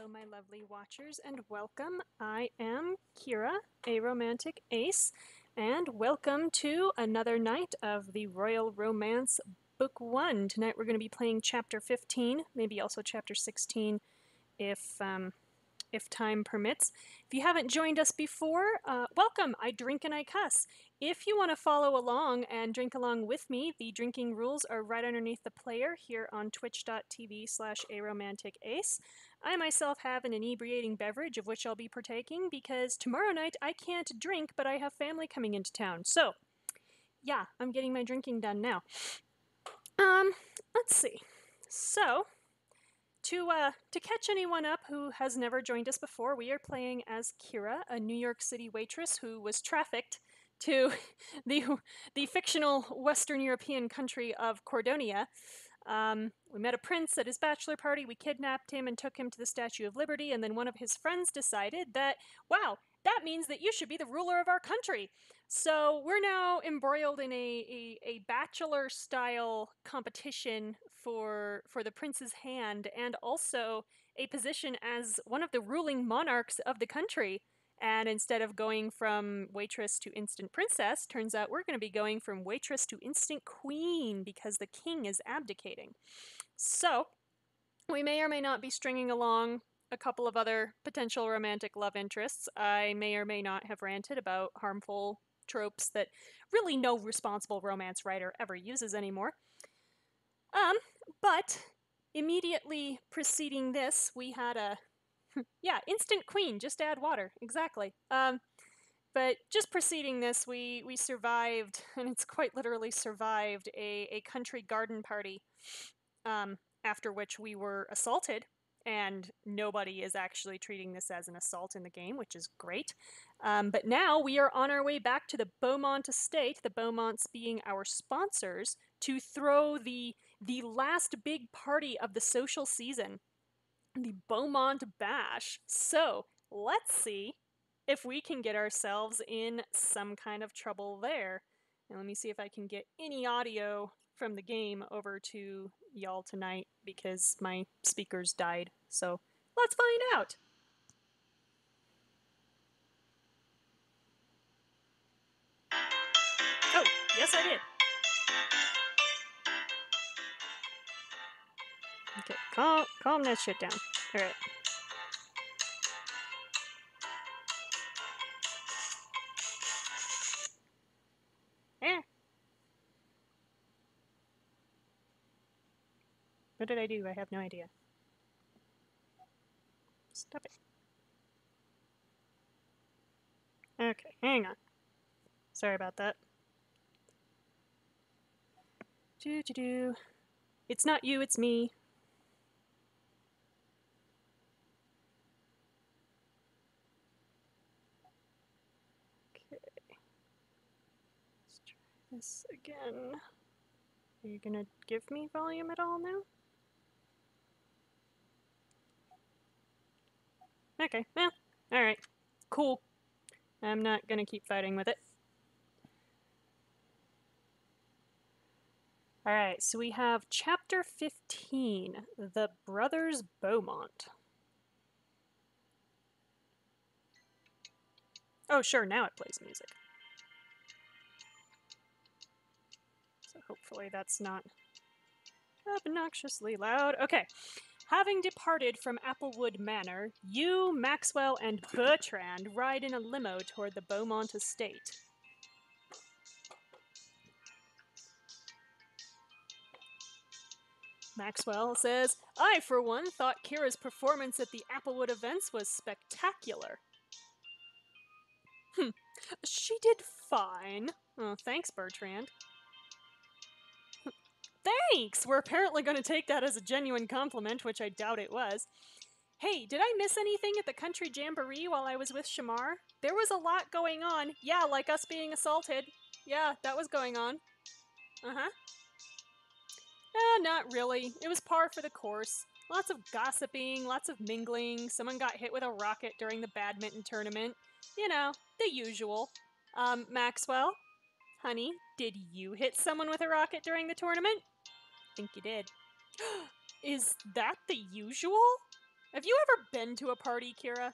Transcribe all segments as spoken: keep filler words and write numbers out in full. Hello, my lovely watchers, and welcome. I am Kiara, A Romantic Ace, and welcome to another night of the Royal Romance Book One. Tonight we're going to be playing Chapter fifteen, maybe also Chapter sixteen, if um, if time permits. If you haven't joined us before, uh, welcome. I drink and I cuss. If you want to follow along and drink along with me, the drinking rules are right underneath the player here on twitch dot t v slash A Romantic Ace. I myself have an inebriating beverage of which I'll be partaking because tomorrow night I can't drink, but I have family coming into town. So, yeah, I'm getting my drinking done now. Um, let's see. So, to, uh, to catch anyone up who has never joined us before, we are playing as Kiara, a New York City waitress who was trafficked to the, the fictional Western European country of Cordonia. Um, we met a prince at his bachelor party, we kidnapped him and took him to the Statue of Liberty, and then one of his friends decided that, wow, that means that you should be the ruler of our country. So we're now embroiled in a, a, a bachelor-style competition for, for the prince's hand, and also a position as one of the ruling monarchs of the country. And instead of going from waitress to instant princess, turns out we're going to be going from waitress to instant queen because the king is abdicating. So we may or may not be stringing along a couple of other potential romantic love interests. I may or may not have ranted about harmful tropes that really no responsible romance writer ever uses anymore. Um, but immediately preceding this, we had a yeah, instant queen, just add water, exactly. Um, but just preceding this, we, we survived, and it's quite literally survived, a, a country garden party, um, after which we were assaulted, and nobody is actually treating this as an assault in the game, which is great. Um, but now we are on our way back to the Beaumont Estate, the Beaumonts being our sponsors, to throw the, the last big party of the social season, the Beaumont Bash. So let's see if we can get ourselves in some kind of trouble there. And let me see if I can get any audio from the game over to y'all tonight because my speakers died. So let's find out. Oh, yes I did. Okay, calm, calm that shit down. All right. Eh. What did I do? I have no idea. Stop it. Okay, hang on. Sorry about that. Do do do. It's not you, it's me. This again. Are you gonna give me volume at all now? Okay, well, alright. Cool. I'm not gonna keep fighting with it. Alright, so we have Chapter fifteen, The Brothers Beaumont. Oh, sure, now it plays music. So hopefully that's not obnoxiously loud. Okay. Having departed from Applewood Manor, you, Maxwell, and Bertrand ride in a limo toward the Beaumont Estate. Maxwell says, I, for one, thought Kiara's performance at the Applewood events was spectacular. Hm. She did fine. Oh, thanks, Bertrand. Thanks! We're apparently going to take that as a genuine compliment, which I doubt it was. Hey, did I miss anything at the country jamboree while I was with Shamar? There was a lot going on. Yeah, like us being assaulted. Yeah, that was going on. Uh-huh. Eh, not really. It was par for the course. Lots of gossiping, lots of mingling. Someone got hit with a rocket during the badminton tournament. You know, the usual. Um, Maxwell? Honey, did you hit someone with a rocket during the tournament? I think you did. Is that the usual? Have you ever been to a party, Kiara?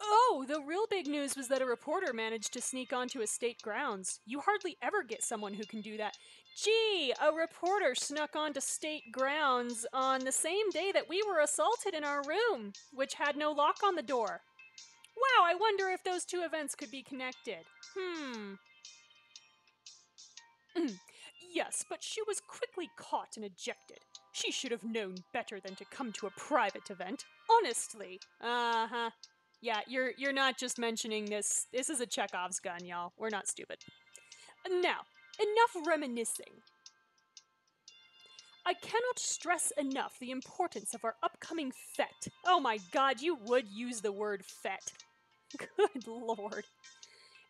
Oh, the real big news was that a reporter managed to sneak onto estate grounds. You hardly ever get someone who can do that. Gee, a reporter snuck onto state grounds on the same day that we were assaulted in our room, which had no lock on the door. Wow, I wonder if those two events could be connected. Hmm. Mm. Yes, but she was quickly caught and ejected. She should have known better than to come to a private event. Honestly. Uh-huh. Yeah, you're you're not just mentioning this. This is a Chekhov's gun, y'all. We're not stupid. Now, enough reminiscing. I cannot stress enough the importance of our upcoming fete. Oh my god, you would use the word fete. Good lord.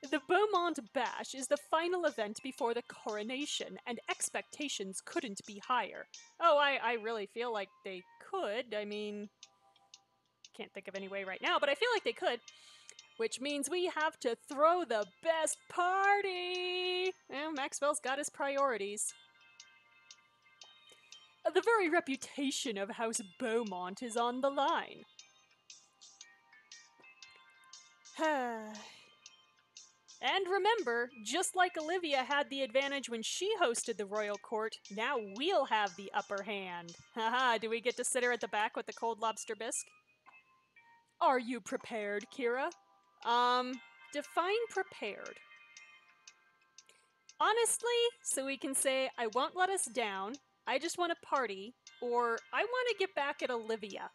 The Beaumont Bash is the final event before the coronation, and expectations couldn't be higher. Oh, I, I really feel like they could. I mean, can't think of any way right now, but I feel like they could. Which means we have to throw the best party! Well, Maxwell's got his priorities. The very reputation of House Beaumont is on the line. And remember, just like Olivia had the advantage when she hosted the royal court, now we'll have the upper hand. Haha, do we get to sit her at the back with the cold lobster bisque? Are you prepared, Kiara? Um, define prepared. Honestly, so we can say, I won't let us down, I just want to party, or I want to get back at Olivia.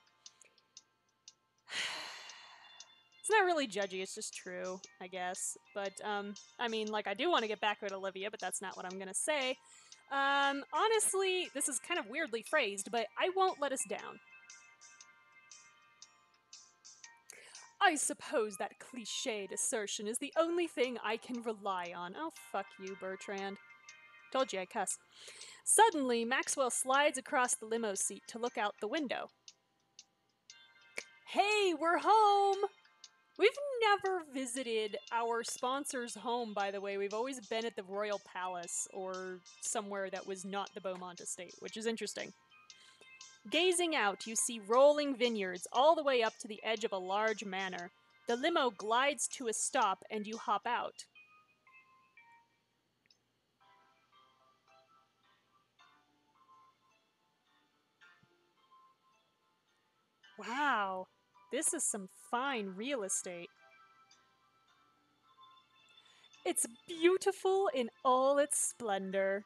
It's not really judgy, it's just true, I guess. But, um, I mean, like, I do want to get back at Olivia, but that's not what I'm going to say. Um, honestly, this is kind of weirdly phrased, but I won't let us down. I suppose that cliched assertion is the only thing I can rely on. Oh, fuck you, Bertrand. Told you I cuss. Suddenly, Maxwell slides across the limo seat to look out the window. Hey, we're home! We've never visited our sponsor's home, by the way. We've always been at the Royal Palace or somewhere that was not the Beaumont Estate, which is interesting. Gazing out, you see rolling vineyards all the way up to the edge of a large manor. The limo glides to a stop and you hop out. Wow, this is some fine real estate. It's beautiful in all its splendor.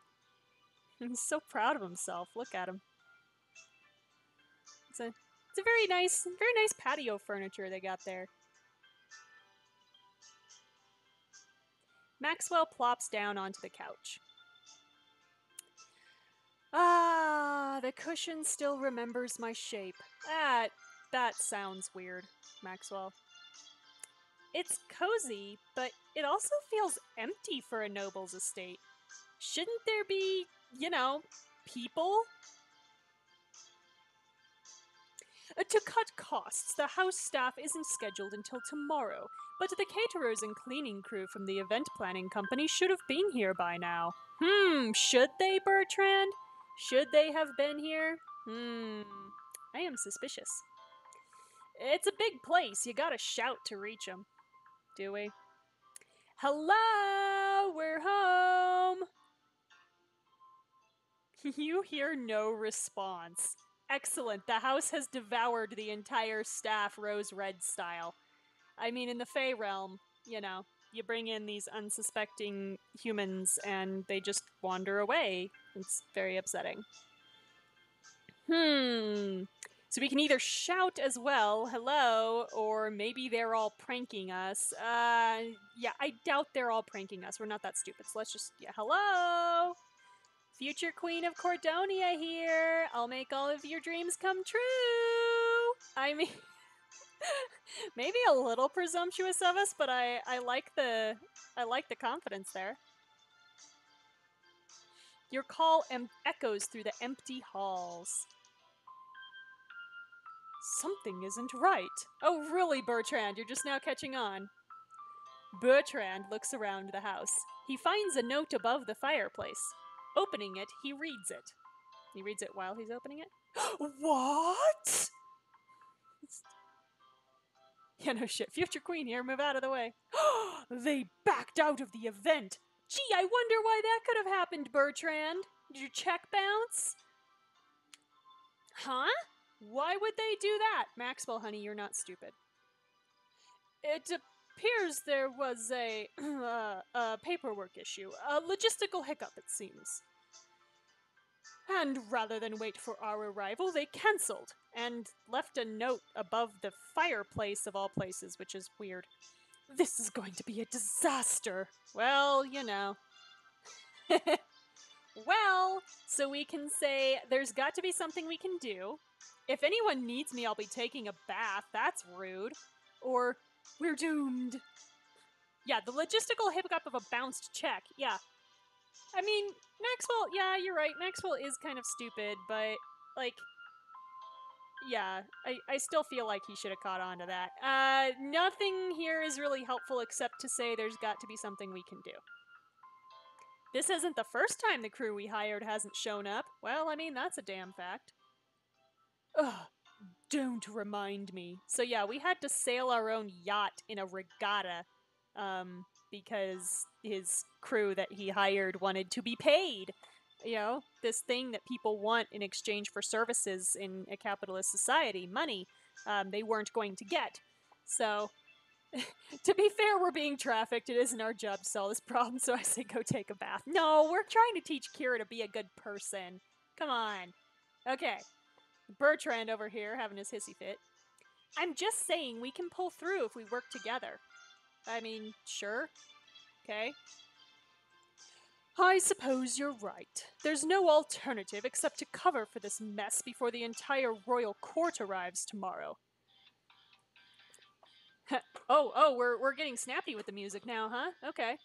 He's so proud of himself. Look at him. It's a, it's a very nice, very nice patio furniture they got there. Maxwell plops down onto the couch. Ah, the cushion still remembers my shape. That, that sounds weird, Maxwell. It's cozy, but it also feels empty for a noble's estate. Shouldn't there be, you know, people? Uh, to cut costs, the house staff isn't scheduled until tomorrow, but the caterers and cleaning crew from the event planning company should have been here by now. Hmm, should they, Bertrand? Should they have been here? Hmm, I am suspicious. It's a big place. You gotta shout to reach them. Do we? Hello, we're home! You hear no response. Excellent. The house has devoured the entire staff Rose Red style. I mean, in the Fey realm, you know, you bring in these unsuspecting humans and they just wander away. It's very upsetting. Hmm. So we can either shout as well, hello, or maybe they're all pranking us. Uh, yeah, I doubt they're all pranking us. We're not that stupid. So let's just, yeah, hello. Future Queen of Cordonia here. I'll make all of your dreams come true. I mean, maybe a little presumptuous of us, but I, I like the I like the confidence there. Your call em echoes through the empty halls. Something isn't right. Oh, really, Bertrand? You're just now catching on. Bertrand looks around the house. He finds a note above the fireplace. Opening it, he reads it. He reads it while he's opening it. What? Yeah, no shit. Future queen here, move out of the way. They backed out of the event. Gee, I wonder why that could have happened, Bertrand. Did your check bounce? Huh? Why would they do that? Maxwell, honey, you're not stupid. It appears there was a, uh, a paperwork issue. A logistical hiccup, it seems. And rather than wait for our arrival, they cancelled and left a note above the fireplace of all places, which is weird. This is going to be a disaster. Well, you know. Well, so we can say there's got to be something we can do. If anyone needs me, I'll be taking a bath. That's rude. Or we're doomed. Yeah, the logistical hiccup of a bounced check. Yeah. I mean, Maxwell, yeah, you're right. Maxwell is kind of stupid, but, like, yeah, I, I still feel like he should have caught on to that. Uh, nothing here is really helpful except to say there's got to be something we can do. This isn't the first time the crew we hired hasn't shown up. Well, I mean, that's a damn fact. Ugh, don't remind me. So, yeah, we had to sail our own yacht in a regatta, um... because his crew that he hired wanted to be paid. You know, this thing that people want in exchange for services in a capitalist society, money, um, they weren't going to get. So, to be fair, we're being trafficked. It isn't our job to solve this problem, so I say go take a bath. No, we're trying to teach Kiara to be a good person. Come on. Okay. Bertrand over here having his hissy fit. I'm just saying we can pull through if we work together. I mean, sure. Okay. I suppose you're right. There's no alternative except to cover for this mess before the entire royal court arrives tomorrow. oh, oh, we're, we're getting snappy with the music now, huh? Okay.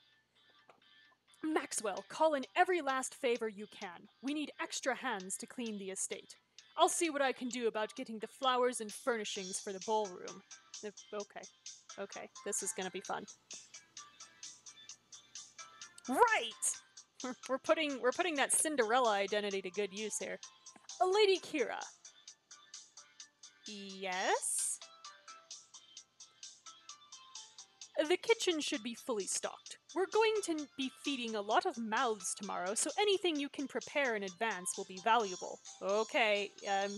Maxwell, call in every last favor you can. We need extra hands to clean the estate. I'll see what I can do about getting the flowers and furnishings for the ballroom. If, okay. Okay, this is gonna be fun. Right! We're putting we're putting that Cinderella identity to good use here. Lady Kiara. Yes? The kitchen should be fully stocked. We're going to be feeding a lot of mouths tomorrow, so anything you can prepare in advance will be valuable. Okay, um...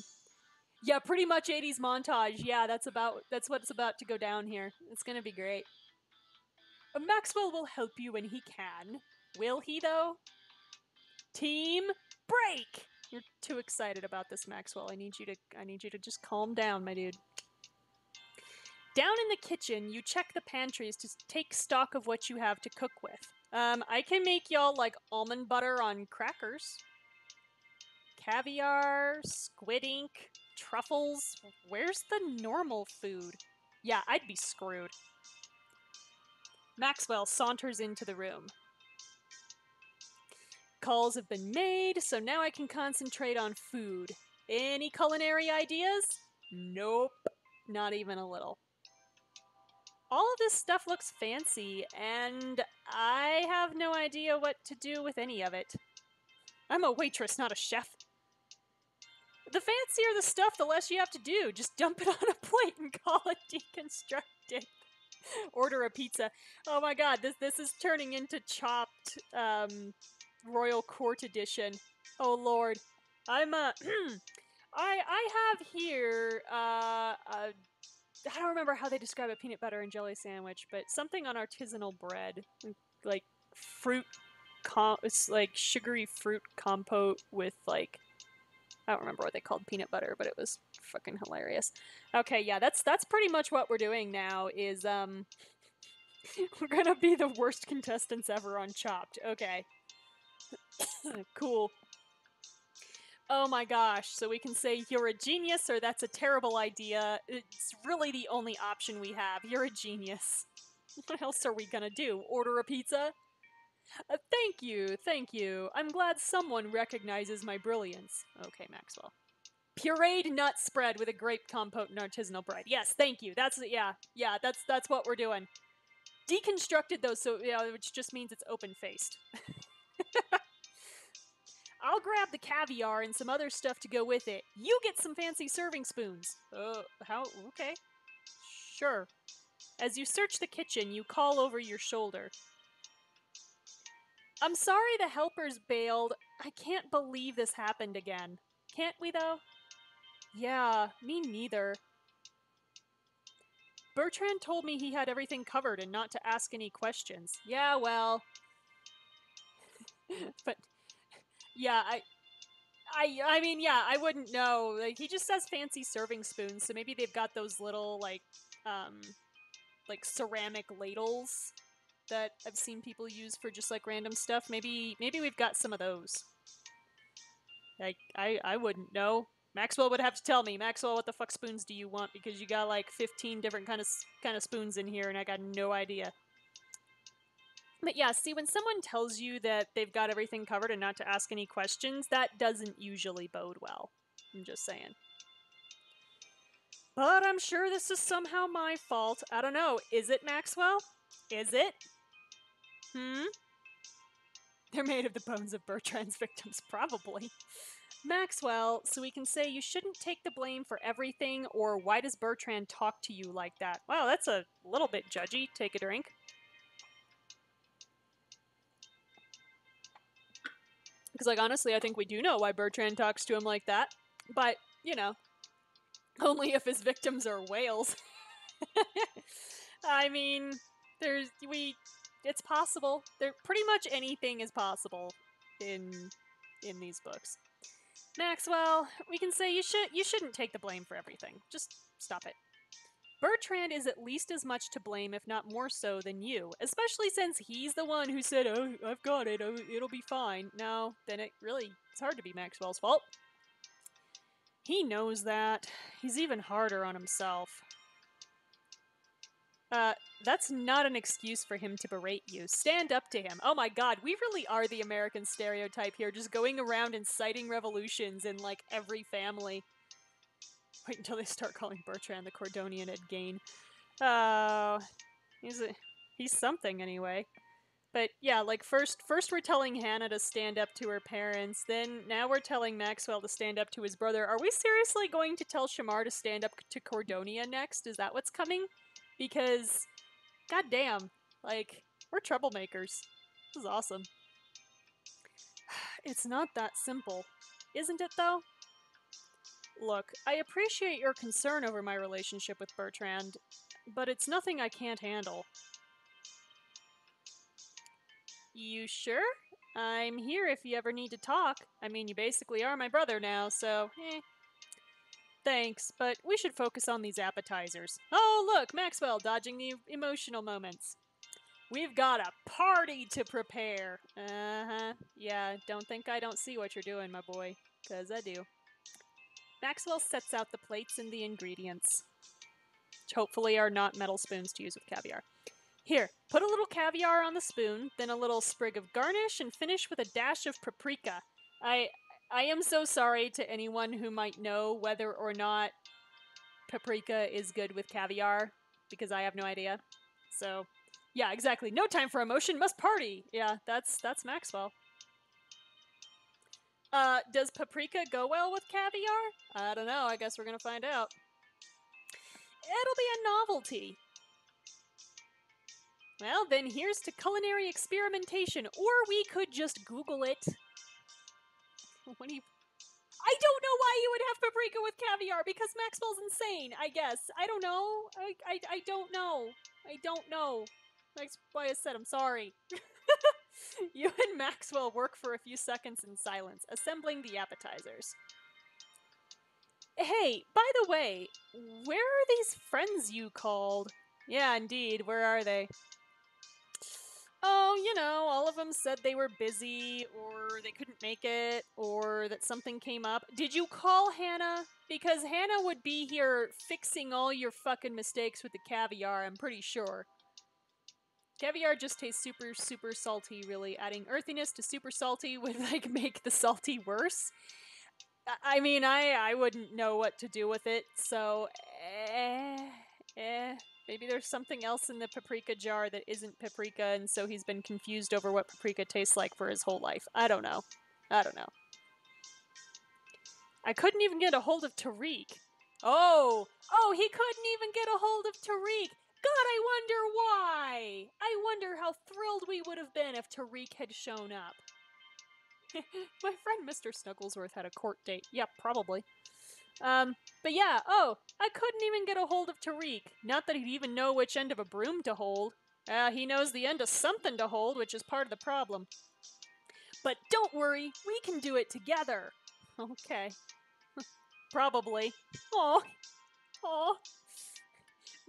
yeah, pretty much eighties montage. Yeah, that's about that's what's about to go down here. It's gonna be great. Maxwell will help you when he can. Will he though? Team break! You're too excited about this, Maxwell. I need you to I need you to just calm down, my dude. Down in the kitchen, you check the pantries to take stock of what you have to cook with. Um, I can make y'all like almond butter on crackers. Caviar, squid ink. Truffles? Where's the normal food? Yeah, I'd be screwed. Maxwell saunters into the room. Calls have been made, so now I can concentrate on food. Any culinary ideas? Nope. Not even a little. All of this stuff looks fancy, and I have no idea what to do with any of it. I'm a waitress, not a chef. The fancier the stuff, the less you have to do. Just dump it on a plate and call it deconstructed. Order a pizza. Oh my god, this this is turning into Chopped um, Royal Court Edition. Oh lord. I'm uh, a... I, I have here... Uh, a, I don't remember how they describe a peanut butter and jelly sandwich, but something on artisanal bread. Like fruit... Com it's like sugary fruit compote with like... I don't remember what they called peanut butter, but it was fucking hilarious. Okay, yeah, that's that's pretty much what we're doing now is, um... we're gonna be the worst contestants ever on Chopped. Okay. Cool. Oh my gosh, so we can say, you're a genius, or that's a terrible idea. It's really the only option we have. You're a genius. What else are we gonna do? Order a pizza? Uh, thank you, thank you. I'm glad someone recognizes my brilliance. Okay, Maxwell. Pureed nut spread with a grape compote and artisanal bread. Yes, thank you. That's yeah, yeah. That's that's what we're doing. Deconstructed though, so yeah, which just means it's open faced. I'll grab the caviar and some other stuff to go with it. You get some fancy serving spoons. Oh, uh, how? Okay, Sure. As you search the kitchen, you call over your shoulder. I'm sorry the helpers bailed. I can't believe this happened again. Can't we, though? Yeah, me neither. Bertrand told me he had everything covered and not to ask any questions. Yeah, well... but, yeah, I... I I mean, yeah, I wouldn't know. Like, he just says fancy serving spoons, so maybe they've got those little, like, um, like, ceramic ladles that I've seen people use for just, like, random stuff. Maybe maybe we've got some of those. Like, I, I wouldn't know. Maxwell would have to tell me. Maxwell, what the fuck spoons do you want? Because you got, like, fifteen different kind of, kind of spoons in here, and I got no idea. But yeah, see, when someone tells you that they've got everything covered and not to ask any questions, that doesn't usually bode well. I'm just saying. But I'm sure this is somehow my fault. I don't know. Is it, Maxwell? Is it? Hmm? They're made of the bones of Bertrand's victims, probably. Maxwell, so we can say you shouldn't take the blame for everything, or why does Bertrand talk to you like that? Wow, that's a little bit judgy. Take a drink. Because, like, honestly, I think we do know why Bertrand talks to him like that. But, you know, only if his victims are whales. I mean, there's, we, it's possible. There, pretty much anything is possible in, in these books. Maxwell, we can say you should, you shouldn't take the blame for everything. Just stop it. Bertrand is at least as much to blame, if not more so, than you, especially since he's the one who said, oh, I've got it, oh, it'll be fine. No, then it really, it's hard to be Maxwell's fault. He knows that. He's even harder on himself. Uh, that's not an excuse for him to berate you. Stand up to him. Oh my god, we really are the American stereotype here, just going around inciting revolutions in, like, every family. Wait until they start calling Bertrand the Cordonian at Gain. Oh, uh, he's a, he's something anyway. But yeah, like first, first we're telling Hana to stand up to her parents. Then now we're telling Maxwell to stand up to his brother. Are we seriously going to tell Shamar to stand up to Cordonia next? Is that what's coming? Because, goddamn, like, we're troublemakers. This is awesome. It's not that simple, isn't it though? Look, I appreciate your concern over my relationship with Bertrand, but it's nothing I can't handle. You sure? I'm here if you ever need to talk. I mean, you basically are my brother now, so eh. Thanks, but we should focus on these appetizers. Oh, look, Maxwell dodging the emotional moments. We've got a party to prepare. Uh-huh. Yeah, don't think I don't see what you're doing, my boy, 'cause I do. Maxwell sets out the plates and the ingredients, which hopefully are not metal spoons to use with caviar. Here, put a little caviar on the spoon, then a little sprig of garnish, and finish with a dash of paprika. I I am so sorry to anyone who might know whether or not paprika is good with caviar, because I have no idea. So, yeah, exactly. No time for emotion, must party! Yeah, that's that's Maxwell. Uh, does paprika go well with caviar? I don't know. I guess we're going to find out. It'll be a novelty. Well, then here's to culinary experimentation. Or we could just Google it. What do you... I don't know why you would have paprika with caviar, because Maxwell's insane, I guess. I don't know. I, I, I don't know. I don't know. That's why I said I'm sorry. You and Maxwell work for a few seconds in silence, assembling the appetizers. Hey, by the way, where are these friends you called? Yeah, indeed, where are they? Oh, you know, all of them said they were busy, or they couldn't make it, or that something came up. Did you call Hana? Because Hana would be here fixing all your fucking mistakes with the caviar, I'm pretty sure. Caviar just tastes super, super salty, really. Adding earthiness to super salty would, like, make the salty worse. I mean, I, I wouldn't know what to do with it, so... Eh, eh. Maybe there's something else in the paprika jar that isn't paprika, and so he's been confused over what paprika tastes like for his whole life. I don't know. I don't know. I couldn't even get a hold of Tariq. Oh, oh, he couldn't even get a hold of Tariq. God, I wonder why. I wonder how thrilled we would have been if Tariq had shown up. My friend Mister Snugglesworth had a court date. Yep, yeah, probably. Um, but yeah, oh, I couldn't even get a hold of Tariq. Not that he'd even know which end of a broom to hold. Uh, he knows the end of something to hold, which is part of the problem. But don't worry, we can do it together. Okay. Probably. Aw. Aw.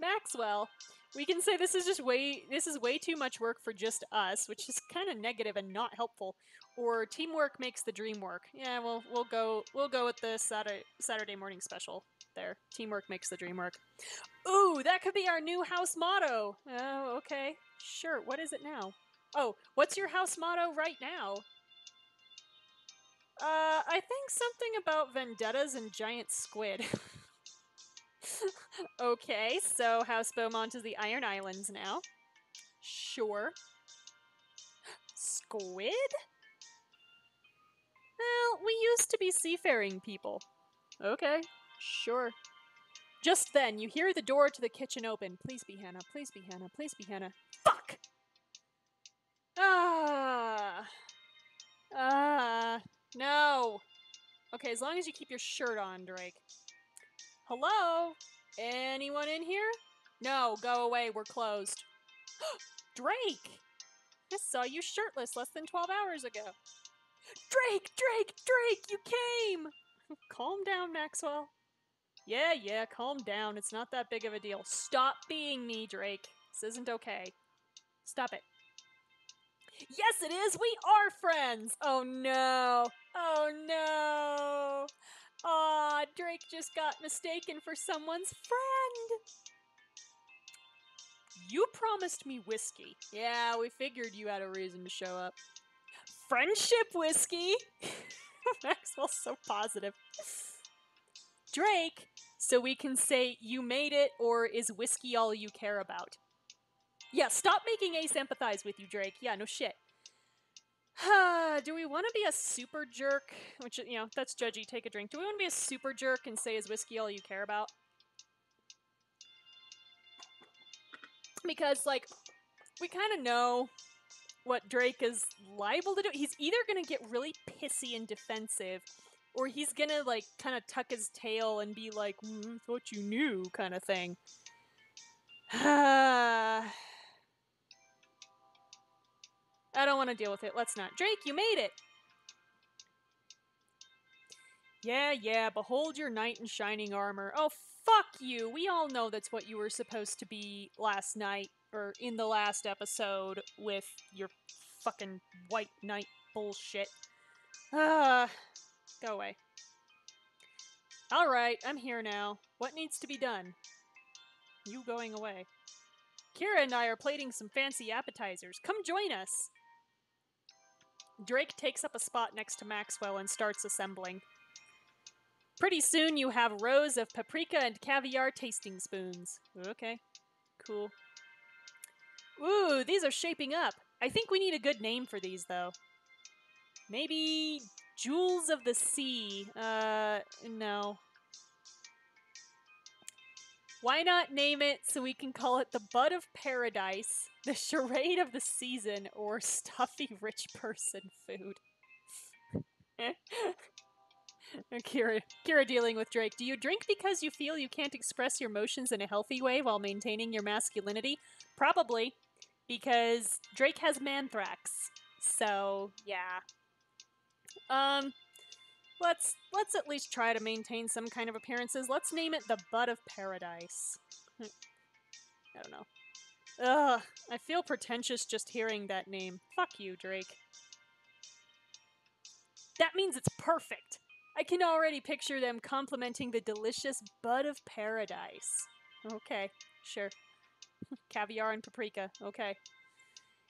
Maxwell, we can say this is just way, this is way too much work for just us, which is kind of negative and not helpful. Or teamwork makes the dream work. Yeah, well, we'll go, we'll go with the Saturday, Saturday morning special there. Teamwork makes the dream work. Ooh, that could be our new house motto. Oh, okay. Sure. What is it now? Oh, what's your house motto right now? Uh, I think something about vendettas and giant squid. Okay, so House Beaumont is the Iron Islands now. Sure. Squid? Well, we used to be seafaring people. Okay, sure. Just then, you hear the door to the kitchen open. Please be Hannah, please be Hannah, please be Hannah. Fuck! Ah. Ah. No. Okay, as long as you keep your shirt on, Drake. Hello? Anyone in here? No, go away, we're closed. Drake! I saw you shirtless less than twelve hours ago. Drake, Drake, Drake, you came! Calm down, Maxwell. Yeah, yeah, calm down. It's not that big of a deal. Stop being me, Drake. This isn't okay. Stop it. Yes, it is! We are friends! Oh, no. Oh, no. Aw, Drake just got mistaken for someone's friend. You promised me whiskey. Yeah, we figured you had a reason to show up. Friendship whiskey? Maxwell's so positive. Drake, so we can say you made it, or is whiskey all you care about? Yeah, stop making Ace empathize with you, Drake. Yeah, no shit. Do we want to be a super jerk? Which, you know, that's judgy. Take a drink. Do we want to be a super jerk and say, is whiskey all you care about? Because, like, we kind of know what Drake is liable to do. He's either going to get really pissy and defensive, or he's going to, like, kind of tuck his tail and be like, mm, thought you knew kind of thing. I don't want to deal with it. Let's not. Drake, you made it! Yeah, yeah, behold your knight in shining armor. Oh, fuck you! We all know that's what you were supposed to be last night, or in the last episode, with your fucking white knight bullshit. Ah, go away. Alright, I'm here now. What needs to be done? You going away. Kiara and I are plating some fancy appetizers. Come join us! Drake takes up a spot next to Maxwell and starts assembling. Pretty soon you have rows of paprika and caviar tasting spoons. Okay, cool. Ooh, these are shaping up. I think we need a good name for these, though. Maybe Jewels of the Sea. Uh, no. Why not name it so we can call it the Bud of Paradise, the Charade of the Season, or Stuffy Rich Person Food? Kira, Kira dealing with Drake. Do you drink because you feel you can't express your emotions in a healthy way while maintaining your masculinity? Probably, because Drake has manthrax. So, yeah. Um... Let's let's at least try to maintain some kind of appearances. Let's name it the Bud of Paradise. I don't know. Ugh, I feel pretentious just hearing that name. Fuck you, Drake. That means it's perfect. I can already picture them complimenting the delicious Bud of Paradise. Okay, sure. Caviar and paprika. Okay.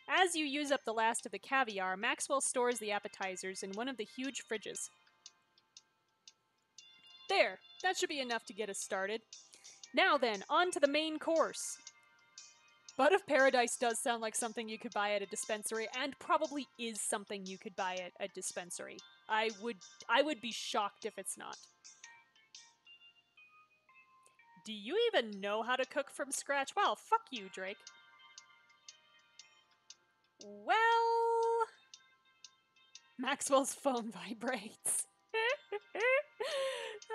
As you use up the last of the caviar, Maxwell stores the appetizers in one of the huge fridges. There, that should be enough to get us started. Now then, on to the main course. Bud of Paradise does sound like something you could buy at a dispensary, and probably is something you could buy at a dispensary. I would, I would be shocked if it's not. Do you even know how to cook from scratch? Well, fuck you, Drake. Well... Maxwell's phone vibrates.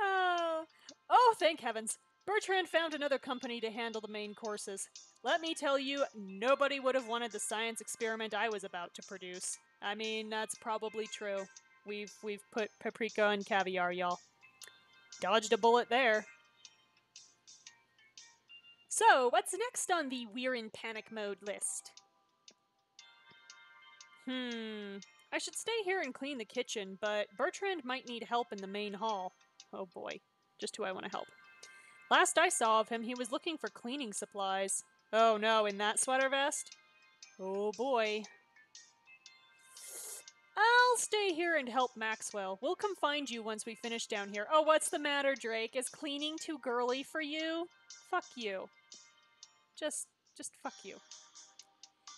oh. oh, thank heavens. Bertrand found another company to handle the main courses. Let me tell you, nobody would have wanted the science experiment I was about to produce. I mean, that's probably true. We've we've put paprika and caviar, y'all. Dodged a bullet there. So, what's next on the we're in panic mode list? Hmm. I should stay here and clean the kitchen, but Bertrand might need help in the main hall. Oh boy, just who I want to help. Last I saw of him, he was looking for cleaning supplies. Oh no, in that sweater vest? Oh boy. I'll stay here and help Maxwell. We'll come find you once we finish down here. Oh, what's the matter, Drake? Is cleaning too girly for you? Fuck you. Just, just fuck you.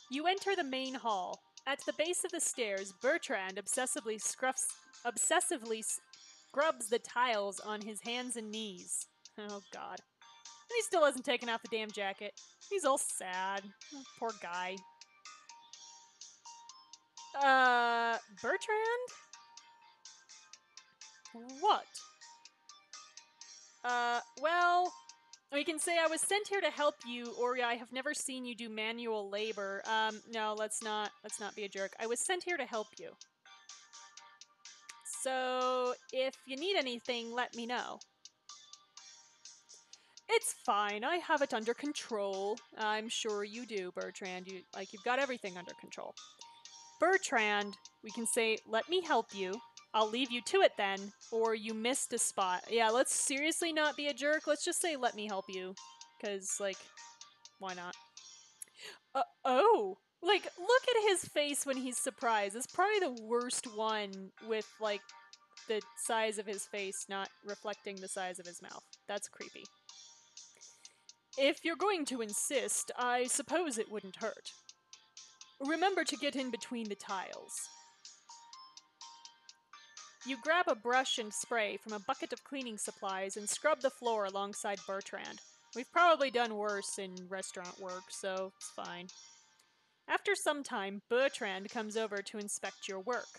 You enter the main hall. At the base of the stairs, Bertrand obsessively scruffs, obsessively scrubs the tiles on his hands and knees. Oh, God. And he still hasn't taken off the damn jacket. He's all sad. Oh, poor guy. Uh, Bertrand? What? Uh, well... Or you can say, I was sent here to help you, or I have never seen you do manual labor. Um, no, let's not, let's not be a jerk. I was sent here to help you. So, if you need anything, let me know. It's fine. I have it under control. I'm sure you do, Bertrand. You, like, you've got everything under control. Bertrand, we can say, let me help you. I'll leave you to it then, or you missed a spot. Yeah, let's seriously not be a jerk. Let's just say, let me help you. Because, like, why not? Uh, oh! Like, look at his face when he's surprised. It's probably the worst one with, like, the size of his face not reflecting the size of his mouth. That's creepy. If you're going to insist, I suppose it wouldn't hurt. Remember to get in between the tiles. You grab a brush and spray from a bucket of cleaning supplies and scrub the floor alongside Bertrand. We've probably done worse in restaurant work, so it's fine. After some time, Bertrand comes over to inspect your work.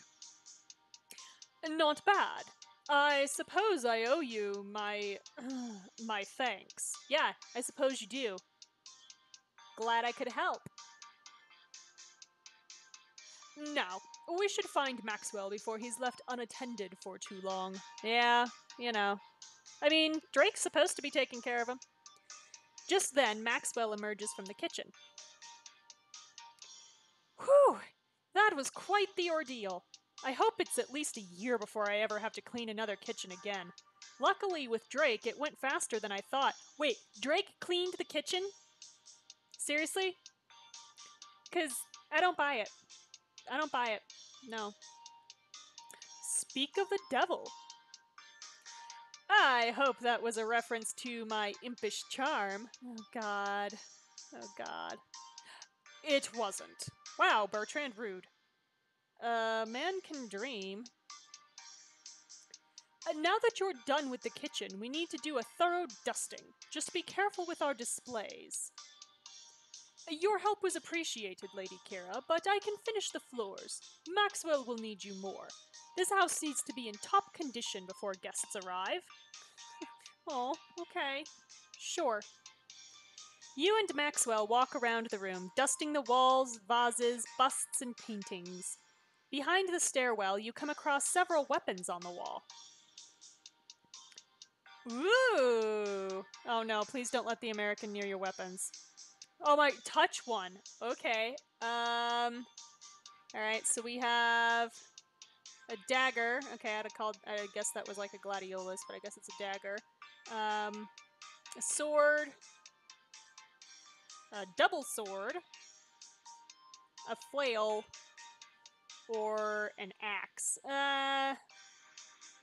Not bad. I suppose I owe you my... Uh, my thanks. Yeah, I suppose you do. Glad I could help. Now, we should find Maxwell before he's left unattended for too long. Yeah, you know. I mean, Drake's supposed to be taking care of him. Just then, Maxwell emerges from the kitchen. Whew! That was quite the ordeal. I hope it's at least a year before I ever have to clean another kitchen again. Luckily, with Drake, it went faster than I thought. Wait, Drake cleaned the kitchen? Seriously? 'Cause I don't buy it. I don't buy it. No. Speak of the devil. I hope that was a reference to my impish charm. Oh, God. Oh, God. It wasn't. Wow, Bertrand rude. A man can dream. Uh, now that you're done with the kitchen, we need to do a thorough dusting. Just be careful with our displays. Your help was appreciated, Lady Kiara, but I can finish the floors. Maxwell will need you more. This house needs to be in top condition before guests arrive. Oh, okay. Sure. You and Maxwell walk around the room, dusting the walls, vases, busts, and paintings. Behind the stairwell, you come across several weapons on the wall. Ooh! Oh no, please don't let the American near your weapons. Oh my, touch one. Okay. Um, alright, so we have a dagger. Okay, I'd have called, I guess that was like a gladiolus, but I guess it's a dagger. Um, a sword. A double sword. A flail. Or an axe. Uh,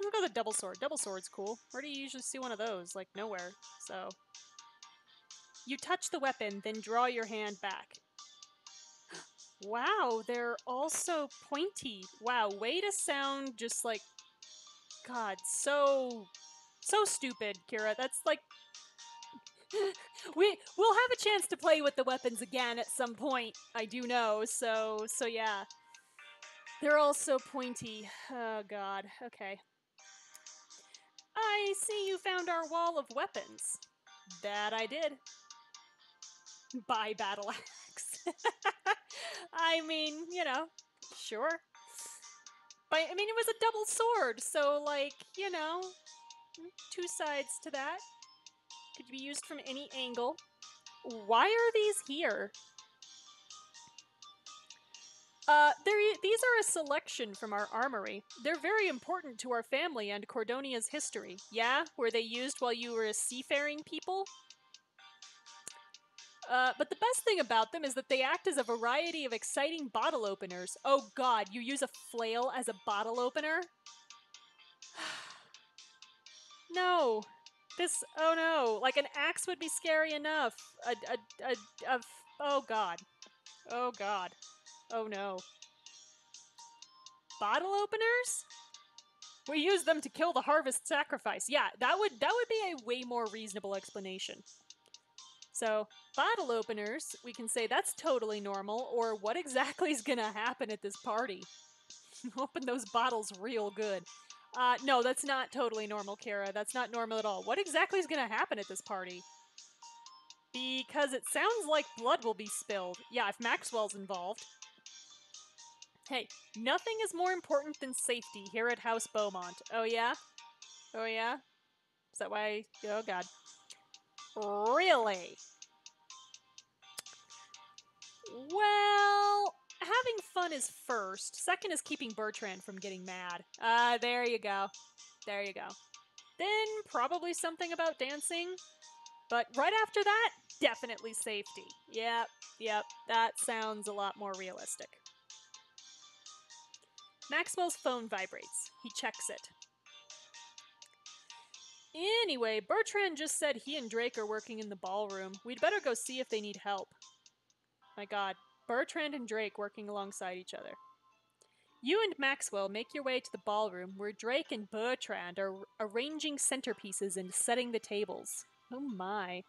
let's go with a double sword. Double sword's cool. Where do you usually see one of those? Like, nowhere. So... You touch the weapon, then draw your hand back. Wow, they're also pointy. Wow, way to sound just like... God, so... So stupid, Kiara. That's like... we we'll have a chance to play with the weapons again at some point. I do know. So so yeah, they're all so pointy. Oh God. Okay. I see you found our wall of weapons. That I did. Bye, battle axe. I mean, you know, sure. But I mean, it was a double sword, so like, you know, two sides to that. Could be used from any angle. Why are these here? Uh, these are a selection from our armory. They're very important to our family and Cordonia's history. Yeah? Were they used while you were a seafaring people? Uh, but the best thing about them is that they act as a variety of exciting bottle openers. Oh God, you use a flail as a bottle opener? No. This, oh no. Like an axe would be scary enough. A, a, a, a, oh God. Oh God. Oh no. Bottle openers? We use them to kill the harvest sacrifice. Yeah, that would that would be a way more reasonable explanation. So, bottle openers, we can say that's totally normal, or what exactly is gonna happen at this party? Open those bottles real good. Uh, no, that's not totally normal, Kiara. That's not normal at all. What exactly is gonna happen at this party? Because it sounds like blood will be spilled. Yeah, if Maxwell's involved. Hey, nothing is more important than safety here at House Beaumont. Oh yeah? Oh yeah? Is that why? Oh God. Really? Well, having fun is first. Second is keeping Bertrand from getting mad. Ah, uh, there you go. There you go. Then probably something about dancing. But right after that, definitely safety. Yep, yep, that sounds a lot more realistic. Maxwell's phone vibrates. He checks it. Anyway, Bertrand just said he and Drake are working in the ballroom. We'd better go see if they need help. My God, Bertrand and Drake working alongside each other. You and Maxwell make your way to the ballroom where Drake and Bertrand are arranging centerpieces and setting the tables. Oh my.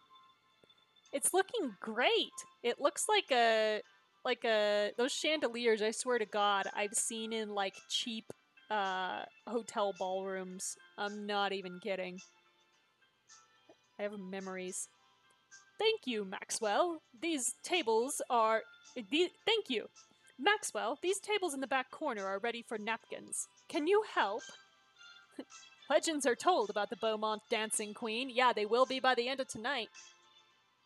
It's looking great. It looks like a... Like, uh, those chandeliers, I swear to God, I've seen in, like, cheap, uh, hotel ballrooms. I'm not even kidding. I have memories. Thank you, Maxwell. These tables are... Th Thank you, Maxwell. These tables in the back corner are ready for napkins. Can you help? Legends are told about the Beaumont Dancing Queen. Yeah, they will be by the end of tonight.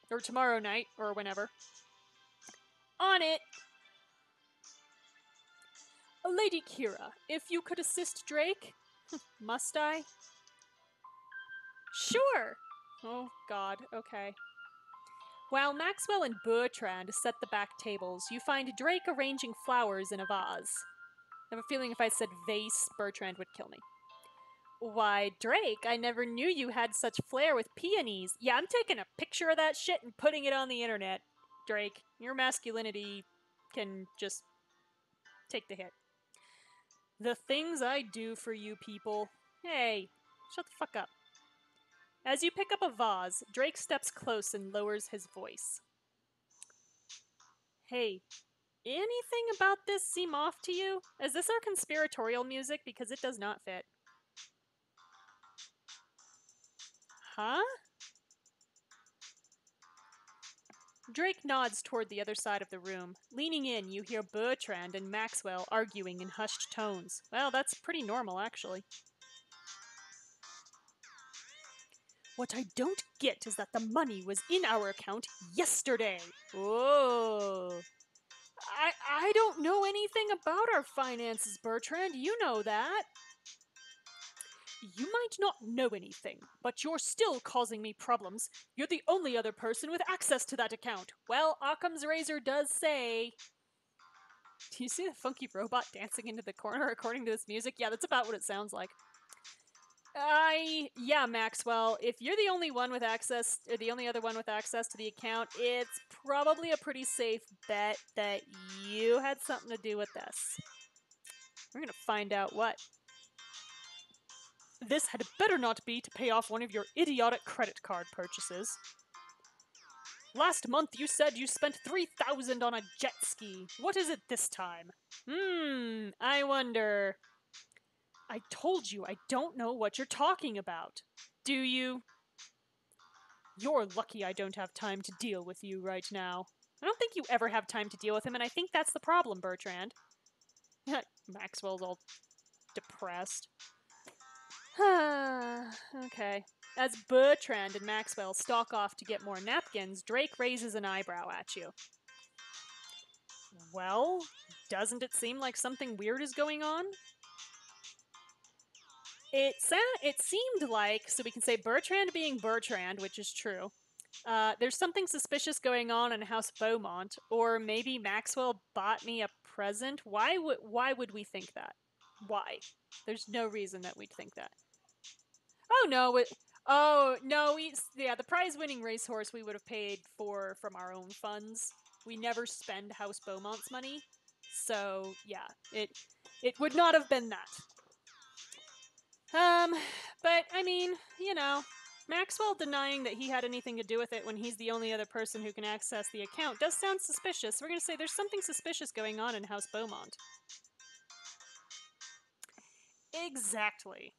Or tomorrow night, or whenever. On it! Lady Kiara, if you could assist Drake? Must I? Sure! Oh God, okay. While Maxwell and Bertrand set the back tables, you find Drake arranging flowers in a vase. I have a feeling if I said vase, Bertrand would kill me. Why, Drake, I never knew you had such flair with peonies. Yeah, I'm taking a picture of that shit and putting it on the internet. Drake, your masculinity can just take the hit. The things I do for you people. Hey, shut the fuck up. As you pick up a vase, Drake steps close and lowers his voice. Hey, anything about this seem off to you? Is this our conspiratorial music? Because it does not fit. Huh? Drake nods toward the other side of the room. Leaning in, you hear Bertrand and Maxwell arguing in hushed tones. Well, that's pretty normal, actually. What I don't get is that the money was in our account yesterday. Whoa. I, I don't know anything about our finances, Bertrand. You know that. You might not know anything, but you're still causing me problems. You're the only other person with access to that account. Well, Occam's razor does say... Do you see the funky robot dancing into the corner according to this music? Yeah, that's about what it sounds like. I... Yeah, Maxwell, if you're the only one with access, or the only other one with access to the account, it's probably a pretty safe bet that you had something to do with this. We're gonna find out what. This had better not be to pay off one of your idiotic credit card purchases. Last month you said you spent three thousand dollars on a jet ski. What is it this time? Hmm, I wonder. I told you I don't know what you're talking about. Do you? You're lucky I don't have time to deal with you right now. I don't think you ever have time to deal with him, and I think that's the problem, Bertrand. Maxwell's all depressed. Okay. As Bertrand and Maxwell stalk off to get more napkins, Drake raises an eyebrow at you. Well, doesn't it seem like something weird is going on? It sa it seemed like, so we can say Bertrand being Bertrand, which is true, uh, there's something suspicious going on in House Beaumont, or maybe Maxwell bought me a present. Why would why would we think that? Why? There's no reason that we'd think that. Oh, no. It, oh, no. We, yeah, the prize-winning racehorse we would have paid for from our own funds. We never spend House Beaumont's money. So, yeah, it it would not have been that. Um, but, I mean, you know, Maxwell denying that he had anything to do with it when he's the only other person who can access the account does sound suspicious. We're going to say there's something suspicious going on in House Beaumont. Exactly.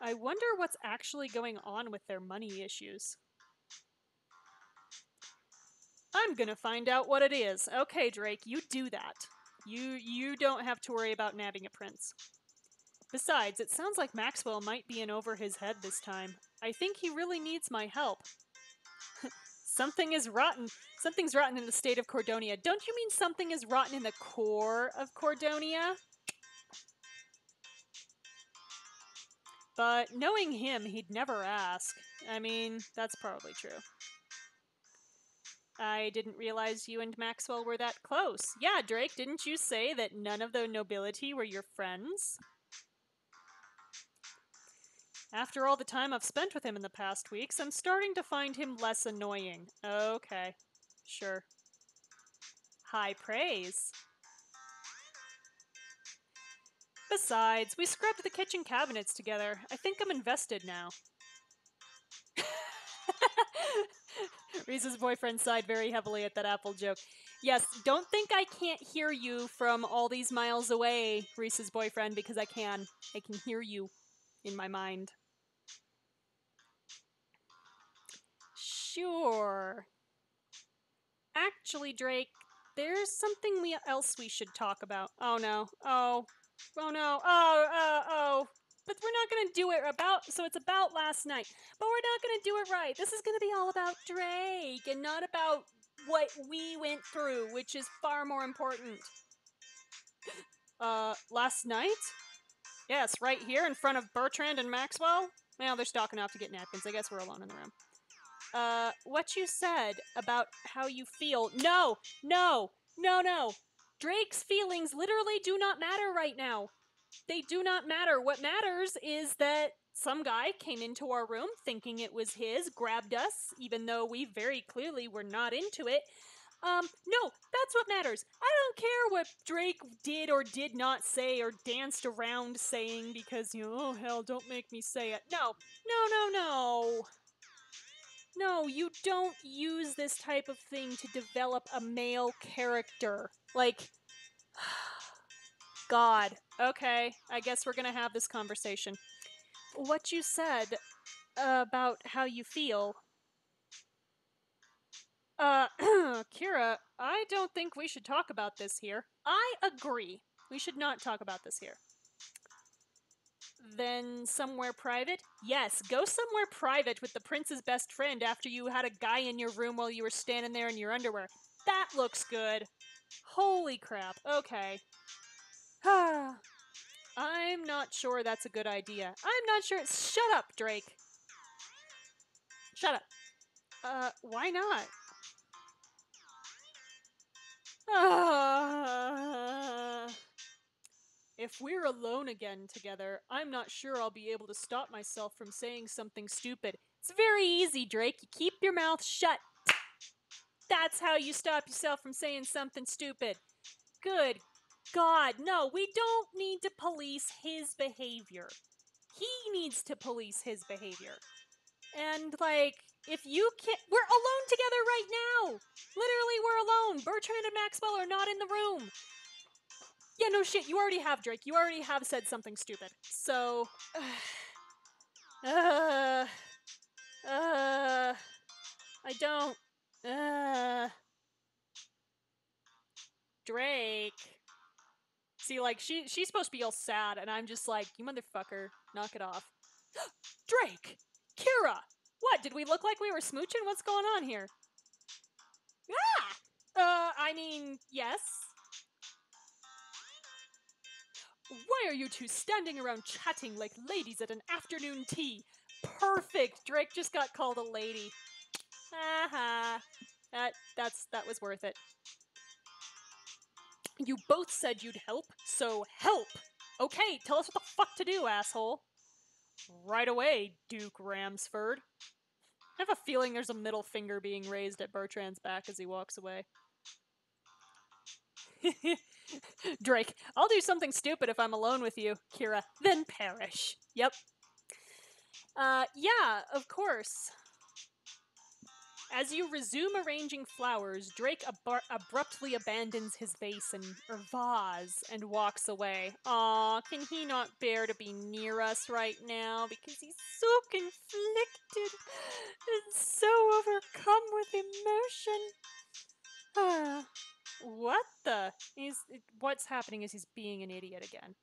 I wonder what's actually going on with their money issues. I'm going to find out what it is. Okay, Drake, you do that. You, you don't have to worry about nabbing a prince. Besides, it sounds like Maxwell might be in over his head this time. I think he really needs my help. Something is rotten. Something's rotten in the state of Cordonia. Don't you mean something is rotten in the core of Cordonia? But knowing him, he'd never ask. I mean, that's probably true. I didn't realize you and Maxwell were that close. Yeah, Drake, didn't you say that none of the nobility were your friends? After all the time I've spent with him in the past weeks, I'm starting to find him less annoying. Okay, sure. High praise. Besides, we scrubbed the kitchen cabinets together. I think I'm invested now. Reese's boyfriend sighed very heavily at that apple joke. Yes, don't think I can't hear you from all these miles away, Reese's boyfriend, because I can. I can hear you in my mind. Sure. Actually, Drake, there's something we else we should talk about. Oh, no. Oh. Oh, no. Oh, oh, oh. But we're not going to do it about, so it's about last night. But we're not going to do it right. This is going to be all about Drake and not about what we went through, which is far more important. Uh, last night? Yes, right here in front of Bertrand and Maxwell. Well, they're stalking off to get napkins. I guess we're alone in the room. Uh, what you said about how you feel. No, no, no, no. Drake's feelings literally do not matter right now. They do not matter. What matters is that some guy came into our room thinking it was his, grabbed us, even though we very clearly were not into it. Um, no, that's what matters. I don't care what Drake did or did not say or danced around saying because, you know, oh, hell, don't make me say it. No, no, no, no. No, you don't use this type of thing to develop a male character. Like, God. Okay, I guess we're going to have this conversation. What you said about how you feel... Uh, Kiara, I don't think we should talk about this here. I agree. We should not talk about this here. Then somewhere private? Yes, go somewhere private with the prince's best friend after you had a guy in your room while you were standing there in your underwear. That looks good. Holy crap. Okay. I'm not sure that's a good idea. I'm not sure. Shut up, Drake. Shut up. Uh, why not? Uh, if we're alone again together, I'm not sure I'll be able to stop myself from saying something stupid. It's very easy, Drake. You keep your mouth shut. That's how you stop yourself from saying something stupid. Good God, no, we don't need to police his behavior. He needs to police his behavior. And, like, if you can't... We're alone together right now! Literally, we're alone! Bertrand and Maxwell are not in the room! Yeah, no shit, you already have, Drake. You already have said something stupid. So... Uh... Uh... uh I don't... Uh... Drake... See, like, she she's supposed to be all sad, and I'm just like, you motherfucker, knock it off. Drake! Kiara! What, did we look like we were smooching? What's going on here? Ah! Uh, I mean, yes. Why are you two standing around chatting like ladies at an afternoon tea? Perfect! Drake just got called a lady. Haha. That, that's, that was worth it. You both said you'd help, so help! Okay, tell us what the fuck to do, asshole. Right away, Duke Ramsford. I have a feeling there's a middle finger being raised at Bertrand's back as he walks away. Drake, I'll do something stupid if I'm alone with you, Kiara. Then perish. Yep. Uh, yeah, of course. As you resume arranging flowers, Drake ab abruptly abandons his vase and or vase and walks away. Aw, can he not bear to be near us right now? Because he's so conflicted and so overcome with emotion. Uh, what the? He's, what's happening is he's being an idiot again.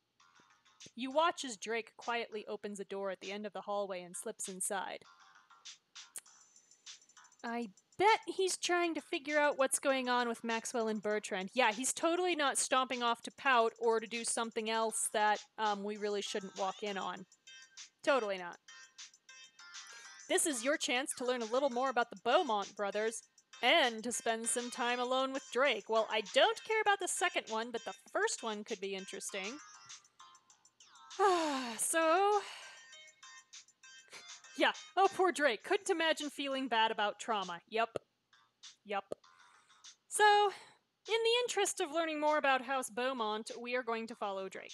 You watch as Drake quietly opens a door at the end of the hallway and slips inside. I bet he's trying to figure out what's going on with Maxwell and Bertrand. Yeah, he's totally not stomping off to pout or to do something else that um, we really shouldn't walk in on. Totally not. This is your chance to learn a little more about the Beaumont brothers and to spend some time alone with Drake. Well, I don't care about the second one, but the first one could be interesting. So... Yeah. Oh, poor Drake. Couldn't imagine feeling bad about trauma. Yep. Yep. So, in the interest of learning more about House Beaumont, we are going to follow Drake.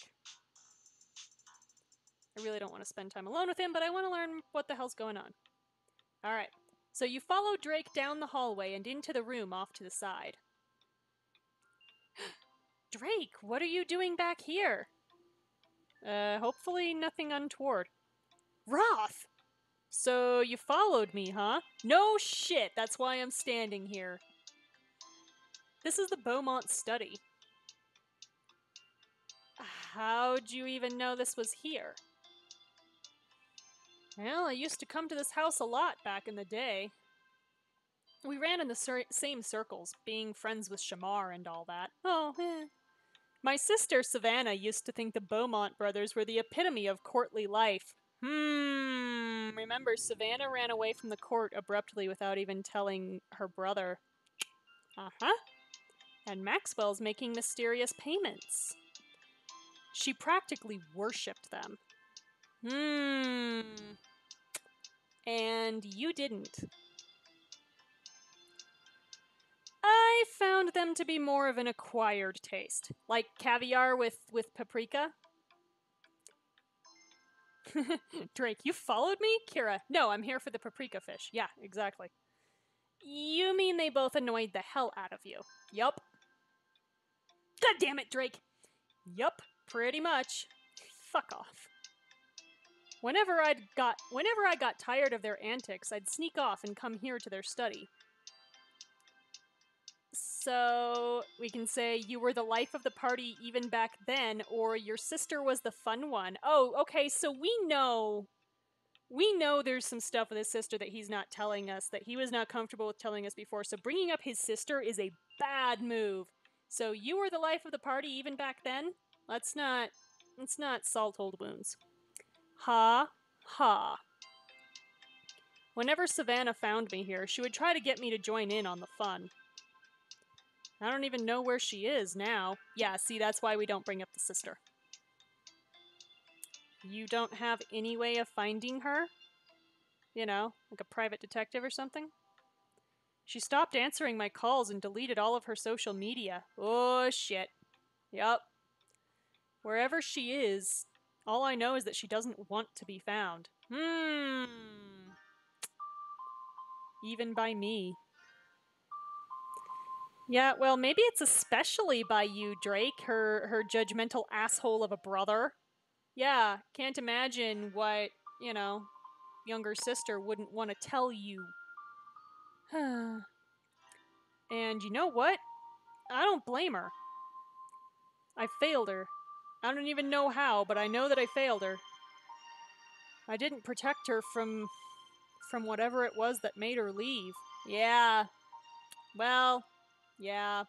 I really don't want to spend time alone with him, but I want to learn what the hell's going on. Alright. So you follow Drake down the hallway and into the room off to the side. Drake, what are you doing back here? Uh, hopefully nothing untoward. Roth! So, you followed me, huh? No shit, that's why I'm standing here. This is the Beaumont study. How'd you even know this was here? Well, I used to come to this house a lot back in the day. We ran in the cir- same circles, being friends with Shamar and all that. Oh, eh. My sister, Savannah, used to think the Beaumont brothers were the epitome of courtly life. Hmm, remember, Savannah ran away from the court abruptly without even telling her brother. Uh-huh. And Maxwell's making mysterious payments. She practically worshipped them. Hmm. And you didn't. I found them to be more of an acquired taste. Like caviar with, with paprika. Drake, you followed me? Kiara, no, I'm here for the paprika fish. Yeah, exactly. You mean they both annoyed the hell out of you? Yup. God damn it, Drake. Yup, pretty much. Fuck off. Whenever I'd got, whenever I got tired of their antics, I'd sneak off and come here to their study. So, we can say you were the life of the party even back then, or your sister was the fun one. Oh, okay, so we know... We know there's some stuff with his sister that he's not telling us, that he was not comfortable with telling us before, so bringing up his sister is a bad move. So, you were the life of the party even back then? Let's not... Let's not salt old wounds. Ha. Ha. Whenever Savannah found me here, she would try to get me to join in on the fun. I don't even know where she is now. Yeah, see, that's why we don't bring up the sister. You don't have any way of finding her? You know, like a private detective or something? She stopped answering my calls and deleted all of her social media. Oh, shit. Yup. Wherever she is, all I know is that she doesn't want to be found. Hmm. even by me. Yeah, well, maybe it's especially by you, Drake, her, her judgmental asshole of a brother. Yeah, can't imagine what, you know, younger sister wouldn't want to tell you. And you know what? I don't blame her. I failed her. I don't even know how, but I know that I failed her. I didn't protect her from, from whatever it was that made her leave. Yeah. Well, yeah.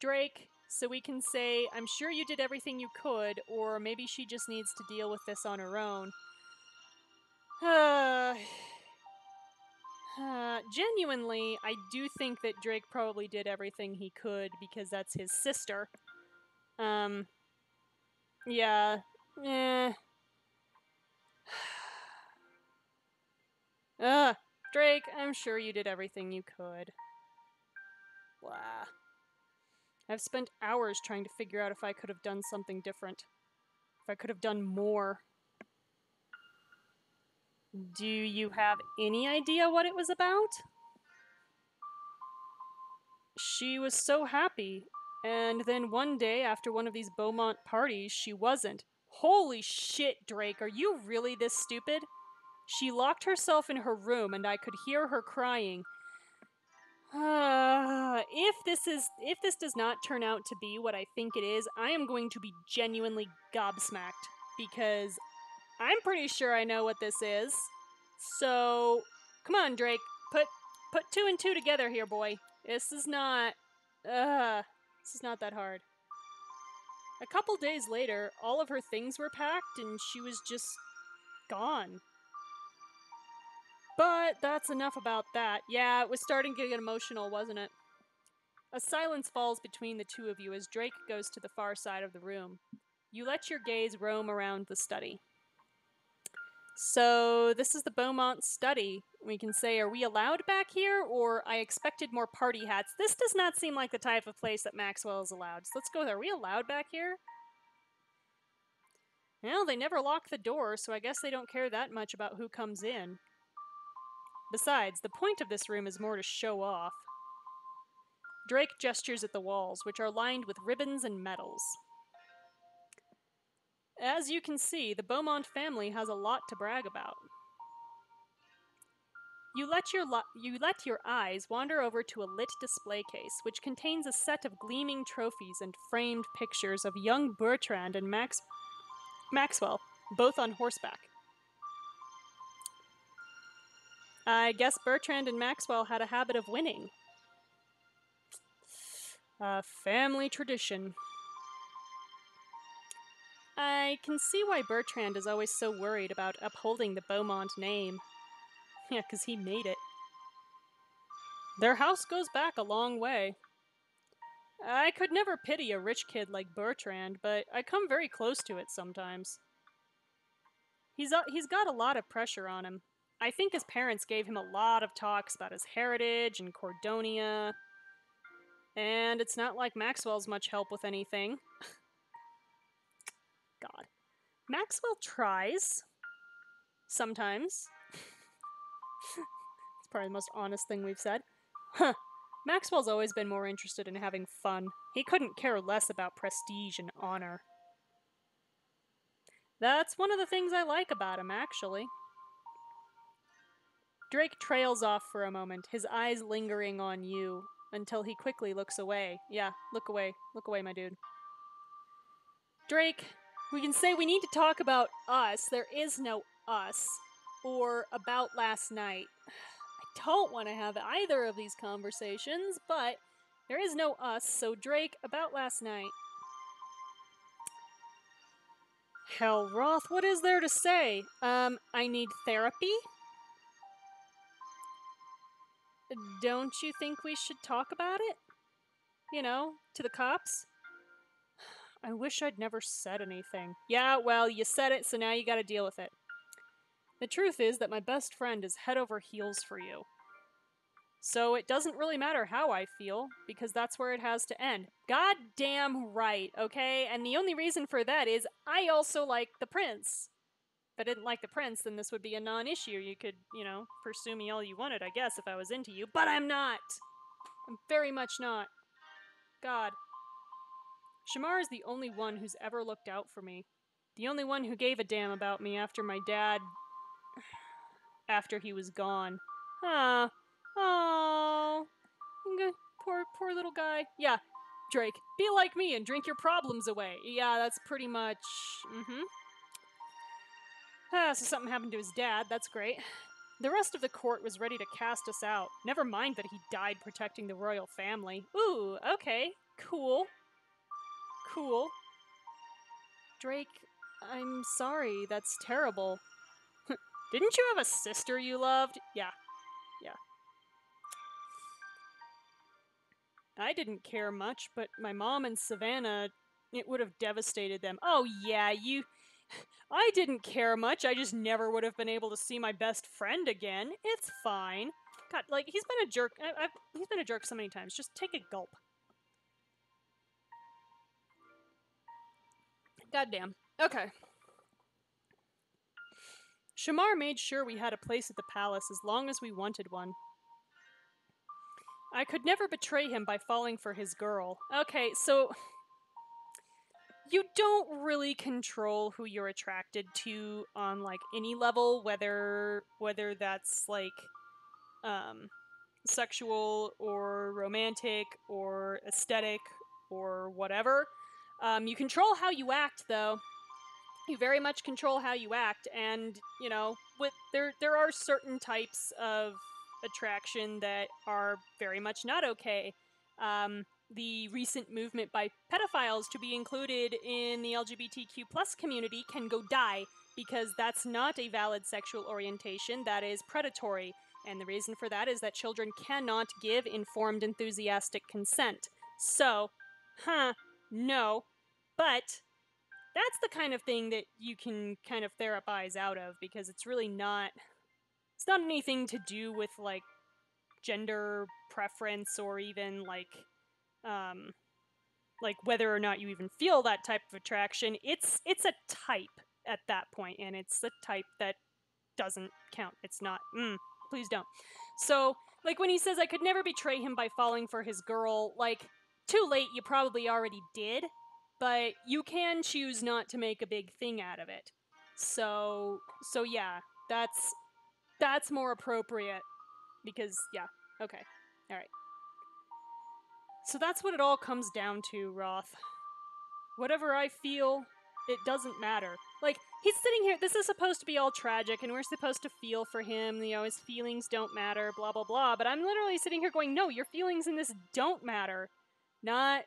Drake, so we can say, I'm sure you did everything you could, or maybe she just needs to deal with this on her own. Uh, uh, genuinely, I do think that Drake probably did everything he could, because that's his sister. Um, yeah, eh. Ugh, Drake, I'm sure you did everything you could. Blah. I've spent hours trying to figure out if I could have done something different. If I could have done more. Do you have any idea what it was about? She was so happy, and then one day after one of these Beaumont parties, she wasn't. Holy shit, Drake, are you really this stupid? She locked herself in her room, and I could hear her crying. Uh, if this is, if this does not turn out to be what I think it is, I am going to be genuinely gobsmacked, because I'm pretty sure I know what this is. So, come on, Drake, put put two and two together here, boy. This is not, uh, this is not that hard. A couple days later, all of her things were packed, and she was just gone. But that's enough about that. Yeah, it was starting to get emotional, wasn't it? A silence falls between the two of you as Drake goes to the far side of the room. You let your gaze roam around the study. So, this is the Beaumont study. We can say, are we allowed back here? Or, I expected more party hats. This does not seem like the type of place that Maxwell is allowed. So let's go there. Are we allowed back here? Well, they never lock the door, so I guess they don't care that much about who comes in. Besides, the point of this room is more to show off. Drake gestures at the walls, which are lined with ribbons and medals. As you can see, the Beaumont family has a lot to brag about. You let your, lo you let your eyes wander over to a lit display case, which contains a set of gleaming trophies and framed pictures of young Bertrand and Max Maxwell, both on horseback. I guess Bertrand and Maxwell had a habit of winning. A family tradition. I can see why Bertrand is always so worried about upholding the Beaumont name. Yeah, because he made it. Their house goes back a long way. I could never pity a rich kid like Bertrand, but I come very close to it sometimes. He's, uh, he's got a lot of pressure on him. I think his parents gave him a lot of talks about his heritage and Cordonia. And it's not like Maxwell's much help with anything. God. Maxwell tries. Sometimes. It's probably the most honest thing we've said. Huh. Maxwell's always been more interested in having fun. He couldn't care less about prestige and honor. That's one of the things I like about him, actually. Drake trails off for a moment, his eyes lingering on you, until he quickly looks away. Yeah, look away. Look away, my dude. Drake, we can say we need to talk about us. There is no us. Or about last night. I don't want to have either of these conversations, but there is no us, so Drake, about last night. Hell, Roth, what is there to say? Um, I need therapy? Don't you think we should talk about it? You know, to the cops? I wish I'd never said anything. Yeah, well, you said it, so now you gotta deal with it. The truth is that my best friend is head over heels for you. So it doesn't really matter how I feel, because that's where it has to end. Goddamn right, okay? And the only reason for that is I also like the prince. if I didn't like the prince, then this would be a non-issue. You could, you know, pursue me all you wanted, I guess, if I was into you. But I'm not! I'm very much not. God. Shamar is the only one who's ever looked out for me. The only one who gave a damn about me after my dad... after he was gone. Huh. Oh. Poor, poor little guy. Yeah. Drake, be like me and drink your problems away. Yeah, that's pretty much... Mm-hmm. Ah, so something happened to his dad. That's great. The rest of the court was ready to cast us out. Never mind that he died protecting the royal family. Ooh, okay. Cool. Cool. Drake, I'm sorry. That's terrible. Didn't you have a sister you loved? Yeah. Yeah. I didn't care much, but my mom and Savannah, it would have devastated them. Oh, yeah, you... I didn't care much. I just never would have been able to see my best friend again. It's fine. God, like, he's been a jerk. I, I've, he's been a jerk so many times. Just take a gulp. Goddamn. Okay. Shamar made sure we had a place at the palace as long as we wanted one. I could never betray him by falling for his girl. Okay, so... you don't really control who you're attracted to on, like, any level, whether whether that's, like, um, sexual or romantic or aesthetic or whatever. Um, you control how you act, though. You very much control how you act, and, you know, with there there are certain types of attraction that are very much not okay. Um, the recent movement by pedophiles to be included in the L G B T Q plus community can go die, because that's not a valid sexual orientation. That is predatory. And the reason for that is that children cannot give informed, enthusiastic consent. So, huh, no. But that's the kind of thing that you can kind of therapize out of, because it's really not... it's not anything to do with, like, gender preference or even, like... Um, like whether or not you even feel that type of attraction. It's it's a type at that point, and it's a type that doesn't count. It's not, mm, please don't. So, like, when he says, I could never betray him by falling for his girl, like, too late, you probably already did, but you can choose not to make a big thing out of it. So, so yeah, that's, that's more appropriate, because, yeah, okay, all right. So that's what it all comes down to, Roth. Whatever I feel, it doesn't matter. Like, he's sitting here, this is supposed to be all tragic, and we're supposed to feel for him, you know, his feelings don't matter, blah, blah, blah, but I'm literally sitting here going, no, your feelings in this don't matter. Not,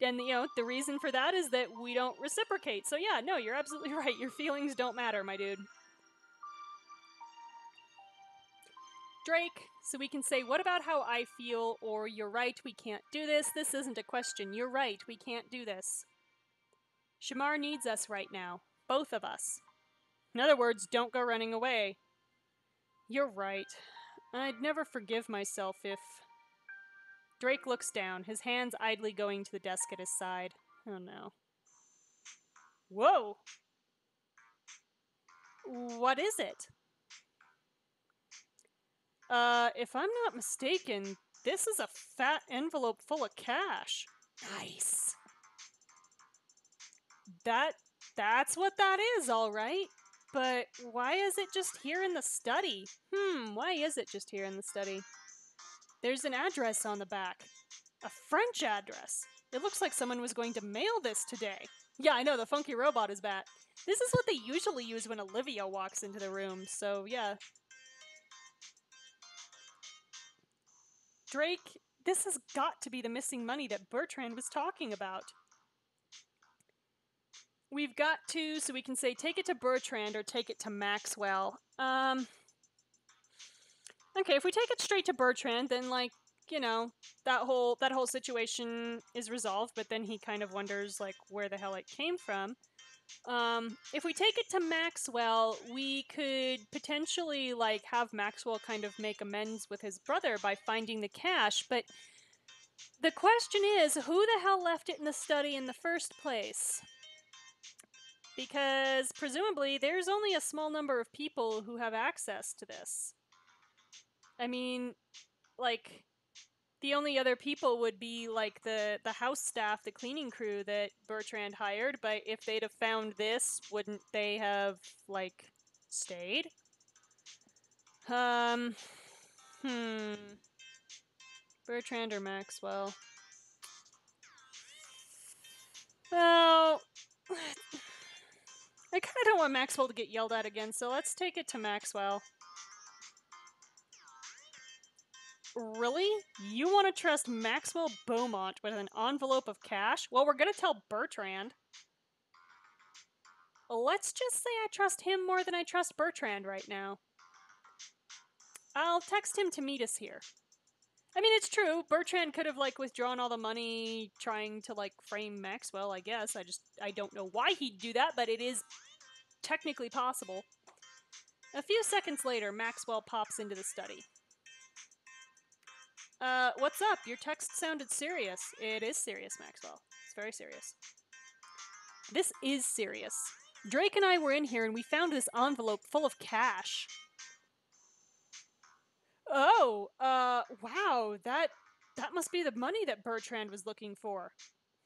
and, you know, the reason for that is that we don't reciprocate. So yeah, no, you're absolutely right, your feelings don't matter, my dude. Drake, so we can say, what about how I feel, or you're right, we can't do this, this isn't a question, you're right, we can't do this. Shamar needs us right now, both of us. In other words, don't go running away. You're right. I'd never forgive myself if... Drake looks down, his hands idly going to the desk at his side. Oh no. Whoa! What is it? Uh, if I'm not mistaken, this is a fat envelope full of cash. Nice. That, that's what that is, all right. But why is it just here in the study? Hmm, why is it just here in the study? There's an address on the back. A French address. It looks like someone was going to mail this today. Yeah, I know, the funky robot is back. This is what they usually use when Olivia walks into the room, so yeah. Drake, this has got to be the missing money that Bertrand was talking about. We've got to, so we can say, take it to Bertrand or take it to Maxwell. Um, okay, if we take it straight to Bertrand, then, like, you know, that whole, that whole situation is resolved, but then he kind of wonders, like, where the hell it came from. Um, if we take it to Maxwell, we could potentially, like, have Maxwell kind of make amends with his brother by finding the cash, but the question is, who the hell left it in the study in the first place? because presumably there's only a small number of people who have access to this. I mean, like, the only other people would be, like, the, the house staff, the cleaning crew that Bertrand hired, but if they'd have found this, wouldn't they have, like, stayed? Um, hmm. Bertrand or Maxwell? Well, I kind of don't want Maxwell to get yelled at again, so let's take it to Maxwell. Really? You want to trust Maxwell Beaumont with an envelope of cash? Well, we're going to tell Bertrand. Let's just say I trust him more than I trust Bertrand right now. I'll text him to meet us here. I mean, it's true. Bertrand could have, like, withdrawn all the money trying to, like, frame Maxwell, I guess. I just, I don't know why he'd do that, but it is technically possible. A few seconds later, Maxwell pops into the study. Uh, what's up? Your text sounded serious. It is serious, Maxwell. It's very serious. This is serious. Drake and I were in here and we found this envelope full of cash. Oh, uh, wow, that, that must be the money that Bertrand was looking for.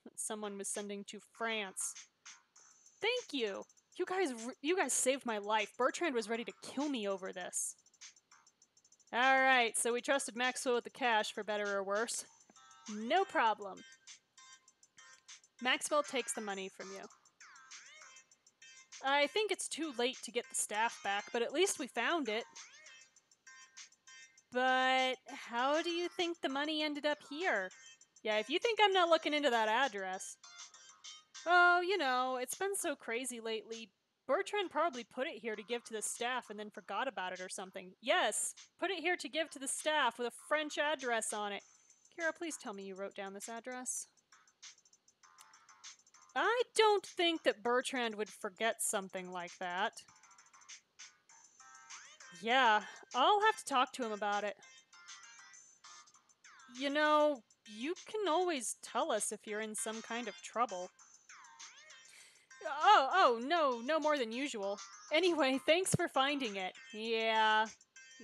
That someone was sending to France. Thank you. You guys, you guys saved my life. Bertrand was ready to kill me over this. All right, so we trusted Maxwell with the cash, for better or worse. No problem. Maxwell takes the money from you. I think it's too late to get the staff back, but at least we found it. But how do you think the money ended up here? Yeah, if you think I'm not looking into that address. Oh, you know, it's been so crazy lately. Bertrand probably put it here to give to the staff and then forgot about it or something. Yes, put it here to give to the staff with a French address on it. Kiara, please tell me you wrote down this address. I don't think that Bertrand would forget something like that. Yeah, I'll have to talk to him about it. You know, you can always tell us if you're in some kind of trouble. Oh, oh, no, no more than usual. Anyway, thanks for finding it. Yeah,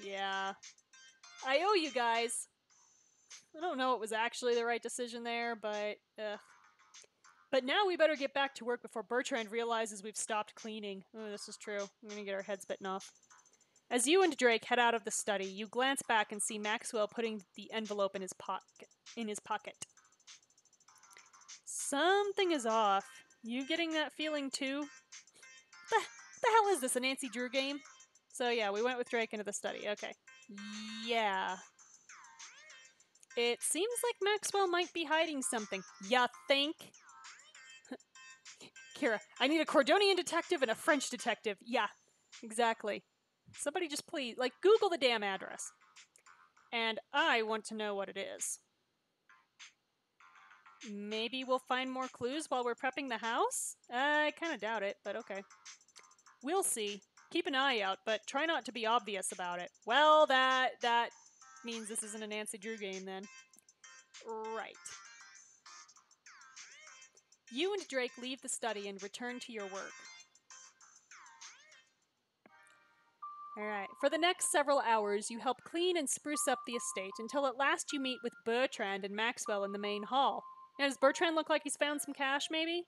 yeah. I owe you guys. I don't know it was actually the right decision there, but, ugh. But now we better get back to work before Bertrand realizes we've stopped cleaning. Oh, this is true. I'm gonna get our heads bitten off. As you and Drake head out of the study, you glance back and see Maxwell putting the envelope in his pocket. In his pocket. Something is off. You getting that feeling too? The, the hell is this, a Nancy Drew game? So yeah, we went with Drake into the study. Okay. Yeah. It seems like Maxwell might be hiding something. Ya think? Kiara, I need a Cordonian detective and a French detective. Yeah, exactly. Somebody just please, like, Google the damn address. And I want to know what it is. Maybe we'll find more clues while we're prepping the house? I kind of doubt it, but okay. We'll see. Keep an eye out, but try not to be obvious about it. Well, that, that means this isn't a Nancy Drew game then. Right. You and Drake leave the study and return to your work. Alright, for the next several hours, you help clean and spruce up the estate until at last you meet with Bertrand and Maxwell in the main hall. Now, does Bertrand look like he's found some cash, maybe?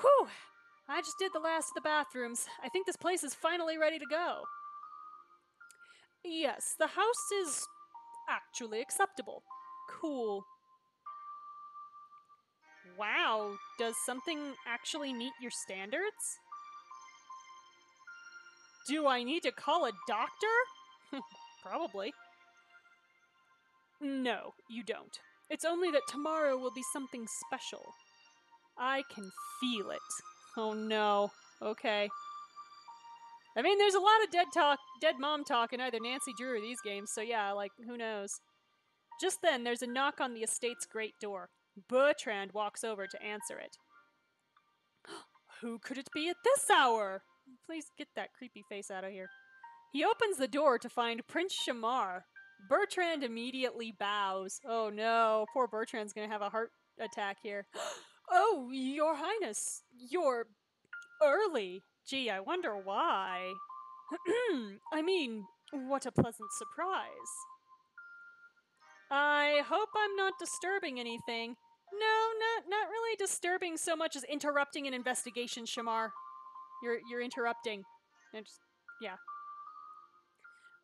Whew! I just did the last of the bathrooms. I think this place is finally ready to go. Yes, the house is actually acceptable. Cool. Wow, does something actually meet your standards? Do I need to call a doctor? Probably. No, you don't. It's only that tomorrow will be something special. I can feel it. Oh no. Okay. I mean, there's a lot of dead talk, dead mom talk in either Nancy Drew or these games, so yeah, like, who knows. Just then, there's a knock on the estate's great door. Bertrand walks over to answer it. Who could it be at this hour? Please get that creepy face out of here. He opens the door to find Prince Shamar. Bertrand immediately bows. Oh no, poor Bertrand's gonna have a heart attack here. Oh, Your Highness, You're early. Gee, I wonder why. I mean, what a pleasant surprise. I hope I'm not disturbing anything. No, not, not really disturbing so much as interrupting an investigation, Shamar. You're, you're interrupting. And just, yeah.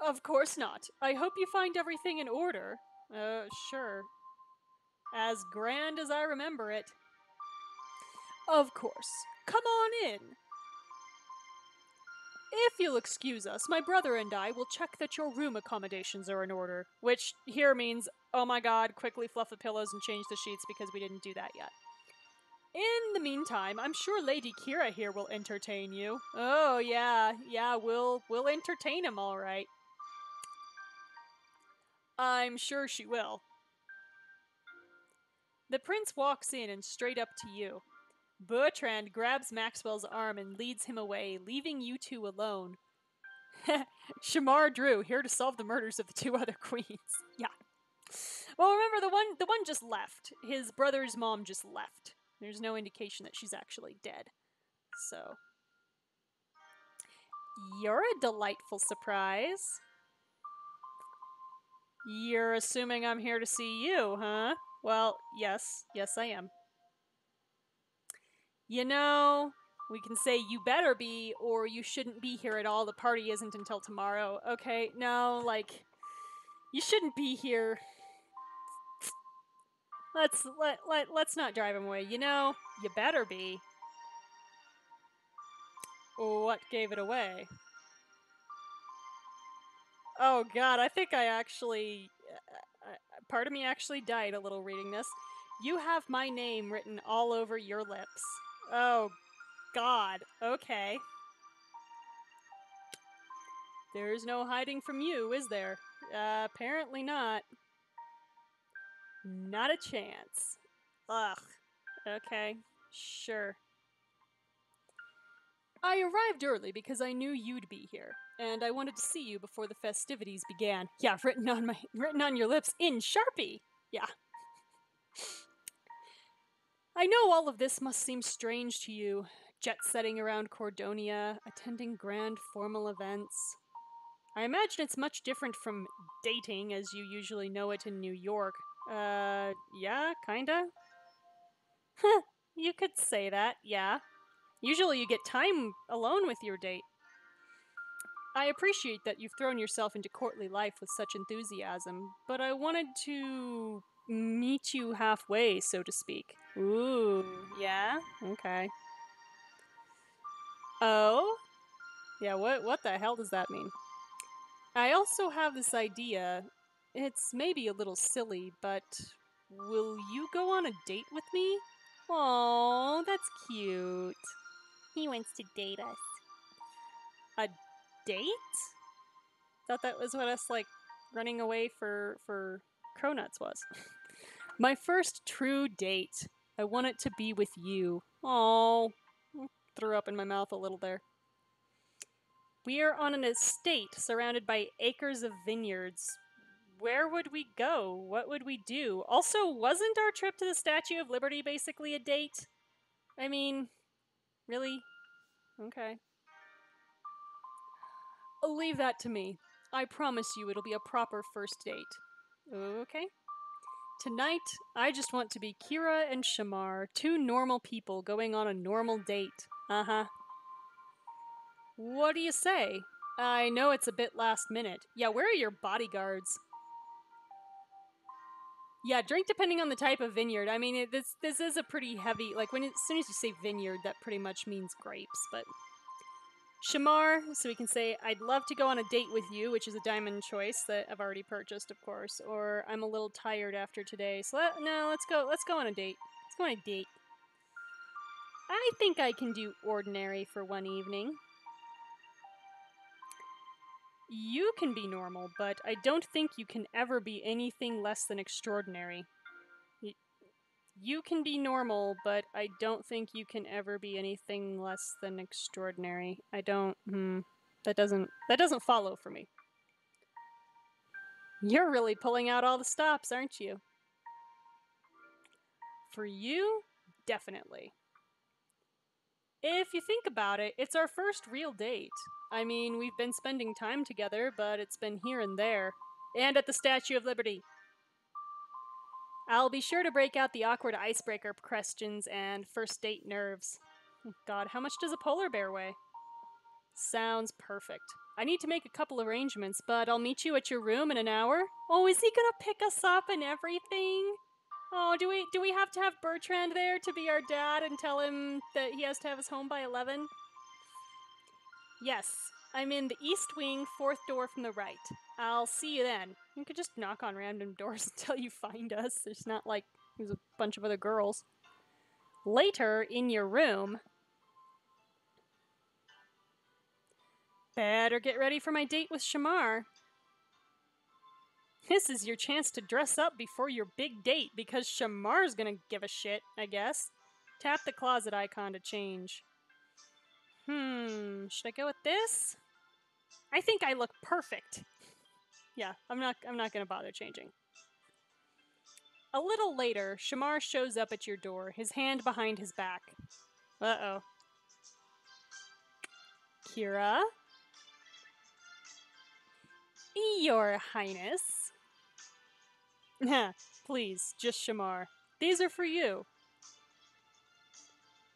Of course not. I hope you find everything in order. Uh, sure. As grand as I remember it. Of course. Come on in. If you'll excuse us, my brother and I will check that your room accommodations are in order. Which here means, oh my god, quickly fluff the pillows and change the sheets because we didn't do that yet. In the meantime, I'm sure Lady Kiara here will entertain you. Oh, yeah, yeah, we'll, we'll entertain him, all right. I'm sure she will. The prince walks in and straight up to you. Bertrand grabs Maxwell's arm and leads him away, leaving you two alone. Shamar Drew, here to solve the murders of the two other queens. Yeah. Well, remember, the one, the one just left. His brother's mom just left. There's no indication that she's actually dead. So. You're a delightful surprise. You're assuming I'm here to see you, huh? Well, yes. Yes, I am. You know, we can say you better be, or you shouldn't be here at all. The party isn't until tomorrow. Okay, no, like, you shouldn't be here. Let's, let, let, let's not drive him away. You know, you better be. What gave it away? Oh, God, I think I actually... Uh, part of me actually died a little reading this. You have my name written all over your lips. Oh, God. Okay. There's no hiding from you, is there? Uh, apparently not. Not a chance. Ugh. Okay. Sure. I arrived early because I knew you'd be here, and I wanted to see you before the festivities began. Yeah, written on my written on your lips in Sharpie. Yeah. I know all of this must seem strange to you. Jet-setting around Cordonia, attending grand formal events. I imagine it's much different from dating as you usually know it in New York. Uh, yeah, kinda? Huh, you could say that, yeah. Usually you get time alone with your date. I appreciate that you've thrown yourself into courtly life with such enthusiasm, but I wanted to meet you halfway, so to speak. Ooh, yeah? Okay. Oh? Yeah, what, what the hell does that mean? I also have this idea... It's maybe a little silly, but will you go on a date with me? Aww, that's cute. He wants to date us. A date? Thought that was what us, like, running away for, for cronuts was. My first true date. I want it to be with you. Aww. Threw up in my mouth a little there. We are on an estate surrounded by acres of vineyards. Where would we go? What would we do? Also, wasn't our trip to the Statue of Liberty basically a date? I mean, really? Okay. Leave that to me. I promise you it'll be a proper first date. Okay. Tonight, I just want to be Kiara and Shamar, two normal people going on a normal date. Uh-huh. What do you say? I know it's a bit last minute. Yeah, where are your bodyguards? Yeah, drink depending on the type of vineyard. I mean, it, this this is a pretty heavy... Like, when it, as soon as you say vineyard, that pretty much means grapes, but... Shamar, so we can say, I'd love to go on a date with you, which is a diamond choice that I've already purchased, of course. Or, I'm a little tired after today, so let, no, let's go, let's go on a date. Let's go on a date. I think I can do ordinary for one evening. You can be normal, but I don't think you can ever be anything less than extraordinary. You can be normal, but I don't think you can ever be anything less than extraordinary. I don't, hmm, that doesn't, that doesn't follow for me. You're really pulling out all the stops, aren't you? For you, definitely. If you think about it, it's our first real date. I mean, we've been spending time together, but it's been here and there. And at the Statue of Liberty. I'll be sure to break out the awkward icebreaker questions and first date nerves. God, how much does a polar bear weigh? Sounds perfect. I need to make a couple arrangements, but I'll meet you at your room in an hour. Oh, is he gonna pick us up and everything? Oh, do we do we have to have Bertrand there to be our dad and tell him that he has to have us home by eleven? Yes, I'm in the East Wing, fourth door from the right. I'll see you then. You could just knock on random doors until you find us. There's not like there's a bunch of other girls. Later, in your room. Better get ready for my date with Shamar. This is your chance to dress up before your big date, because Shamar's gonna give a shit, I guess. Tap the closet icon to change. Hmm, should I go with this? I think I look perfect. Yeah, I'm not, I'm not gonna bother changing. A little later, Shamar shows up at your door, his hand behind his back. Uh-oh. Kiara? Your Highness. Please, just Shamar. These are for you.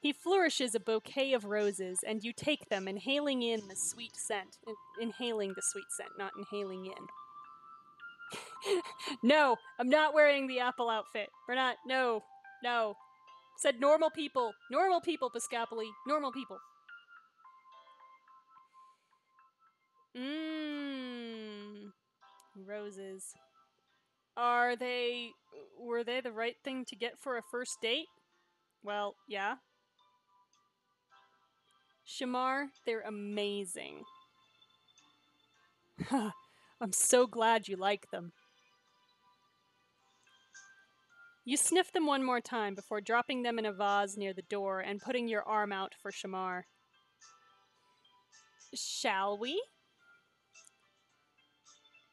He flourishes a bouquet of roses, and you take them, inhaling in the sweet scent. In inhaling the sweet scent, not inhaling in. No, I'm not wearing the apple outfit. We're not. No, no. Said normal people. Normal people, Piscopoli. Normal people. Mmm. Roses. Are they... were they the right thing to get for a first date? Well, yeah. Shamar, they're amazing. I'm so glad you like them. You sniff them one more time before dropping them in a vase near the door and putting your arm out for Shamar. Shall we?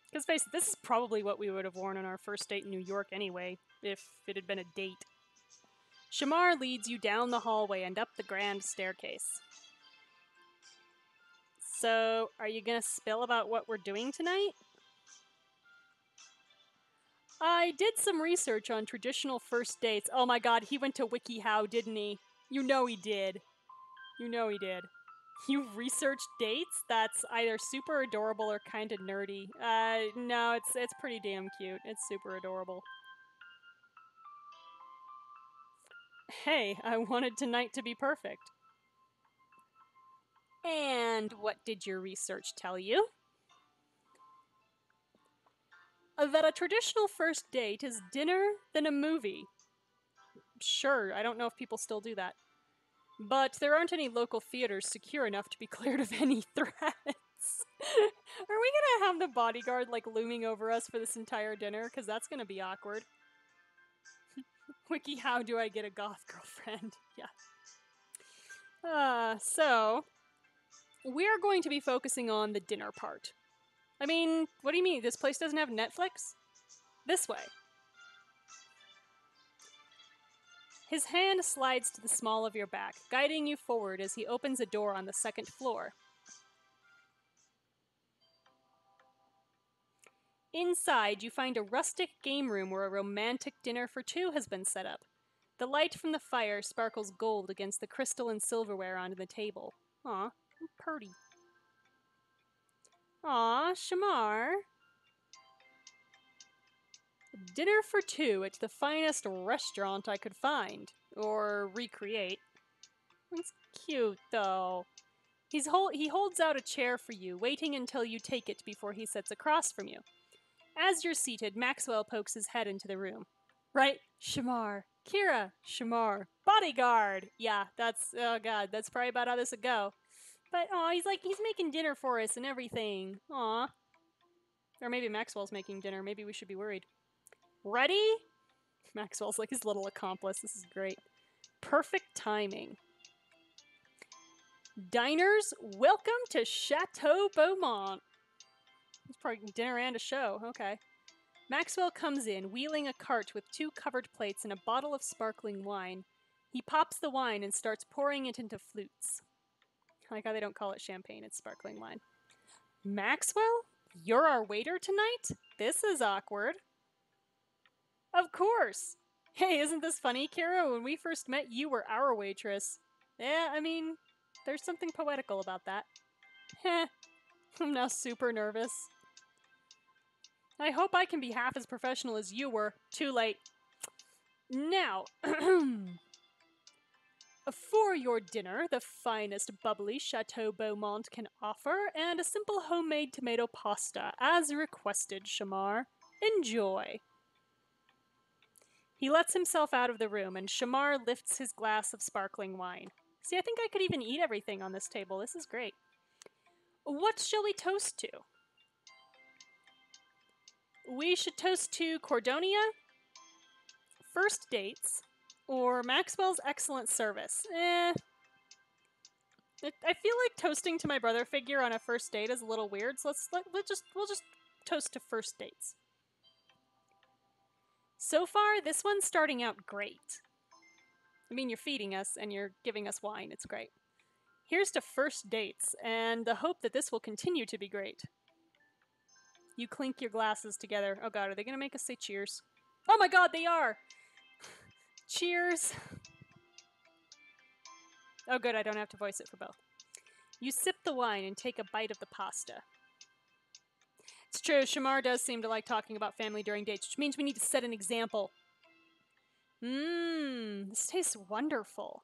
Because face it, this is probably what we would have worn on our first date in New York anyway, if it had been a date. Shamar leads you down the hallway and up the grand staircase. So, are you gonna spill about what we're doing tonight? I did some research on traditional first dates. Oh my god, he went to WikiHow, didn't he? You know he did. You know he did. You've researched dates? That's either super adorable or kind of nerdy. Uh, no, it's it's pretty damn cute. It's super adorable. Hey, I wanted tonight to be perfect. And what did your research tell you? That a traditional first date is dinner, then a movie. Sure, I don't know if people still do that. But there aren't any local theaters secure enough to be cleared of any threats. Are we gonna have the bodyguard, like, looming over us for this entire dinner? Because that's gonna be awkward. Wiki, how do I get a goth girlfriend? Yeah. Uh, so, we're going to be focusing on the dinner part. I mean, what do you mean? This place doesn't have Netflix? This way. His hand slides to the small of your back, guiding you forward as he opens a door on the second floor. Inside, you find a rustic game room where a romantic dinner for two has been set up. The light from the fire sparkles gold against the crystal and silverware on the table. Aw, purty. Aw, Shamar. Dinner for two at the finest restaurant I could find. Or recreate. It's cute, though. He's hol- he holds out a chair for you, waiting until you take it before he sits across from you. As you're seated, Maxwell pokes his head into the room. Right? Shamar. Kiara. Shamar. Bodyguard! Yeah, that's... oh god, that's probably about how this would go. But, aw, he's like, he's making dinner for us and everything. Aw. Or maybe Maxwell's making dinner. Maybe we should be worried. Ready? Maxwell's like his little accomplice. This is great. Perfect timing. Diners, welcome to Chateau Beaumont. It's probably dinner and a show. Okay. Maxwell comes in, wheeling a cart with two covered plates and a bottle of sparkling wine. He pops the wine and starts pouring it into flutes. I like how they don't call it champagne, it's sparkling wine. Maxwell, you're our waiter tonight? This is awkward. Of course. Hey, isn't this funny, Kiara? When we first met, you were our waitress. Yeah, I mean, there's something poetical about that. Heh, I'm now super nervous. I hope I can be half as professional as you were. Too late. Now, for your dinner, the finest bubbly Chateau Beaumont can offer, and a simple homemade tomato pasta, as requested, Shamar. Enjoy. He lets himself out of the room, and Shamar lifts his glass of sparkling wine. See, I think I could even eat everything on this table. This is great. What shall we toast to? We should toast to Cordonia, first dates, or Maxwell's excellent service. Eh. It, I feel like toasting to my brother figure on a first date is a little weird, so let's let, let's just we'll just toast to first dates. So far, this one's starting out great. I mean, you're feeding us and you're giving us wine. It's great. Here's to first dates and the hope that this will continue to be great. You clink your glasses together. Oh god, are they going to make us say cheers? Oh my god, they are! Cheers! Oh good, I don't have to voice it for both. You sip the wine and take a bite of the pasta. It's true, Shamar does seem to like talking about family during dates, which means we need to set an example. Mmm, this tastes wonderful.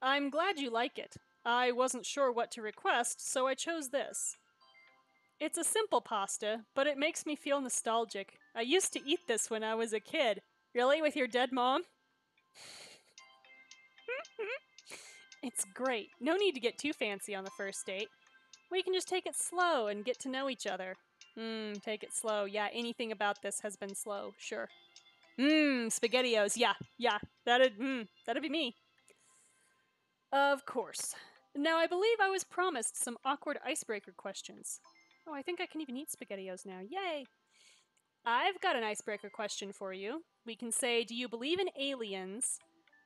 I'm glad you like it. I wasn't sure what to request, so I chose this. It's a simple pasta, but it makes me feel nostalgic. I used to eat this when I was a kid. Really? With your dead mom? It's great. No need to get too fancy on the first date. We can just take it slow and get to know each other. Mmm, take it slow. Yeah, anything about this has been slow, sure. Mmm, SpaghettiOs. Yeah, yeah. That'd, mm, that'd be me. Of course. Now, I believe I was promised some awkward icebreaker questions. Oh, I think I can even eat SpaghettiOs now. Yay! I've got an icebreaker question for you. We can say, do you believe in aliens?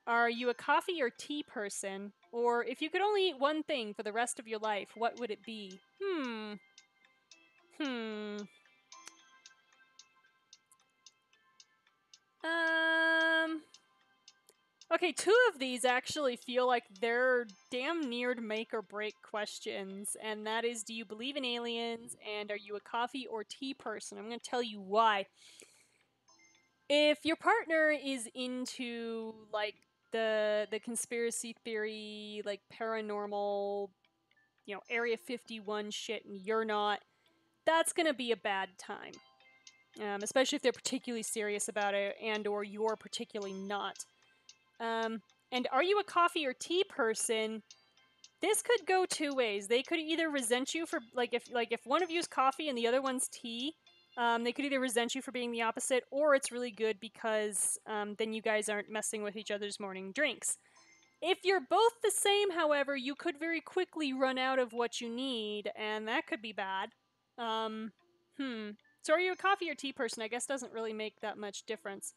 Are you a coffee or tea person? Or if you could only eat one thing for the rest of your life, what would it be? Hmm. Hmm. Um. Okay, two of these actually feel like they're damn near make or break questions, and that is, do you believe in aliens, and are you a coffee or tea person? I'm going to tell you why. If your partner is into, like, the the conspiracy theory, like, paranormal, you know, Area fifty-one shit, and you're not, that's going to be a bad time. Um, especially if they're particularly serious about it, and or you're particularly not. Um, and are you a coffee or tea person? This could go two ways. They could either resent you for, like, if like if one of you is coffee and the other one's tea, um, they could either resent you for being the opposite, or it's really good because um, then you guys aren't messing with each other's morning drinks. If you're both the same, however, you could very quickly run out of what you need, and that could be bad. Um, hmm. So are you a coffee or tea person? I guess doesn't really make that much difference.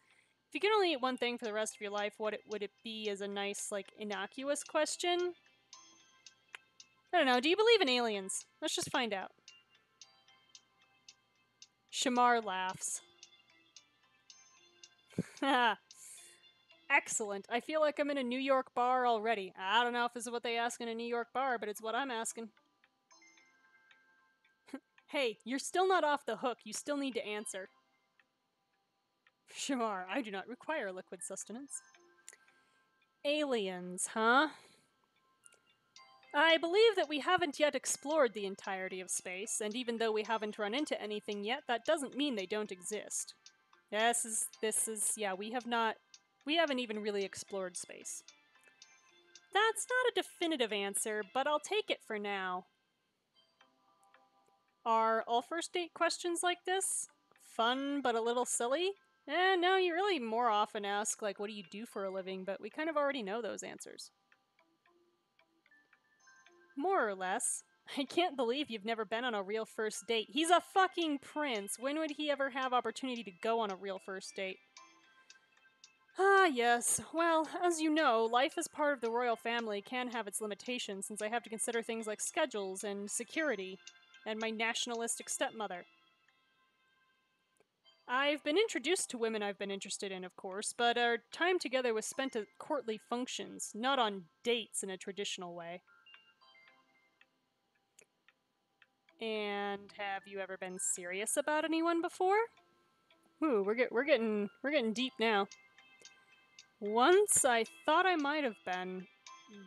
If you can only eat one thing for the rest of your life, what it, would it be is a nice, like, innocuous question. I don't know. Do you believe in aliens? Let's just find out. Shamar laughs. Excellent. I feel like I'm in a New York bar already. I don't know if this is what they ask in a New York bar, but it's what I'm asking. Hey, you're still not off the hook. You still need to answer. Shamar, I do not require liquid sustenance. Aliens, huh? I believe that we haven't yet explored the entirety of space, and even though we haven't run into anything yet, that doesn't mean they don't exist. This is, this is, yeah, we have not, we haven't even really explored space. That's not a definitive answer, but I'll take it for now. Are all first date questions like this? Fun, but a little silly? Eh, no, you really more often ask, like, what do you do for a living? But we kind of already know those answers. More or less. I can't believe you've never been on a real first date. He's a fucking prince. When would he ever have opportunity to go on a real first date? Ah, yes. Well, as you know, life as part of the royal family can have its limitations, since I have to consider things like schedules and security, and my nationalistic stepmother. I've been introduced to women I've been interested in, of course, but our time together was spent at courtly functions, not on dates in a traditional way. And have you ever been serious about anyone before? Ooh, we're get we're getting we're getting deep now. Once I thought I might have been,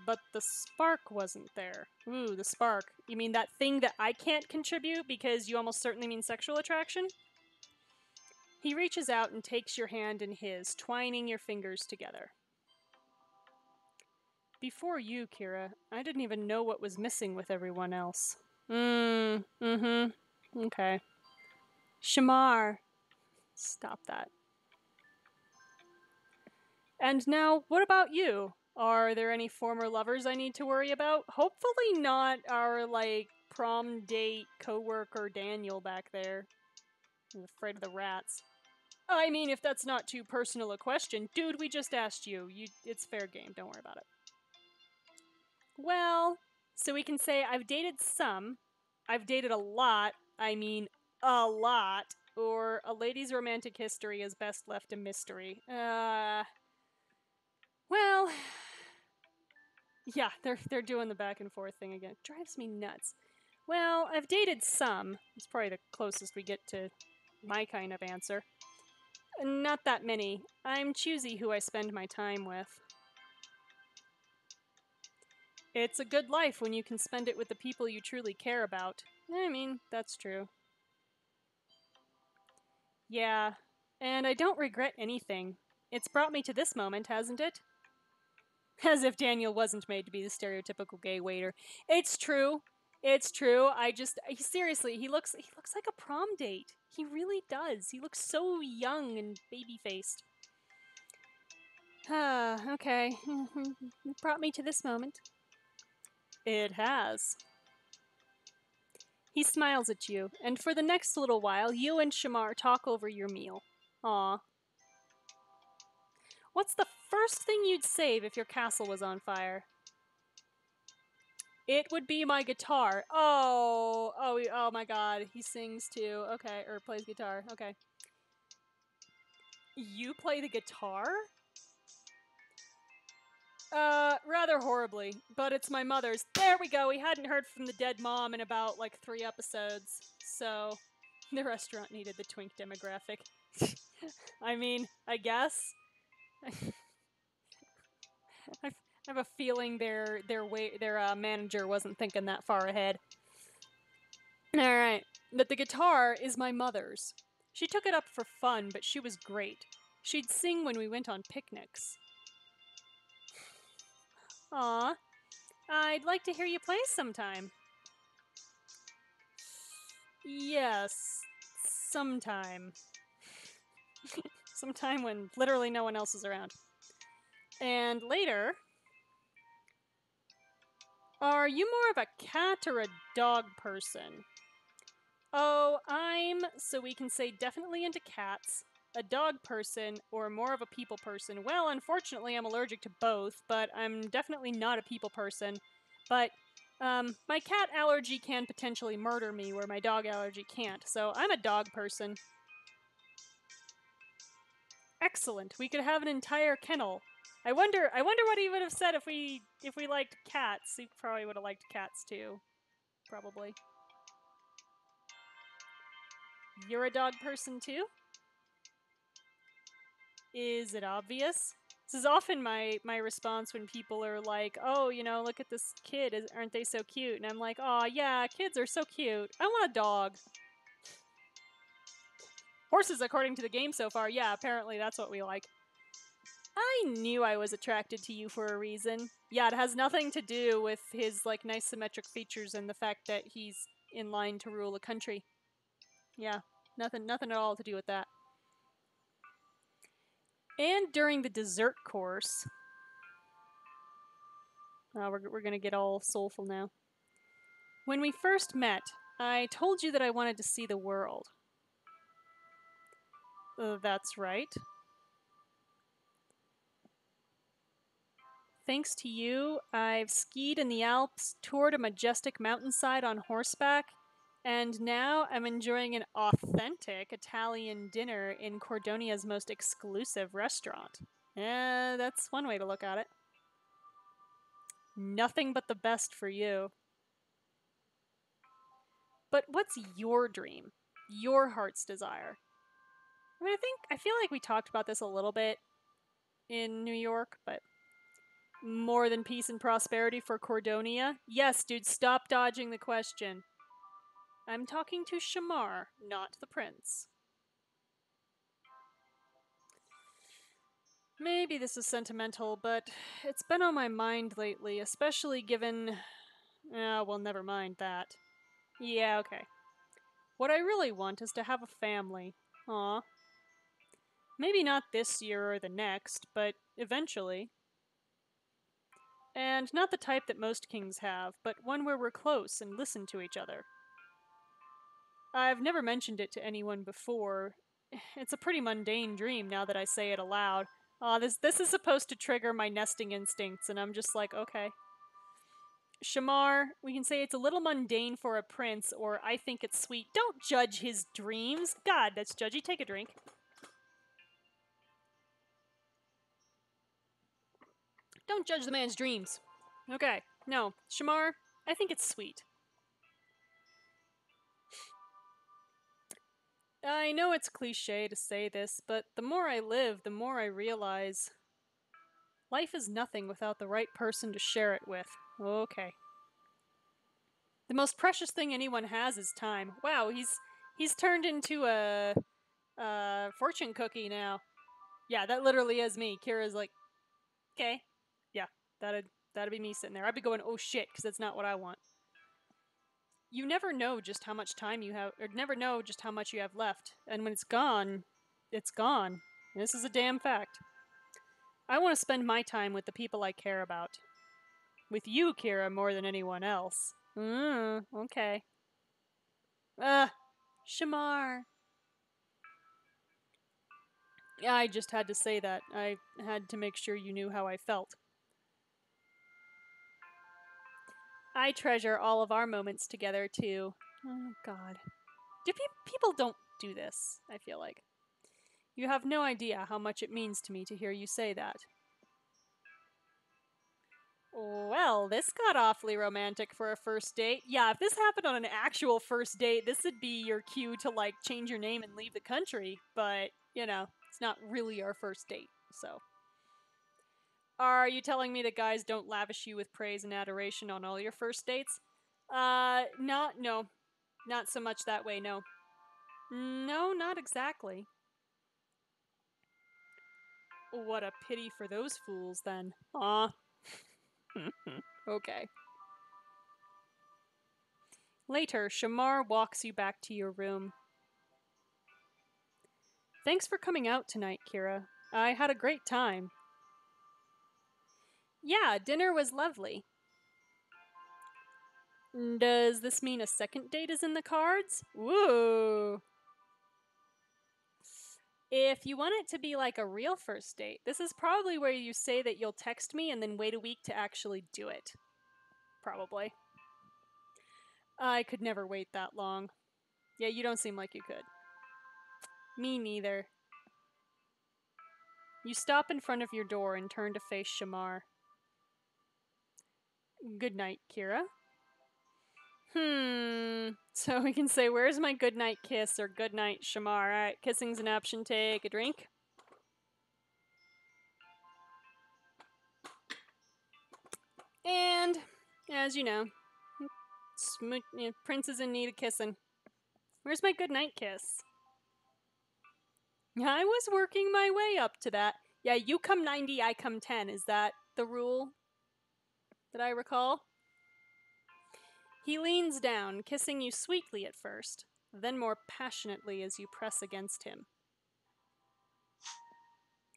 but the spark wasn't there. Ooh, the spark. You mean that thing that I can't contribute because you almost certainly mean sexual attraction? He reaches out and takes your hand in his, twining your fingers together. Before you, Kiara, I didn't even know what was missing with everyone else. Mm, mm-hmm. Okay. Shamar. Stop that. And now, what about you? Are there any former lovers I need to worry about? Hopefully not our, like, prom date co-worker Daniel back there. I'm afraid of the rats. I mean, if that's not too personal a question. Dude, we just asked you. You it's fair game. Don't worry about it. Well... So we can say, I've dated some, I've dated a lot, I mean a lot, or a lady's romantic history is best left a mystery. Uh, well, yeah, they're, they're doing the back and forth thing again. It drives me nuts. Well, I've dated some. It's probably the closest we get to my kind of answer. Not that many. I'm choosy who I spend my time with. It's a good life when you can spend it with the people you truly care about. I mean, that's true. Yeah, and I don't regret anything. It's brought me to this moment, hasn't it? As if Daniel wasn't made to be the stereotypical gay waiter. It's true. It's true. I just... Seriously, he looks, he looks like a prom date. He really does. He looks so young and baby-faced. Ah, okay. It brought me to this moment. It has. He smiles at you, and for the next little while, you and Shamar talk over your meal. Aw. What's the first thing you'd save if your castle was on fire? It would be my guitar. Oh, oh, oh my god, he sings too. Okay, or plays guitar. Okay. You play the guitar? Uh, rather horribly, but it's my mother's. There we go, we hadn't heard from the dead mom in about, like, three episodes, so the restaurant needed the twink demographic. I mean, I guess. I have a feeling their, their, way, their uh, manager wasn't thinking that far ahead. Alright, but the guitar is my mother's. She took it up for fun, but she was great. She'd sing when we went on picnics. Aw, I'd like to hear you play sometime. Yes, sometime. Sometime when literally no one else is around. And later... Are you more of a cat or a dog person? Oh, I'm, so we can say definitely into cats... a dog person, or more of a people person. Well, unfortunately, I'm allergic to both, but I'm definitely not a people person. But um, my cat allergy can potentially murder me, where my dog allergy can't. So I'm a dog person. Excellent. We could have an entire kennel. I wonder. I wonder what he would have said if we if we liked cats. He probably would have liked cats too. Probably. You're a dog person too? Is it obvious? This is often my, my response when people are like, oh, you know, look at this kid. Aren't they so cute? And I'm like, oh, yeah, kids are so cute. I want a dog. Horses, according to the game so far. Yeah, apparently that's what we like. I knew I was attracted to you for a reason. Yeah, it has nothing to do with his, like, nice symmetric features and the fact that he's in line to rule a country. Yeah, nothing, nothing at all to do with that. And during the dessert course... Oh, we're, we're going to get all soulful now. When we first met, I told you that I wanted to see the world. Uh, that's right. Thanks to you, I've skied in the Alps, toured a majestic mountainside on horseback, and now I'm enjoying an authentic Italian dinner in Cordonia's most exclusive restaurant. Eh, that's one way to look at it. Nothing but the best for you. But what's your dream? Your heart's desire? I mean, I think, I feel like we talked about this a little bit in New York, but more than peace and prosperity for Cordonia? Yes, dude, stop dodging the question. I'm talking to Shamar, not the prince. Maybe this is sentimental, but it's been on my mind lately, especially given... Oh, well, never mind that. Yeah, okay. What I really want is to have a family. Aw. Maybe not this year or the next, but eventually. And not the type that most kings have, but one where we're close and listen to each other. I've never mentioned it to anyone before. It's a pretty mundane dream now that I say it aloud. Aw, uh, this, this is supposed to trigger my nesting instincts, and I'm just like, okay. Shamar, we can say it's a little mundane for a prince, or I think it's sweet. Don't judge his dreams. God, that's judgy. Take a drink. Don't judge the man's dreams. Okay, no. Shamar, I think it's sweet. I know it's cliché to say this, but the more I live, the more I realize life is nothing without the right person to share it with. Okay. The most precious thing anyone has is time. Wow, he's he's turned into a, a fortune cookie now. Yeah, that literally is me. Kira's like, okay. Yeah, that'd, that'd be me sitting there. I'd be going, oh shit, because that's not what I want. You never know just how much time you have, or never know just how much you have left. And when it's gone, it's gone. This is a damn fact. I want to spend my time with the people I care about. With you, Kiara, more than anyone else. Mm, okay. Uh, Shamar. I just had to say that. I had to make sure you knew how I felt. I treasure all of our moments together, too. Oh, God. Do pe- people don't do this, I feel like. You have no idea how much it means to me to hear you say that. Well, this got awfully romantic for a first date. Yeah, if this happened on an actual first date, this would be your cue to, like, change your name and leave the country. But, you know, it's not really our first date, so... Are you telling me that guys don't lavish you with praise and adoration on all your first dates? Uh, not, no. Not so much that way, no. No, not exactly. What a pity for those fools, then. Aw. Okay. Later, Shamar walks you back to your room. Thanks for coming out tonight, Kiara. I had a great time. Yeah, dinner was lovely. Does this mean a second date is in the cards? Woo! If you want it to be like a real first date, this is probably where you say that you'll text me and then wait a week to actually do it. Probably. I could never wait that long. Yeah, you don't seem like you could. Me neither. You stop in front of your door and turn to face Shamar. Good night, Kiara. Hmm. So we can say, where's my good night kiss or good night, Shamar? Alright, kissing's an option. Take a drink. And, as you know, Prince is in need of kissing. Where's my good night kiss? I was working my way up to that. Yeah, you come ninety, I come ten. Is that the rule that I recall? He leans down, kissing you sweetly at first, then more passionately as you press against him.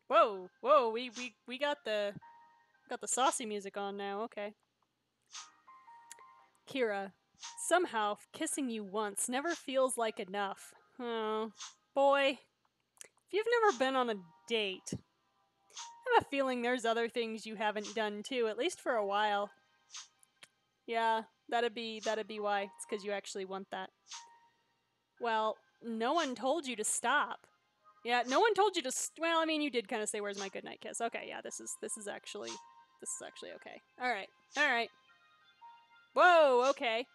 Whoa, whoa, we we, we got the got the saucy music on now, okay. Kiara, somehow kissing you once never feels like enough. Oh, boy. You've never been on a date. I have a feeling there's other things you haven't done too, at least for a while. Yeah, that'd be that'd be why. It's because you actually want that. Well, no one told you to stop. Yeah, no one told you to. St well, I mean, you did kind of say, "Where's my goodnight kiss?" Okay, yeah, this is this is actually this is actually okay. All right, all right. Whoa, okay.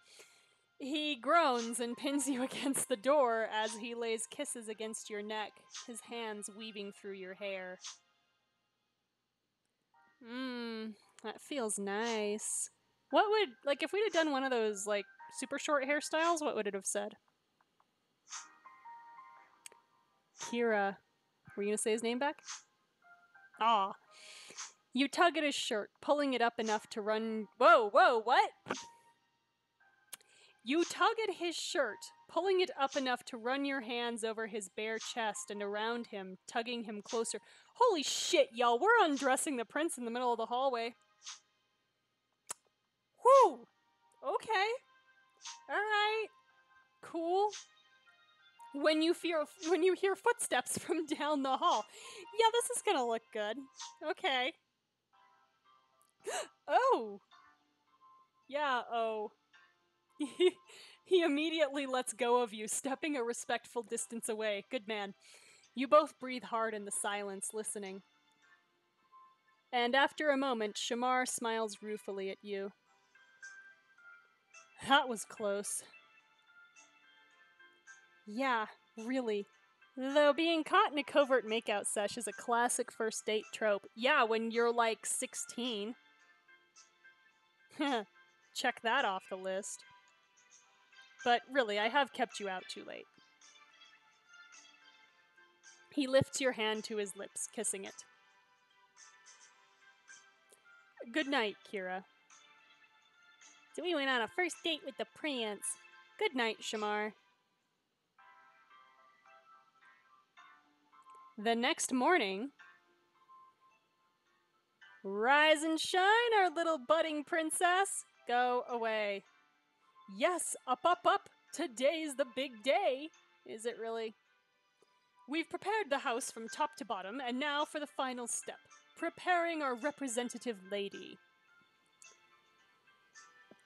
He groans and pins you against the door as he lays kisses against your neck, his hands weaving through your hair. Mmm, that feels nice. What would, like, if we'd have done one of those, like, super short hairstyles, what would it have said? Kiara. Were you gonna say his name back? Aw. You tug at his shirt, pulling it up enough to run... Whoa, whoa, what? You tug at his shirt, pulling it up enough to run your hands over his bare chest and around him, tugging him closer. Holy shit, y'all, we're undressing the prince in the middle of the hallway. Woo! Okay. Alright. Cool. When you feel when you hear footsteps from down the hall. Yeah, this is gonna look good. Okay. Oh! Yeah, oh. He, he immediately lets go of you, stepping a respectful distance away. Good man. You both breathe hard in the silence, listening. And after a moment, Shamar smiles ruefully at you. That was close. Yeah, really. Though being caught in a covert makeout sesh is a classic first date trope. Yeah, when you're like sixteen. Heh. Check that off the list. But really, I have kept you out too late. He lifts your hand to his lips, kissing it. Good night, Kiara. So we went on a first date with the prince. Good night, Shamar. The next morning... Rise and shine, our little budding princess. Go away. Yes, up, up, up. Today's the big day. Is it really? We've prepared the house from top to bottom, and now for the final step. Preparing our representative lady.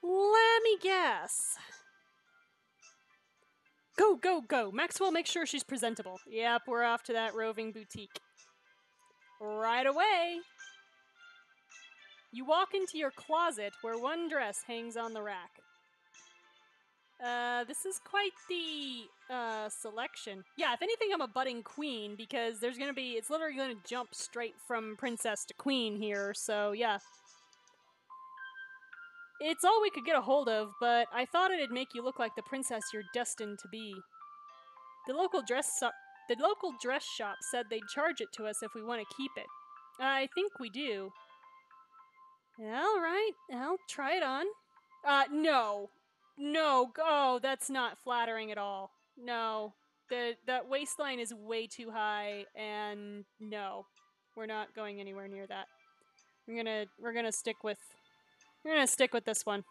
Let me guess. Go, go, go. Maxwell, make sure she's presentable. Yep, we're off to that roving boutique. Right away. You walk into your closet where one dress hangs on the rack. Uh, this is quite the uh, selection. Yeah, if anything, I'm a budding queen because there's going to be... It's literally going to jump straight from princess to queen here, so yeah. It's all we could get a hold of, but I thought it'd make you look like the princess you're destined to be. The local dress so- the local dress shop said they'd charge it to us if we want to keep it. I think we do. All right, I'll try it on. Uh, no. No, oh, that's not flattering at all. No, the that waistline is way too high, and no, we're not going anywhere near that. We're gonna, we're gonna stick with... We're gonna stick with this one.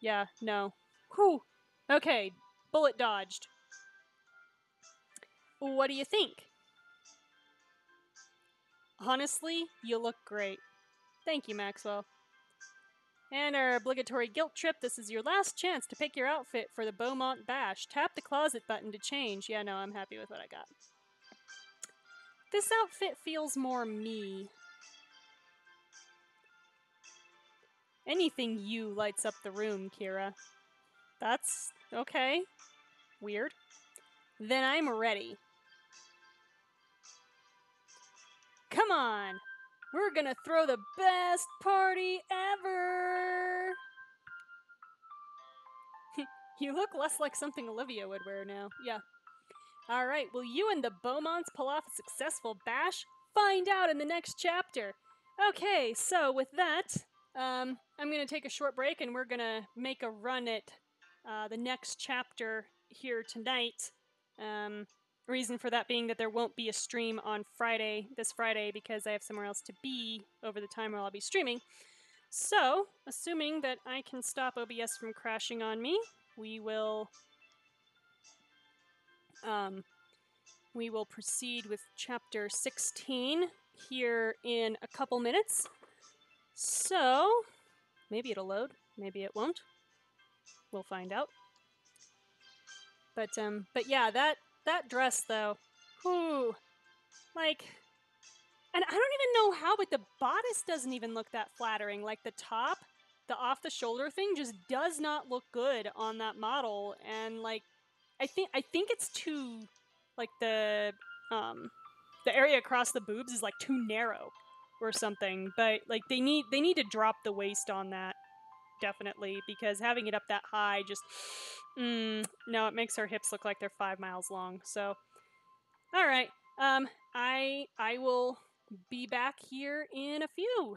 Yeah, no. Whew. Okay, bullet dodged. What do you think? Honestly, you look great. Thank you, Maxwell. And our obligatory guilt trip, this is your last chance to pick your outfit for the Beaumont Bash. Tap the closet button to change. Yeah, no, I'm happy with what I got. This outfit feels more me. Anything you lights up the room, Kiara. That's okay. Weird. Then I'm ready. Come on! We're gonna throw the best party ever! You look less like something Olivia would wear now. Yeah. Alright, will you and the Beaumonts pull off a successful bash? Find out in the next chapter! Okay, so with that... Um, I'm going to take a short break, and we're going to make a run at uh, the next chapter here tonight. Um, reason for that being that there won't be a stream on Friday, this Friday, because I have somewhere else to be over the time where I'll be streaming. So, assuming that I can stop O B S from crashing on me, we will, um, we will proceed with chapter sixteen here in a couple minutes. So maybe it'll load, maybe it won't. We'll find out. But um, but yeah, that that dress though, whoo, like, and I don't even know how, but the bodice doesn't even look that flattering. Like the top, the off the shoulder thing just does not look good on that model. And like, I think I think it's too, like the um, the area across the boobs is like too narrow or something. But like they need they need to drop the waist on that. Definitely, because having it up that high just, mm, no, it makes her hips look like they're five miles long. So, all right, um, I I will be back here in a few.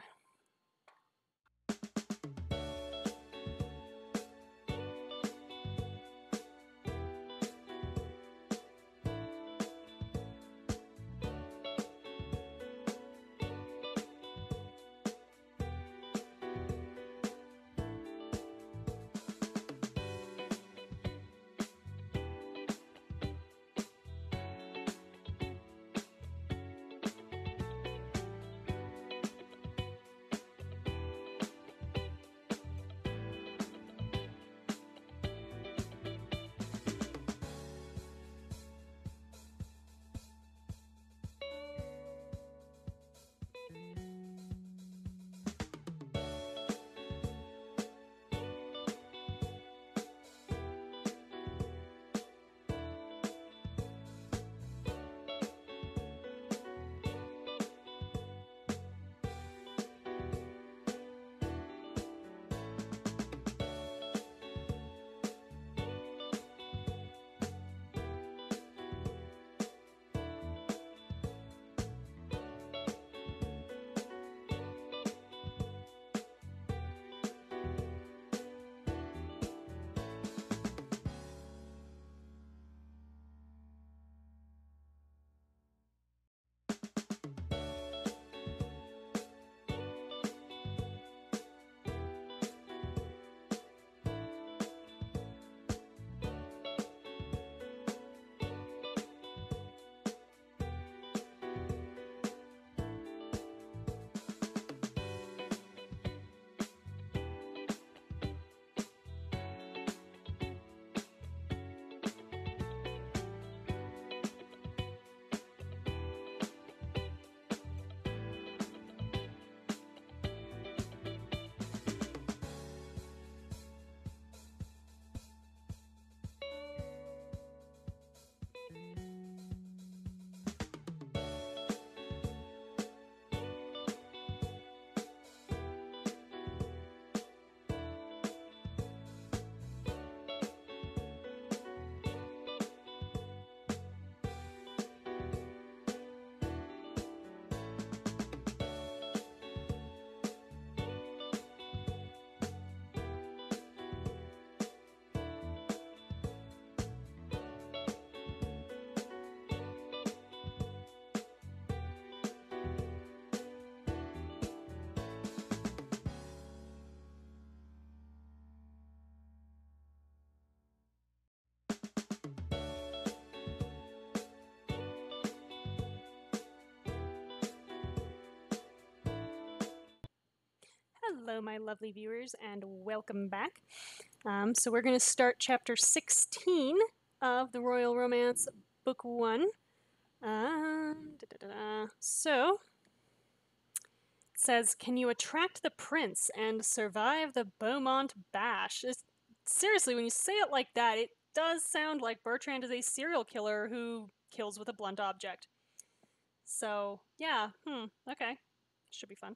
Hello, my lovely viewers, and welcome back. Um, so we're going to start chapter sixteen of the Royal Romance, book one. Um, da, da, da, da. So, it says, can you attract the prince and survive the Beaumont Bash? It's, seriously, when you say it like that, it does sound like Bertrand is a serial killer who kills with a blunt object. So, yeah, hmm, okay. Should be fun.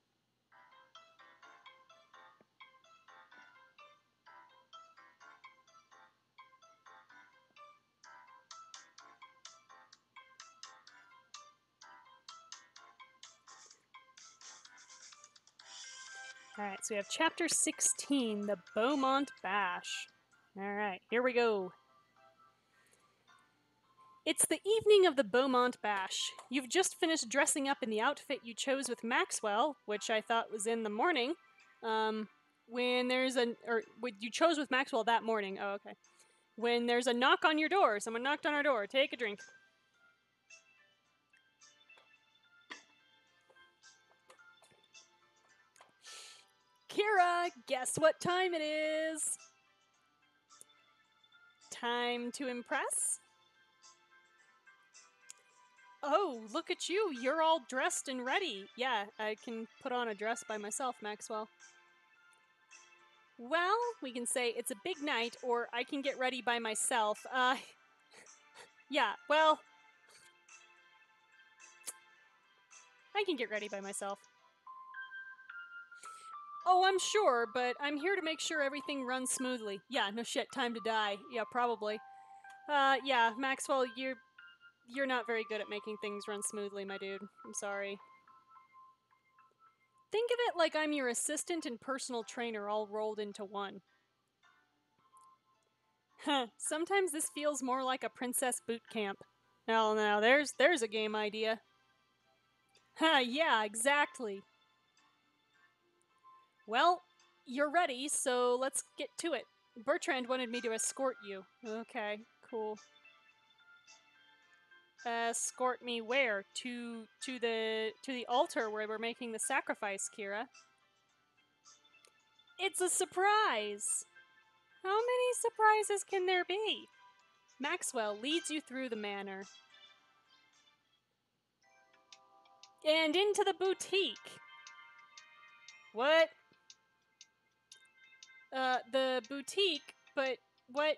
Alright, so we have chapter sixteen, the Beaumont Bash. Alright, here we go. It's the evening of the Beaumont Bash. You've just finished dressing up in the outfit you chose with Maxwell, which I thought was in the morning. Um, when there's an... or what you chose with Maxwell that morning. Oh, okay. When there's a knock on your door. Someone knocked on our door. Take a drink. Kiara, guess what time it is? Time to impress? Oh, look at you. You're all dressed and ready. Yeah, I can put on a dress by myself, Maxwell. Well, we can say it's a big night, or I can get ready by myself. Uh, yeah, well, I can get ready by myself. Oh, I'm sure, but I'm here to make sure everything runs smoothly. Yeah, no shit, time to die. Yeah, probably. Uh, yeah, Maxwell, you're... You're not very good at making things run smoothly, my dude. I'm sorry. Think of it like I'm your assistant and personal trainer all rolled into one. Huh. Sometimes this feels more like a princess boot camp. Now, now, there's, there's a game idea. Huh, yeah, exactly. Well, you're ready, so let's get to it. Bertrand wanted me to escort you. Okay, cool. Escort me where? To to the to the altar where we're making the sacrifice, Kiara. It's a surprise! How many surprises can there be? Maxwell leads you through the manor. And into the boutique. What? Uh, the boutique, but what?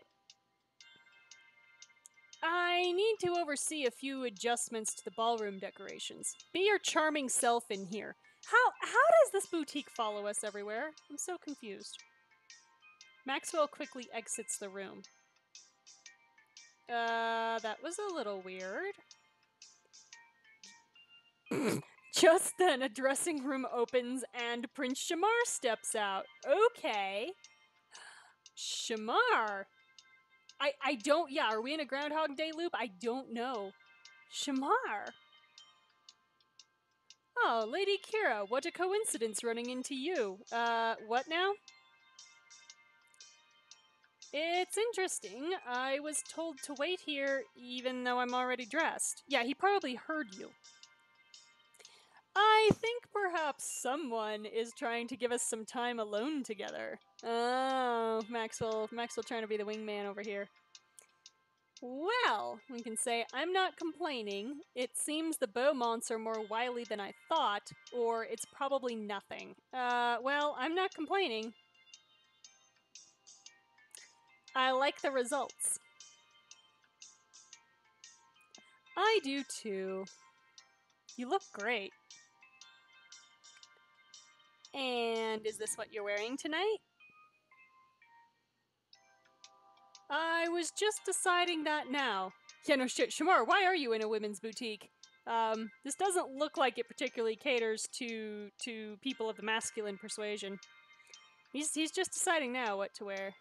I need to oversee a few adjustments to the ballroom decorations. Be your charming self in here. How how does this boutique follow us everywhere? I'm so confused. Maxwell quickly exits the room. Uh, that was a little weird. Just then, a dressing room opens and Prince Shamar steps out. Okay. Shamar. I, I don't, yeah, are we in a Groundhog Day loop? I don't know. Shamar. Oh, Lady Kiara, what a coincidence running into you. Uh, what now? It's interesting. I was told to wait here even though I'm already dressed. Yeah, he probably heard you. I think perhaps someone is trying to give us some time alone together. Oh, Maxwell, Maxwell trying to be the wingman over here. Well, we can say, I'm not complaining. It seems the Beaumonts are more wily than I thought, or it's probably nothing. Uh, well, I'm not complaining. I like the results. I do too. You look great. And is this what you're wearing tonight? I was just deciding that now. Yeah, no shit, Shamar, why are you in a women's boutique? Um, this doesn't look like it particularly caters to to people of the masculine persuasion. He's, he's just deciding now what to wear.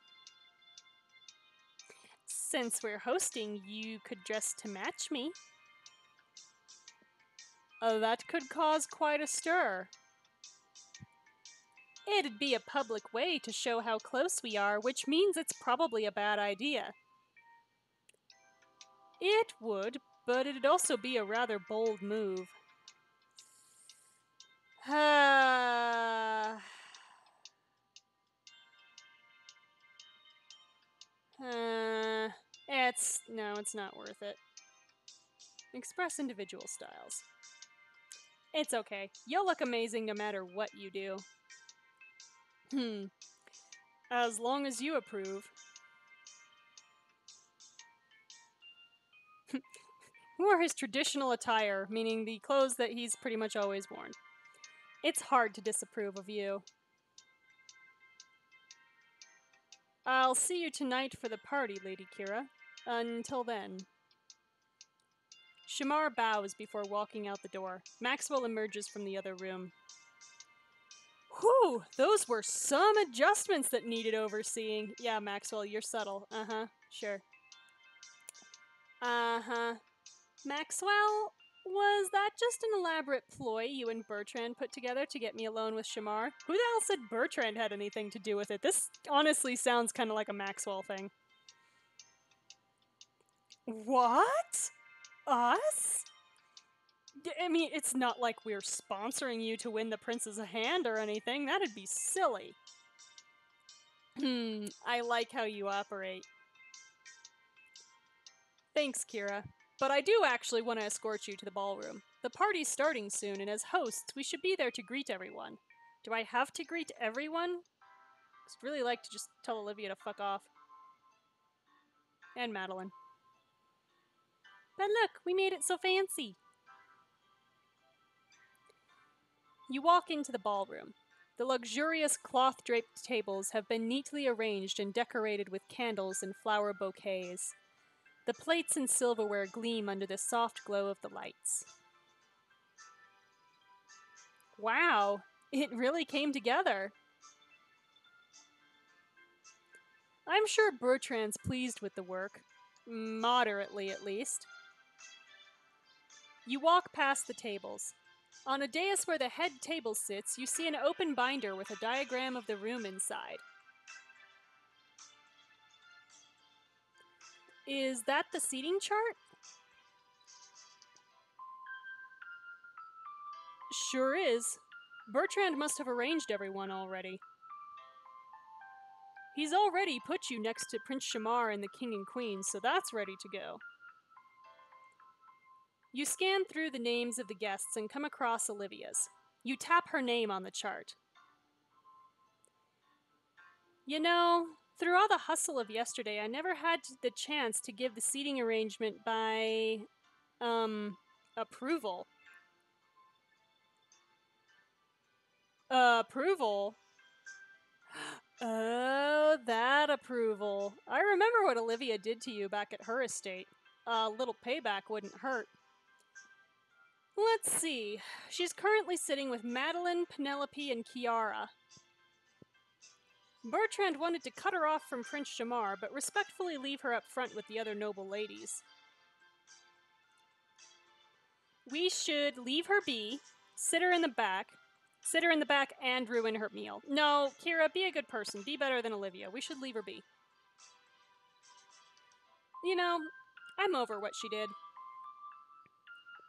Since we're hosting, you could dress to match me. Oh, that could cause quite a stir. It'd be a public way to show how close we are, which means it's probably a bad idea. It would, but it'd also be a rather bold move. Uh, uh, it's... no, it's not worth it. Express individual styles. It's okay. You'll look amazing no matter what you do. Hmm. As long as you approve. Wore his traditional attire, meaning the clothes that he's pretty much always worn. It's hard to disapprove of you. I'll see you tonight for the party, Lady Kiara. Until then. Shamar bows before walking out the door. Maxwell emerges from the other room. Whew, those were some adjustments that needed overseeing. Yeah, Maxwell, you're subtle. Uh-huh, sure. Uh-huh. Maxwell, was that just an elaborate ploy you and Bertrand put together to get me alone with Shamar? Who the hell said Bertrand had anything to do with it? This honestly sounds kind of like a Maxwell thing. What? Us? I mean, it's not like we're sponsoring you to win the prince's hand or anything. That'd be silly. Hmm, I like how you operate. Thanks, Kiara. But I do actually want to escort you to the ballroom. The party's starting soon, and as hosts, we should be there to greet everyone. Do I have to greet everyone? I'd really like to just tell Olivia to fuck off. And Madeline. But look, we made it so fancy. You walk into the ballroom. The luxurious cloth-draped tables have been neatly arranged and decorated with candles and flower bouquets. The plates and silverware gleam under the soft glow of the lights. Wow, it really came together. I'm sure Bertrand's pleased with the work. Moderately, at least. You walk past the tables. On a dais where the head table sits, you see an open binder with a diagram of the room inside. Is that the seating chart? Sure is. Bertrand must have arranged everyone already. He's already put you next to Prince Shamar and the King and Queen, so that's ready to go. You scan through the names of the guests and come across Olivia's. You tap her name on the chart. You know, through all the hustle of yesterday, I never had the chance to give the seating arrangement by... um... approval. Uh, approval? Oh, that approval. I remember what Olivia did to you back at her estate. A little payback wouldn't hurt. Let's see. She's currently sitting with Madeline, Penelope, and Kiara. Bertrand wanted to cut her off from Prince Shamar, but respectfully leave her up front with the other noble ladies. We should leave her be, sit her in the back, Sit her in the back and ruin her meal. No, Kiara, be a good person. Be better than Olivia. We should leave her be. You know, I'm over what she did.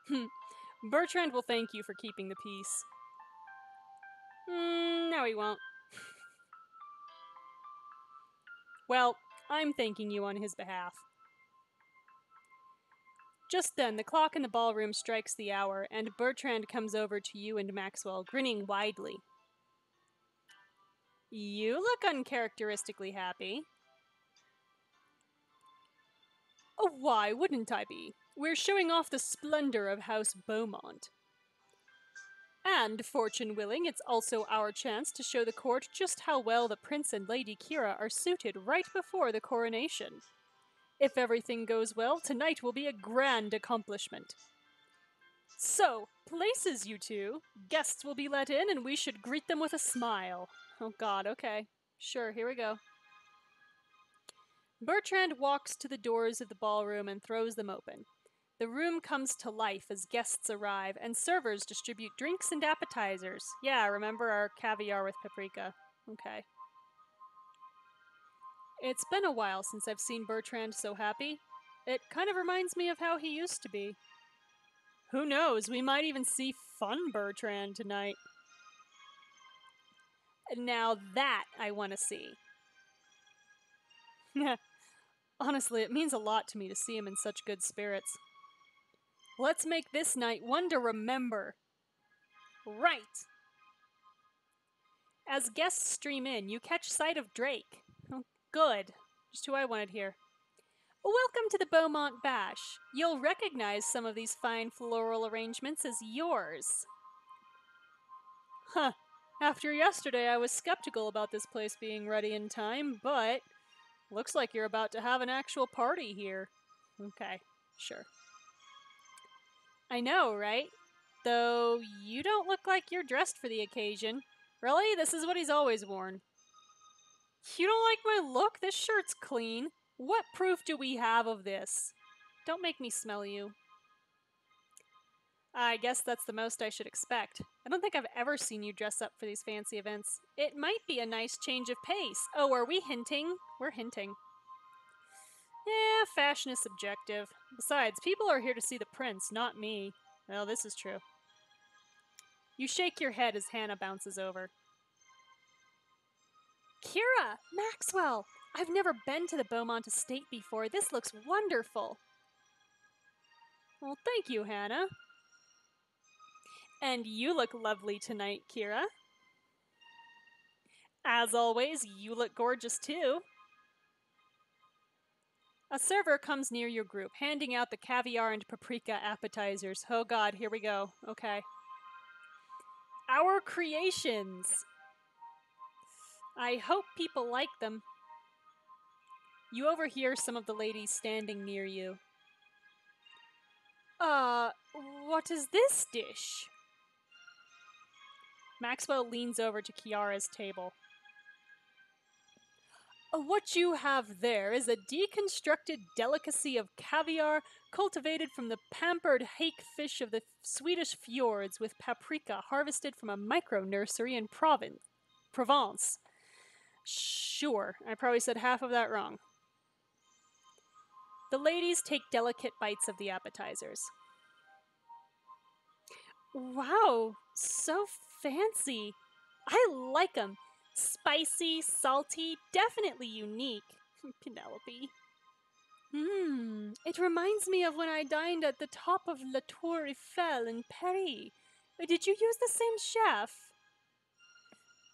Hmm. Bertrand will thank you for keeping the peace. Mm, no, he won't. Well, I'm thanking you on his behalf. Just then, the clock in the ballroom strikes the hour, and Bertrand comes over to you and Maxwell, grinning widely. You look uncharacteristically happy. Oh, why wouldn't I be? We're showing off the splendor of House Beaumont. And, fortune willing, it's also our chance to show the court just how well the Prince and Lady Kiara are suited right before the coronation. If everything goes well, tonight will be a grand accomplishment. So, places, you two. Guests will be let in, and we should greet them with a smile. Oh god, okay. Sure, here we go. Bertrand walks to the doors of the ballroom and throws them open. The room comes to life as guests arrive, and servers distribute drinks and appetizers. Yeah, remember our caviar with paprika. Okay. It's been a while since I've seen Bertrand so happy. It kind of reminds me of how he used to be. Who knows, we might even see fun Bertrand tonight. Now that I want to see. Honestly, it means a lot to me to see him in such good spirits. Let's make this night one to remember. Right! As guests stream in, you catch sight of Drake. Good. Just who I wanted here. Welcome to the Beaumont Bash. You'll recognize some of these fine floral arrangements as yours. Huh. After yesterday, I was skeptical about this place being ready in time, but looks like you're about to have an actual party here. Okay, sure. I know, right? Though you don't look like you're dressed for the occasion. Really? This is what he's always worn. You don't like my look? This shirt's clean. What proof do we have of this? Don't make me smell you. I guess that's the most I should expect. I don't think I've ever seen you dress up for these fancy events. It might be a nice change of pace. Oh, are we hinting? We're hinting. Yeah, fashion is subjective. Besides, people are here to see the prince, not me. Well, this is true. You shake your head as Hana bounces over. Kiara! Maxwell! I've never been to the Beaumont Estate before. This looks wonderful. Well, thank you, Hana. And you look lovely tonight, Kiara. As always, you look gorgeous too. A server comes near your group, handing out the caviar and paprika appetizers. Oh god, here we go. Okay. Our creations! I hope people like them. You overhear some of the ladies standing near you. Uh, what is this dish? Maxwell leans over to Kiara's table. What you have there is a deconstructed delicacy of caviar cultivated from the pampered hake fish of the Swedish fjords with paprika harvested from a micro-nursery in Provence. Provence. Sure, I probably said half of that wrong. The ladies take delicate bites of the appetizers. Wow, so fancy. I like them. Spicy, salty, definitely unique. Penelope. Mmm, it reminds me of when I dined at the top of La Tour Eiffel in Paris. Did you use the same chef?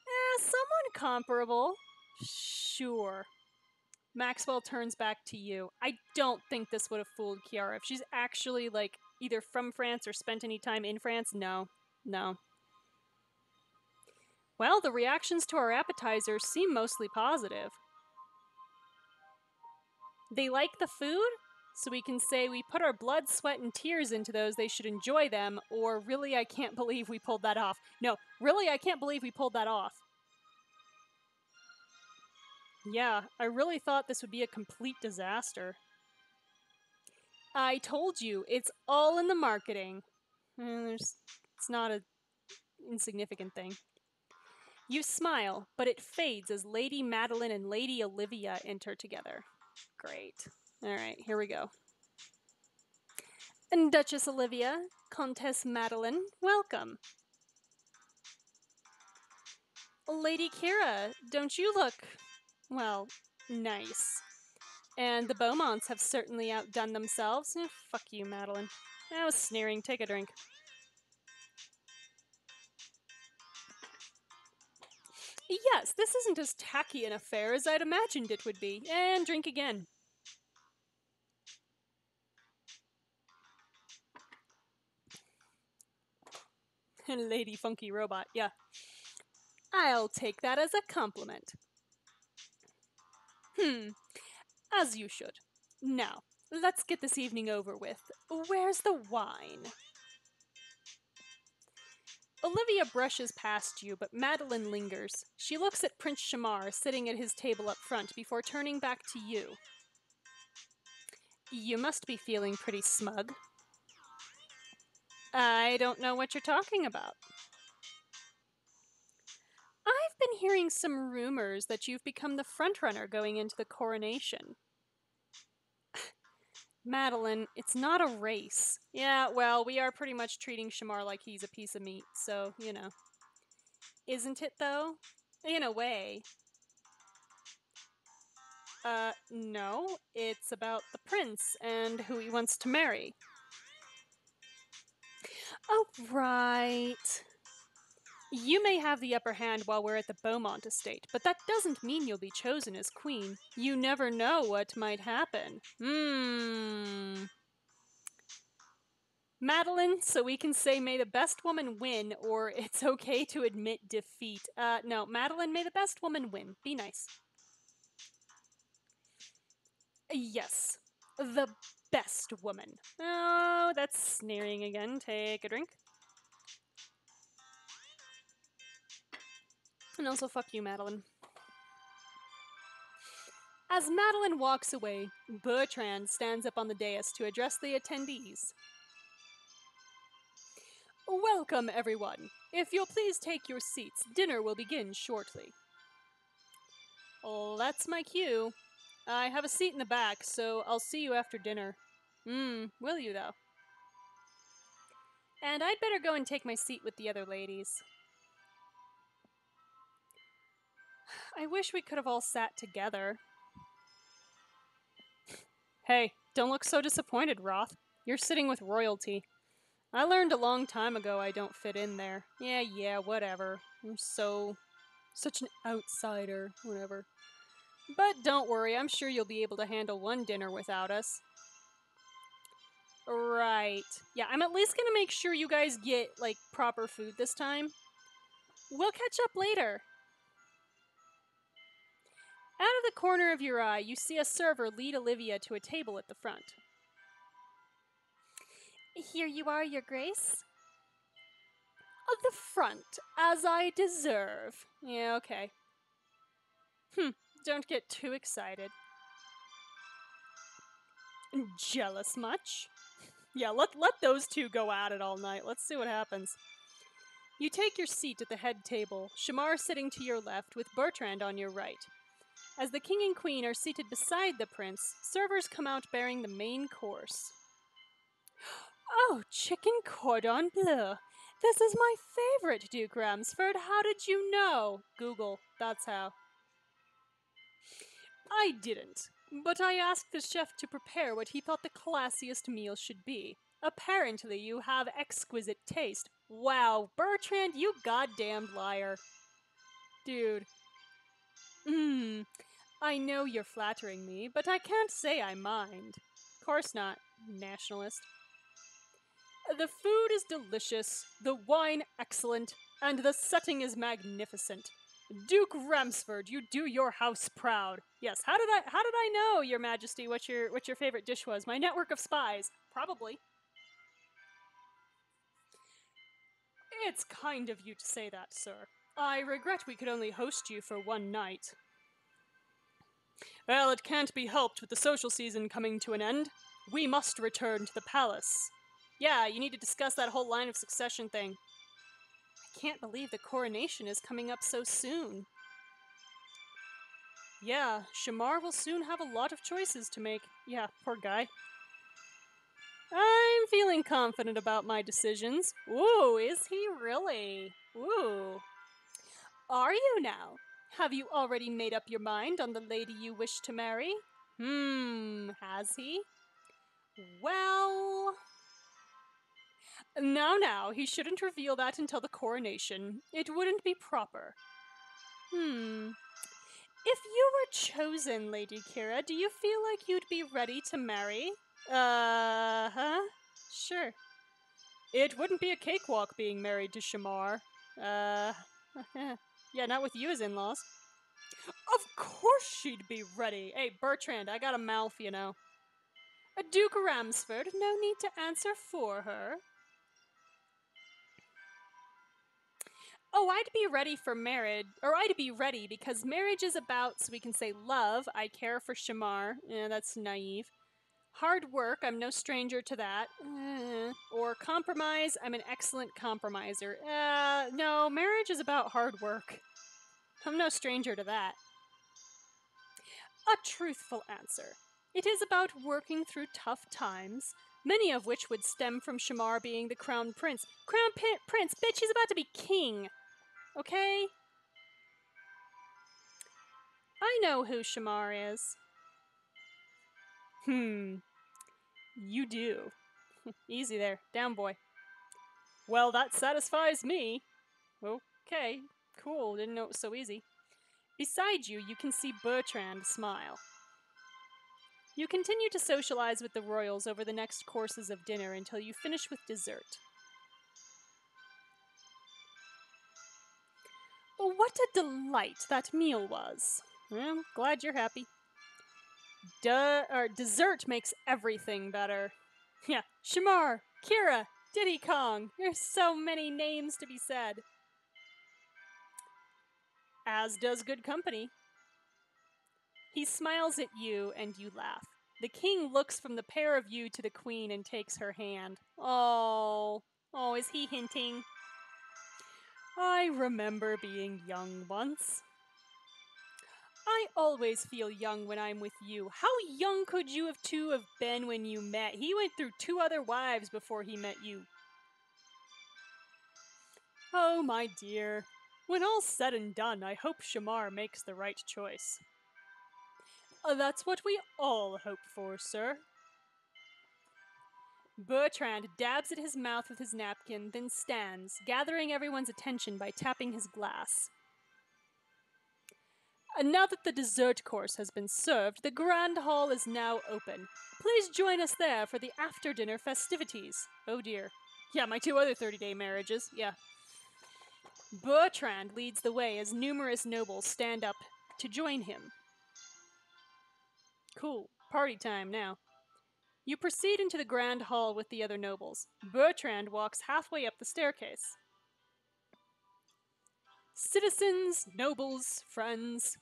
Eh, someone comparable. Sure. Maxwell turns back to you. I don't think this would have fooled Kiara. If she's actually, like, either from France or spent any time in France, no. No. Well, the reactions to our appetizers seem mostly positive. They like the food, so we can say we put our blood, sweat, and tears into those. They should enjoy them, or really I can't believe we pulled that off. No, really I can't believe we pulled that off. Yeah, I really thought this would be a complete disaster. I told you, it's all in the marketing. Mm, there's, it's not an insignificant thing. You smile, but it fades as Lady Madeline and Lady Olivia enter together. Great. All right, here we go. And Duchess Olivia, Comtesse Madeline, welcome. Lady Kiara, don't you look... well, nice. And the Beaumonts have certainly outdone themselves. Eh, fuck you, Madeline. I was sneering. Take a drink. Yes, this isn't as tacky an affair as I'd imagined it would be. And drink again. Lady Funky Robot, yeah. I'll take that as a compliment. Hmm, as you should. Now, let's get this evening over with. Where's the wine? Olivia brushes past you, but Madeline lingers. She looks at Prince Shamar sitting at his table up front before turning back to you. You must be feeling pretty smug. I don't know what you're talking about. I've been hearing some rumors that you've become the frontrunner going into the coronation. Madeline, it's not a race. Yeah, well, we are pretty much treating Shamar like he's a piece of meat, so, you know. Isn't it, though? In a way. Uh, no, it's about the prince and who he wants to marry. Oh, right. You may have the upper hand while we're at the Beaumont Estate, but that doesn't mean you'll be chosen as queen. You never know what might happen. Hmm. Madeline, so we can say may the best woman win, or it's okay to admit defeat. Uh, no, Madeline, may the best woman win. Be nice. Yes, the best woman. Oh, that's sneering again. Take a drink. And also, fuck you, Madeline. As Madeline walks away, Bertrand stands up on the dais to address the attendees. Welcome, everyone. If you'll please take your seats, dinner will begin shortly. Oh, that's my cue. I have a seat in the back, so I'll see you after dinner. Hmm, will you, though? And I'd better go and take my seat with the other ladies. I wish we could have all sat together. Hey, don't look so disappointed, Roth. You're sitting with royalty. I learned a long time ago I don't fit in there. Yeah, yeah, whatever. I'm so... such an outsider, whatever. But don't worry, I'm sure you'll be able to handle one dinner without us. Right. Yeah, I'm at least gonna make sure you guys get, like, proper food this time. We'll catch up later. Out of the corner of your eye, you see a server lead Olivia to a table at the front. Here you are, Your Grace. Of the front, as I deserve. Yeah, okay. Hmm, don't get too excited. Jealous much? Yeah, let, let those two go at it all night. Let's see what happens. You take your seat at the head table, Shamar sitting to your left with Bertrand on your right. As the king and queen are seated beside the prince, servers come out bearing the main course. Oh, chicken cordon bleu. This is my favorite, Duke Ramsford. How did you know? Google, that's how. I didn't, but I asked the chef to prepare what he thought the classiest meal should be. Apparently, you have exquisite taste. Wow, Bertrand, you goddamn liar. Dude. Mmm, I know you're flattering me, but I can't say I mind. Of course not, nationalist. The food is delicious, the wine excellent, and the setting is magnificent. Duke Ramsford, you do your house proud. Yes, how did I how did I know, Your Majesty, what your what your favorite dish was? My network of spies, probably. It's kind of you to say that, sir. I regret we could only host you for one night. Well, it can't be helped with the social season coming to an end. We must return to the palace. Yeah, you need to discuss that whole line of succession thing. I can't believe the coronation is coming up so soon. Yeah, Shamar will soon have a lot of choices to make. Yeah, poor guy. I'm feeling confident about my decisions. Ooh, is he really? Ooh. Are you now? Have you already made up your mind on the lady you wish to marry? Hmm, has he? Well... Now, now, he shouldn't reveal that until the coronation. It wouldn't be proper. Hmm. If you were chosen, Lady Kiara, do you feel like you'd be ready to marry? Uh-huh. Sure. It wouldn't be a cakewalk being married to Shamar. Uh, yeah, not with you as in-laws. Of course she'd be ready. Hey, Bertrand, I got a mouth, you know. Duke Ramsford, no need to answer for her. Oh, I'd be ready for marriage, or I'd be ready because marriage is about, so we can say love, I care for Shamar, eh, that's naive. Hard work, I'm no stranger to that. Eh. Or compromise, I'm an excellent compromiser. Uh, no, marriage is about hard work. I'm no stranger to that. A truthful answer. It is about working through tough times, many of which would stem from Shamar being the crown prince. Crown pin prince, bitch, he's about to be king. Okay? I know who Shamar is. Hmm. You do. Easy there. Down, boy. Well, that satisfies me. Okay. Cool. Didn't know it was so easy. Beside you, you can see Bertrand smile. You continue to socialize with the royals over the next courses of dinner until you finish with dessert. What a delight that meal was. Well, glad you're happy. Duh, or dessert makes everything better. Yeah, Shamar, Kiara, Diddy Kong. There's so many names to be said. As does good company. He smiles at you, and you laugh. The king looks from the pair of you to the queen and takes her hand. Oh, oh, is he hinting? I remember being young once. I always feel young when I'm with you. How young could you have two have been when you met? He went through two other wives before he met you. Oh, my dear. When all's said and done, I hope Shamar makes the right choice. Uh, that's what we all hope for, sir. Bertrand dabs at his mouth with his napkin, then stands, gathering everyone's attention by tapping his glass. And now that the dessert course has been served, the grand hall is now open. Please join us there for the after-dinner festivities. Oh dear. Yeah, my two other thirty-day marriages. Yeah. Bertrand leads the way as numerous nobles stand up to join him. Cool. Party time now. You proceed into the grand hall with the other nobles. Bertrand walks halfway up the staircase. Citizens, nobles, friends,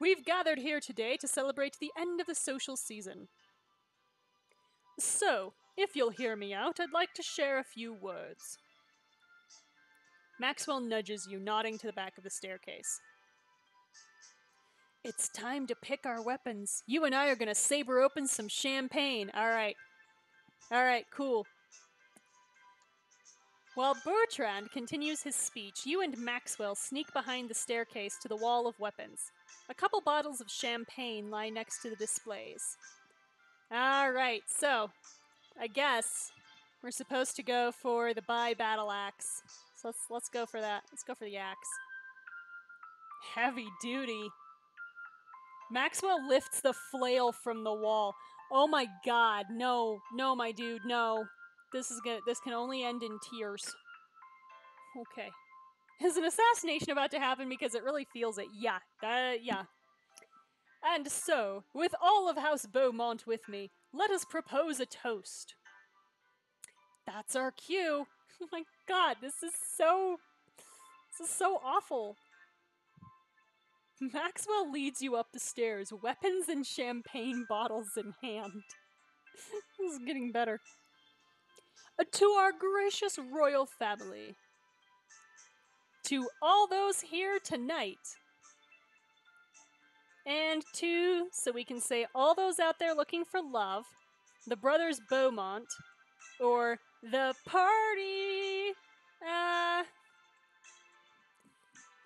we've gathered here today to celebrate the end of the social season. So, if you'll hear me out, I'd like to share a few words. Maxwell nudges you, nodding to the back of the staircase. It's time to pick our weapons. You and I are going to saber open some champagne. All right. All right, cool. While Bertrand continues his speech, you and Maxwell sneak behind the staircase to the wall of weapons. A couple bottles of champagne lie next to the displays. All right, so I guess we're supposed to go for the by battle axe. So let's, let's go for that. Let's go for the axe. Heavy duty. Maxwell lifts the flail from the wall. Oh my god, no, no, my dude, no. This is gonna, this can only end in tears. Okay. Is an assassination about to happen because it really feels it? Yeah, uh, yeah. And so, with all of House Beaumont with me, let us propose a toast. That's our cue. Oh my god, this is so, this is so awful. Maxwell leads you up the stairs, weapons and champagne bottles in hand. This is getting better. Uh, to our gracious royal family. To all those here tonight. And to, so we can say, all those out there looking for love, the brothers Beaumont, or the party. Uh...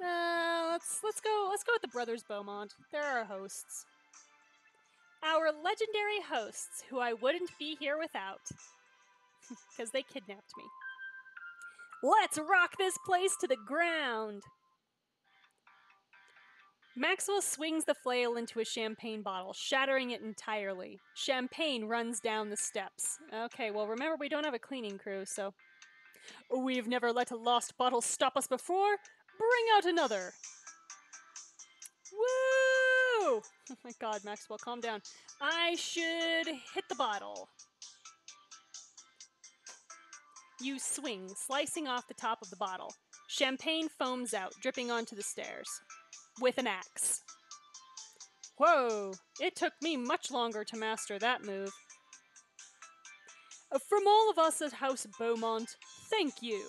Uh, let's let's go let's go with the brothers Beaumont. They're our hosts. Our legendary hosts, who I wouldn't be here without, because they kidnapped me. Let's rock this place to the ground. Maxwell swings the flail into a champagne bottle, shattering it entirely. Champagne runs down the steps. Okay, well remember we don't have a cleaning crew, so we've never let a lost bottle stop us before. Bring out another. Woo! Oh my god, Maxwell, calm down. I should hit the bottle. You swing, slicing off the top of the bottle. Champagne foams out, dripping onto the stairs. With an axe. Whoa, it took me much longer to master that move. From all of us at House Beaumont, thank you.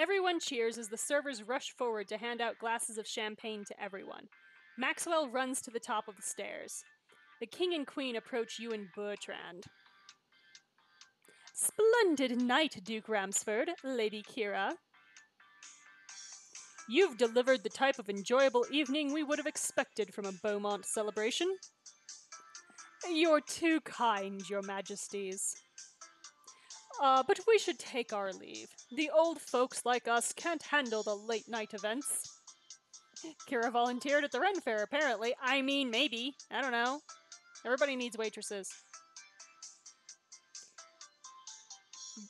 Everyone cheers as the servers rush forward to hand out glasses of champagne to everyone. Maxwell runs to the top of the stairs. The king and queen approach you and Bertrand. Splendid night, Duke Ramsford, Lady Kiara. You've delivered the type of enjoyable evening we would have expected from a Beaumont celebration. You're too kind, your majesties. Uh, but we should take our leave. The old folks like us can't handle the late-night events. Kiara volunteered at the Ren Fair, apparently. I mean, maybe. I don't know. Everybody needs waitresses.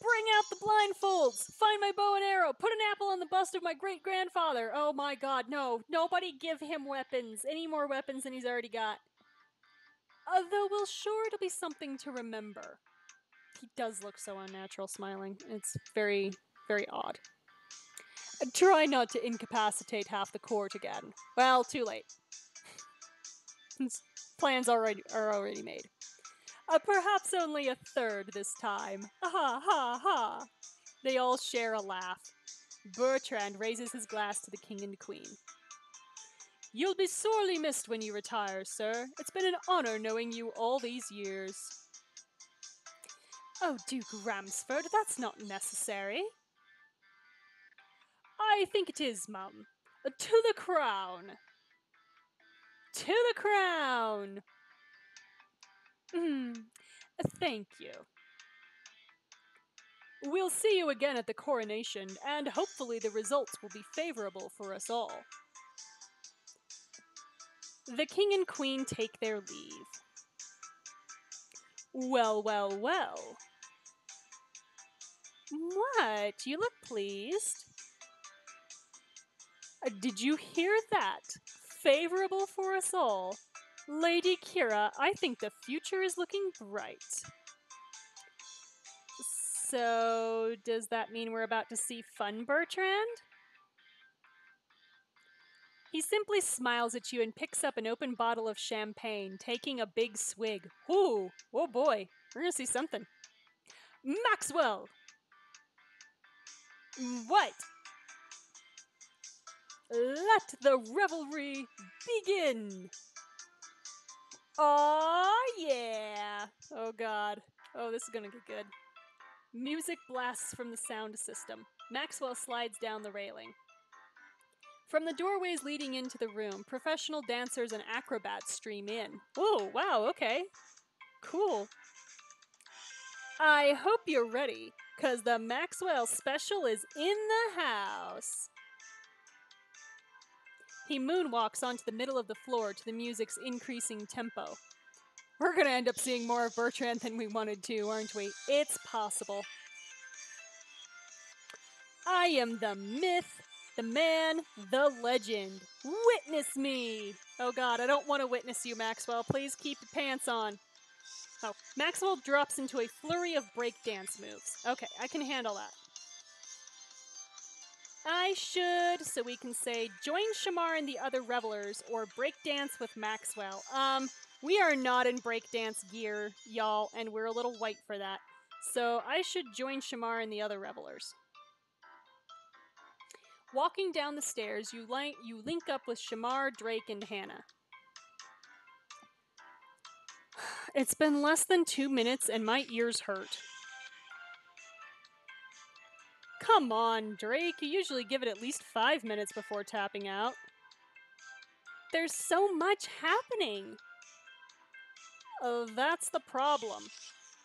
Bring out the blindfolds! Find my bow and arrow! Put an apple on the bust of my great-grandfather! Oh my god, no. Nobody give him weapons. Any more weapons than he's already got. Although, we'll sure it'll be something to remember. He does look so unnatural smiling. It's very, very odd. Try not to incapacitate half the court again. Well, too late. Plans already are already made. Uh, perhaps only a third this time. Ha ha ha. They all share a laugh. Bertrand raises his glass to the king and queen. You'll be sorely missed when you retire, sir. It's been an honor knowing you all these years. Oh, Duke Ramsford, that's not necessary. I think it is, Mum. To the crown. To the crown. Mm, thank you. We'll see you again at the coronation, and hopefully the results will be favorable for us all. The king and queen take their leave. Well, well, well. What? You look pleased. Did you hear that? Favorable for us all. Lady Kiara, I think the future is looking bright. So, does that mean we're about to see fun, Bertrand? He simply smiles at you and picks up an open bottle of champagne, taking a big swig. Ooh, oh boy, we're gonna see something. Maxwell! What? Let the revelry begin! Aw, yeah! Oh god. Oh, this is gonna get good. Music blasts from the sound system. Maxwell slides down the railing. From the doorways leading into the room, professional dancers and acrobats stream in. Oh, wow, okay. Cool. I hope you're ready, because the Maxwell special is in the house. He moonwalks onto the middle of the floor to the music's increasing tempo. We're going to end up seeing more of Bertrand than we wanted to, aren't we? It's possible. I am the myth, the man, the legend. Witness me! Oh god, I don't want to witness you, Maxwell. Please keep your pants on. Oh, Maxwell drops into a flurry of breakdance moves. Okay, I can handle that. I should, so we can say, join Shamar and the other revelers, or breakdance with Maxwell. Um... We are not in breakdance gear, y'all, and we're a little white for that. So I should join Shamar and the other revelers. Walking down the stairs, you, li you link up with Shamar, Drake, and Hana. It's been less than two minutes and my ears hurt. Come on, Drake. You usually give it at least five minutes before tapping out. There's so much happening. Oh, that's the problem.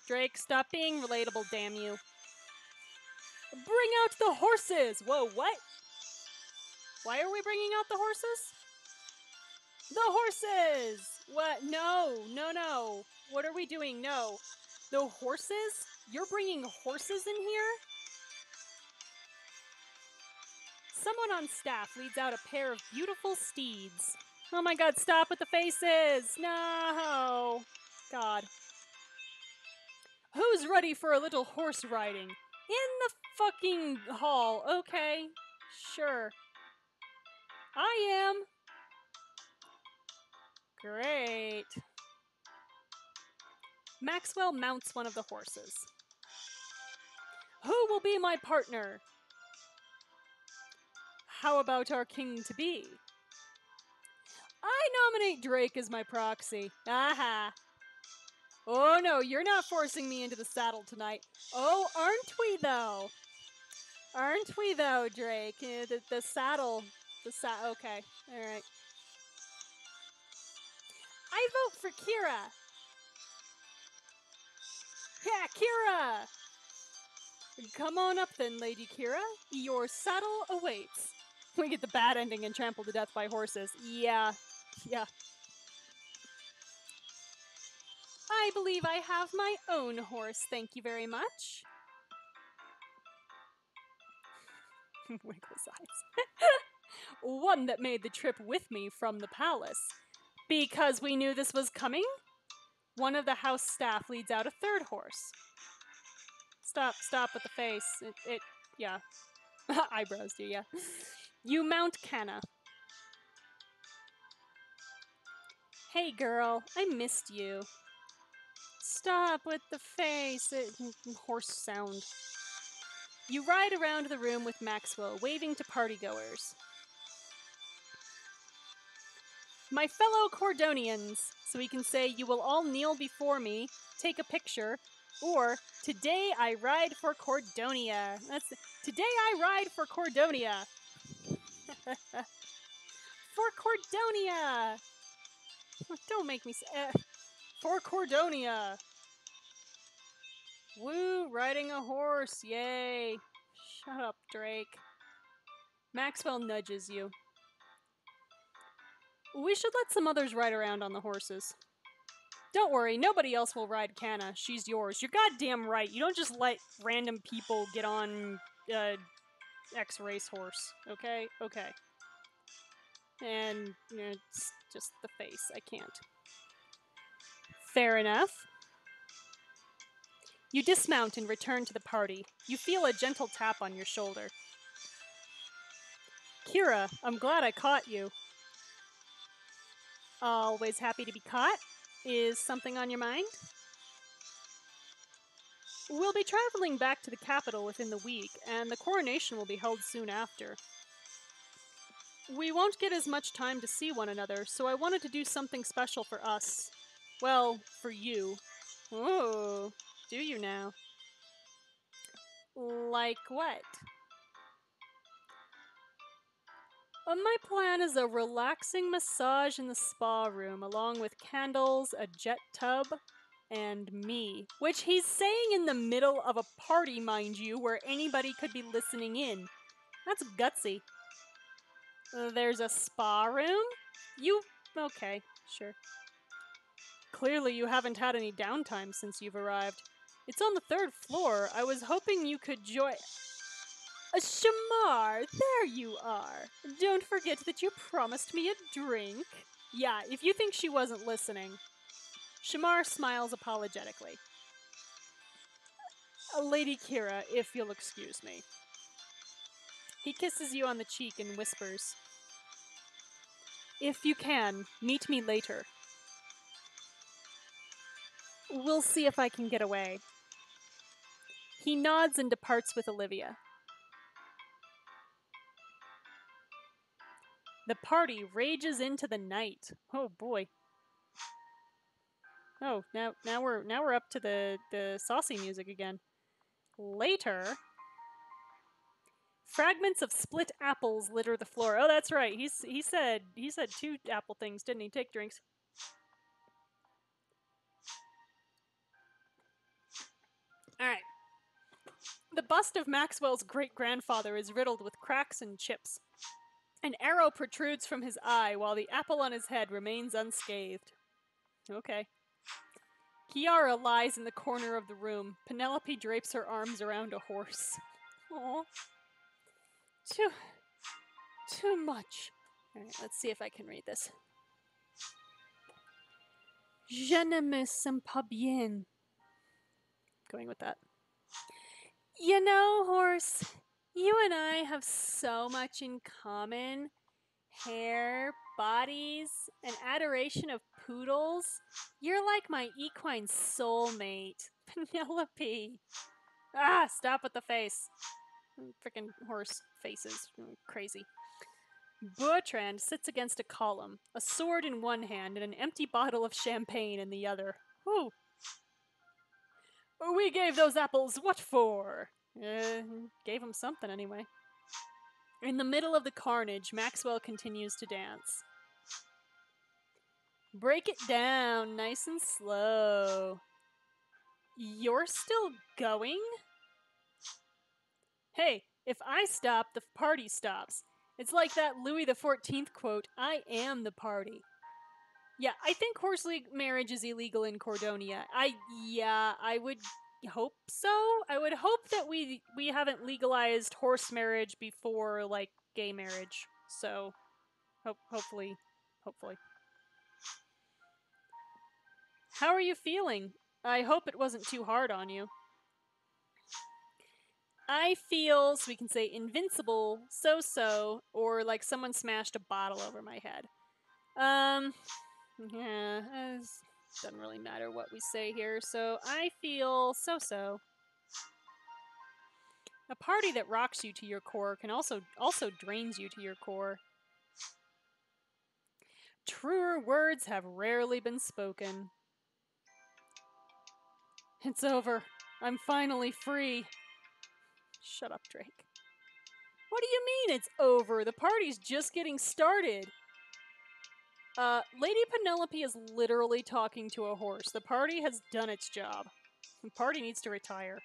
Drake, stop being relatable, damn you. Bring out the horses! Whoa, what? Why are we bringing out the horses? The horses! What? No, no, no. What are we doing? No. The horses? You're bringing horses in here? Someone on staff leads out a pair of beautiful steeds. Oh my god, stop with the faces! No! God. Who's ready for a little horse riding? In the fucking hall. Okay. Sure. I am. Great. Maxwell mounts one of the horses. Who will be my partner? How about our king-to-be? I nominate Drake as my proxy. Aha. Oh no, you're not forcing me into the saddle tonight. Oh, aren't we though? Aren't we though, Drake? Yeah, the, the saddle. The sa- Okay, all right. I vote for Kiara. Yeah, Kiara! Come on up then, Lady Kiara. Your saddle awaits. We get the bad ending and trampled to death by horses. Yeah, yeah. I believe I have my own horse, thank you very much. Winkle's eyes. One that made the trip with me from the palace. Because we knew this was coming? One of the house staff leads out a third horse. Stop, stop with the face. It, it yeah. Eyebrows do, yeah. You mount Hana. Hey girl, I missed you. Stop with the face. It, horse sound. You ride around the room with Maxwell, waving to partygoers. My fellow Cordonians, so we can say you will all kneel before me, take a picture, or today I ride for Cordonia. That's today I ride for Cordonia. For Cordonia! Don't make me say... Uh, for Cordonia! Woo! Riding a horse! Yay! Shut up, Drake. Maxwell nudges you. We should let some others ride around on the horses. Don't worry, nobody else will ride Canna. She's yours. You're goddamn right. You don't just let random people get on uh, X racehorse. Okay? Okay. And you know, it's just the face. I can't. Fair enough. You dismount and return to the party. You feel a gentle tap on your shoulder. Kiara, I'm glad I caught you. Always happy to be caught. Is something on your mind? We'll be traveling back to the capital within the week, and the coronation will be held soon after. We won't get as much time to see one another, so I wanted to do something special for us. Well, for you. Oh, do you now? Like what? Well, my plan is a relaxing massage in the spa room, along with candles, a jet tub, and me. Which he's saying in the middle of a party, mind you, where anybody could be listening in. That's gutsy. Uh, there's a spa room? You... okay, sure. Clearly you haven't had any downtime since you've arrived. It's on the third floor. I was hoping you could join... Uh, Shamar, there you are. Don't forget that you promised me a drink. Yeah, if you think she wasn't listening. Shamar smiles apologetically. Uh, Lady Kiara, if you'll excuse me. He kisses you on the cheek and whispers, if you can, meet me later. We'll see if I can get away. He nods and departs with Olivia. The party rages into the night. Oh boy. Oh, now now we're now we're up to the, the saucy music again. Later. Fragments of split apples litter the floor. Oh, that's right. He's he said he said two apple things, didn't he? Take drinks. Alright. The bust of Maxwell's great-grandfather is riddled with cracks and chips. An arrow protrudes from his eye, while the apple on his head remains unscathed. Okay. Kiara lies in the corner of the room. Penelope drapes her arms around a horse. Aw. Too... too much. Alright, let's see if I can read this. Je ne me sens pas bien. Going with that. You know, horse... you and I have so much in common. Hair, bodies, an adoration of poodles. You're like my equine soulmate, Penelope. Ah, stop with the face. Frickin' horse faces. Crazy. Bertrand sits against a column, a sword in one hand and an empty bottle of champagne in the other. Whew. We gave those apples what for? Uh, gave him something anyway. In the middle of the carnage, Maxwell continues to dance. Break it down, nice and slow. You're still going? Hey, if I stop, the party stops. It's like that Louis the fourteenth quote, I am the party. Yeah, I think horse marriage is illegal in Cordonia. I, yeah, I would... hope so. I would hope that we we haven't legalized horse marriage before, like, gay marriage. So, ho hopefully, hopefully. How are you feeling? I hope it wasn't too hard on you. I feel, so we can say invincible, so-so, or like someone smashed a bottle over my head. Um, yeah, as... doesn't really matter what we say here, so I feel so-so. A party that rocks you to your core can also also drains you to your core. Truer words have rarely been spoken. It's over. I'm finally free. Shut up, Drake. What do you mean it's over? The party's just getting started. Uh, Lady Penelope is literally talking to a horse. The party has done its job. The party needs to retire.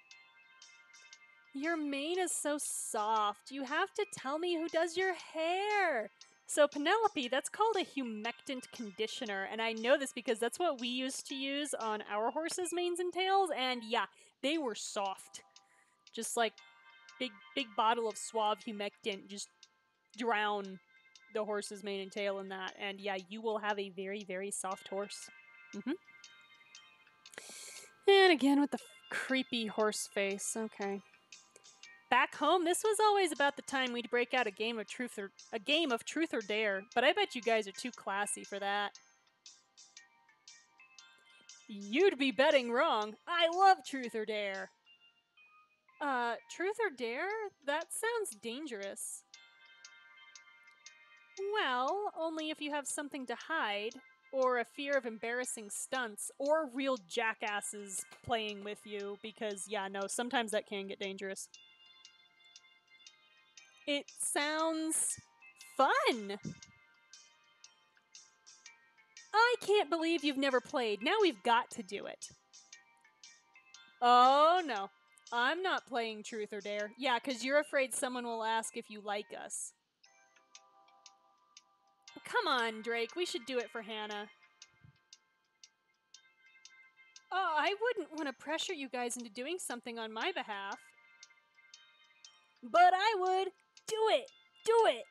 Your mane is so soft. You have to tell me who does your hair. So Penelope, that's called a humectant conditioner, and I know this because that's what we used to use on our horses' manes and tails, and yeah, they were soft. Just like big, big bottle of Suave humectant, just drown the horse's mane and tail in that, and yeah, you will have a very, very soft horse. Mm-hmm. And again with the creepy horse face, okay. Back home, this was always about the time we'd break out a game of truth or a game of truth or dare, but I bet you guys are too classy for that. You'd be betting wrong. I love truth or dare. Uh, truth or dare? That sounds dangerous. Well, only if you have something to hide, or a fear of embarrassing stunts, or real jackasses playing with you, because yeah, no, sometimes that can get dangerous. It sounds fun. I can't believe you've never played. Now we've got to do it. Oh, no. I'm not playing Truth or Dare. Yeah, because you're afraid someone will ask if you like us. Come on, Drake. We should do it for Hana. Oh, I wouldn't want to pressure you guys into doing something on my behalf. But I would. Do it! Do it!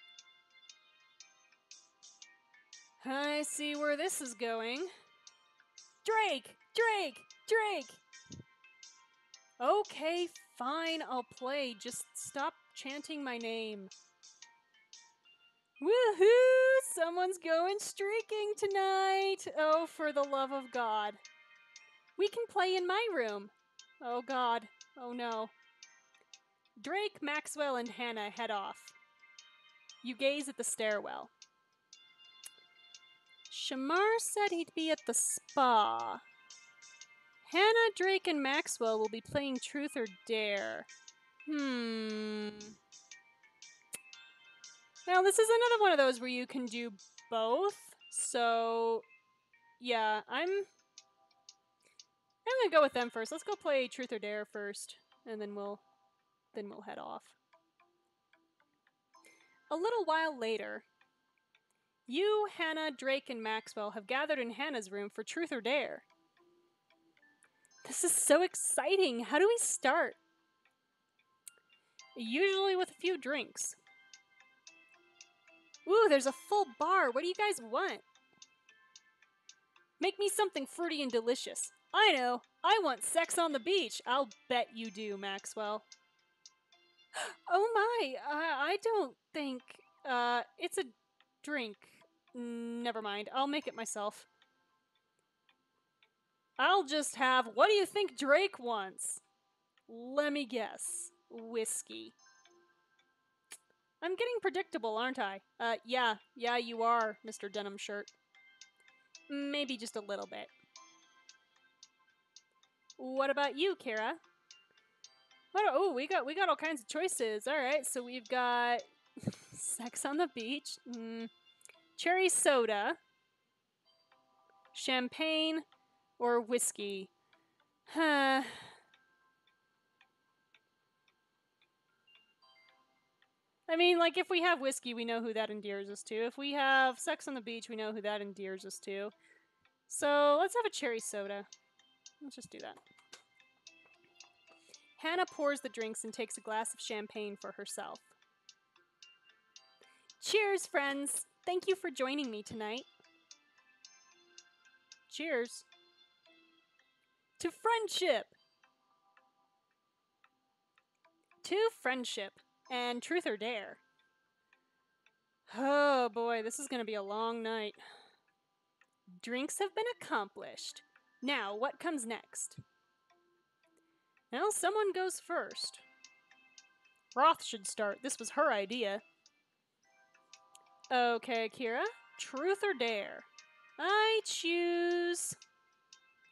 I see where this is going. Drake! Drake! Drake! Okay, fine, I'll play. Just stop chanting my name. Woohoo! Someone's going streaking tonight! Oh, for the love of God. We can play in my room. Oh, God. Oh, no. Drake, Maxwell, and Hana head off. You gaze at the stairwell. Shamar said he'd be at the spa. Hana, Drake, and Maxwell will be playing Truth or Dare. Hmm. Now, this is another one of those where you can do both. So, yeah, I'm... I'm gonna go with them first. Let's go play Truth or Dare first, and then we'll... Then we'll head off. A little while later, you, Hana, Drake, and Maxwell have gathered in Hana's room for Truth or Dare. This is so exciting! How do we start? Usually with a few drinks. Ooh, there's a full bar! What do you guys want? Make me something fruity and delicious. I know! I want sex on the beach! I'll bet you do, Maxwell. Oh my, I, I don't think, uh, it's a drink. Never mind, I'll make it myself. I'll just have, what do you think Drake wants? Let me guess, whiskey. I'm getting predictable, aren't I? Uh, yeah, yeah you are, Mister Denim Shirt. Maybe just a little bit. What about you, Kiara? Oh, we got we got all kinds of choices. All right, so we've got sex on the beach, mm, cherry soda, champagne, or whiskey. Huh. I mean, like, if we have whiskey, we know who that endears us to. If we have sex on the beach, we know who that endears us to. So let's have a cherry soda. Let's just do that. Hana pours the drinks and takes a glass of champagne for herself. Cheers, friends! Thank you for joining me tonight. Cheers. To friendship! To friendship and Truth or Dare. Oh boy, this is going to be a long night. Drinks have been accomplished. Now, what comes next? Well, someone goes first. Roth should start. This was her idea. Okay, Kiara. Truth or Dare? I choose...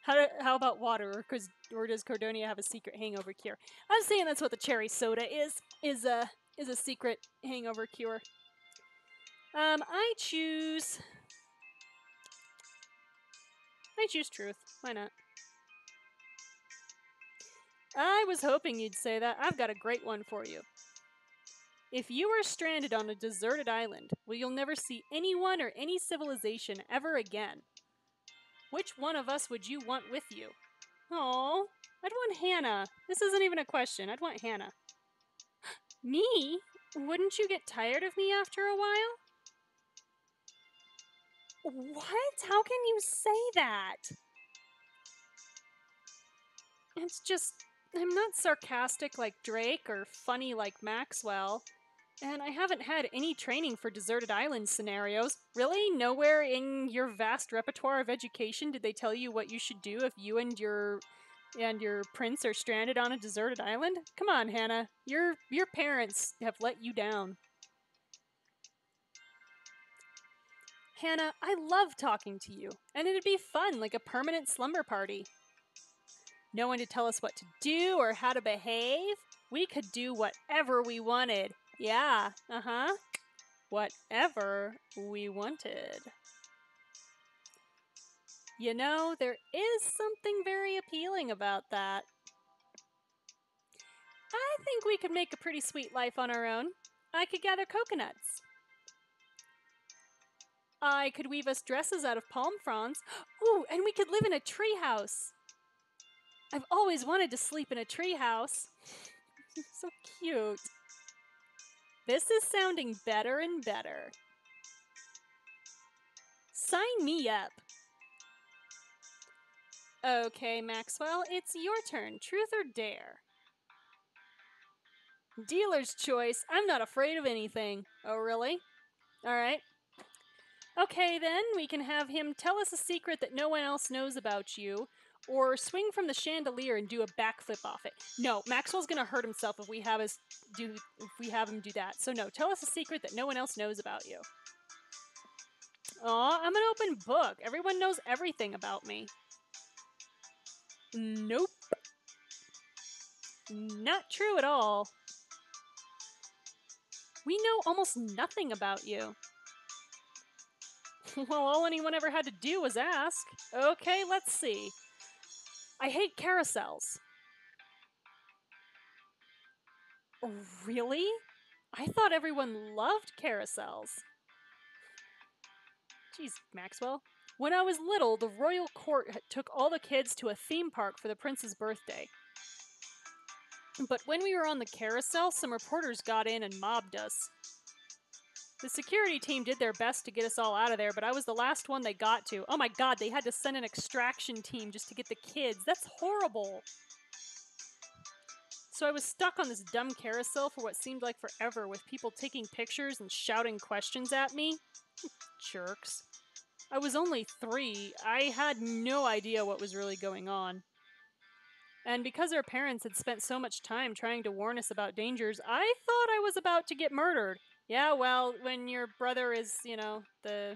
How, do, how about water? Cause, or does Cordonia have a secret hangover cure? I'm saying that's what the cherry soda is. Is, uh, is a secret hangover cure. Um, I choose... I choose truth. Why not? I was hoping you'd say that. I've got a great one for you. If you are stranded on a deserted island where you'll never see anyone or any civilization ever again, which one of us would you want with you? Aw, I'd want Hana. This isn't even a question. I'd want Hana. Me? Wouldn't you get tired of me after a while? What? How can you say that? It's just, I'm not sarcastic like Drake or funny like Maxwell. And I haven't had any training for deserted island scenarios. Really? Nowhere in your vast repertoire of education did they tell you what you should do if you and your and your prince are stranded on a deserted island? Come on, Hana. Your your parents have let you down. Hana, I love talking to you, and it'd be fun, like a permanent slumber party. No one to tell us what to do or how to behave. We could do whatever we wanted. Yeah, uh-huh. Whatever we wanted. You know, there is something very appealing about that. I think we could make a pretty sweet life on our own. I could gather coconuts. I could weave us dresses out of palm fronds. Ooh, and we could live in a tree house. I've always wanted to sleep in a tree house. So cute. This is sounding better and better. Sign me up. Okay, Maxwell, it's your turn. Truth or dare? Dealer's choice. I'm not afraid of anything. Oh, really? All right. Okay, then, we can have him tell us a secret that no one else knows about you, or swing from the chandelier and do a backflip off it. No, Maxwell's gonna hurt himself if we have us do if we have him do that. So no, tell us a secret that no one else knows about you. Aw, I'm an open book. Everyone knows everything about me. Nope. Not true at all. We know almost nothing about you. Well, all anyone ever had to do was ask. Okay, let's see. I hate carousels. Really? I thought everyone loved carousels. Jeez, Maxwell. When I was little, the royal court took all the kids to a theme park for the prince's birthday. But when we were on the carousel, some reporters got in and mobbed us. The security team did their best to get us all out of there, but I was the last one they got to. Oh my god, they had to send an extraction team just to get the kids. That's horrible. So I was stuck on this dumb carousel for what seemed like forever, with people taking pictures and shouting questions at me. Jerks. I was only three. I had no idea what was really going on. And because our parents had spent so much time trying to warn us about dangers, I thought I was about to get murdered. Yeah, well, when your brother is, you know, the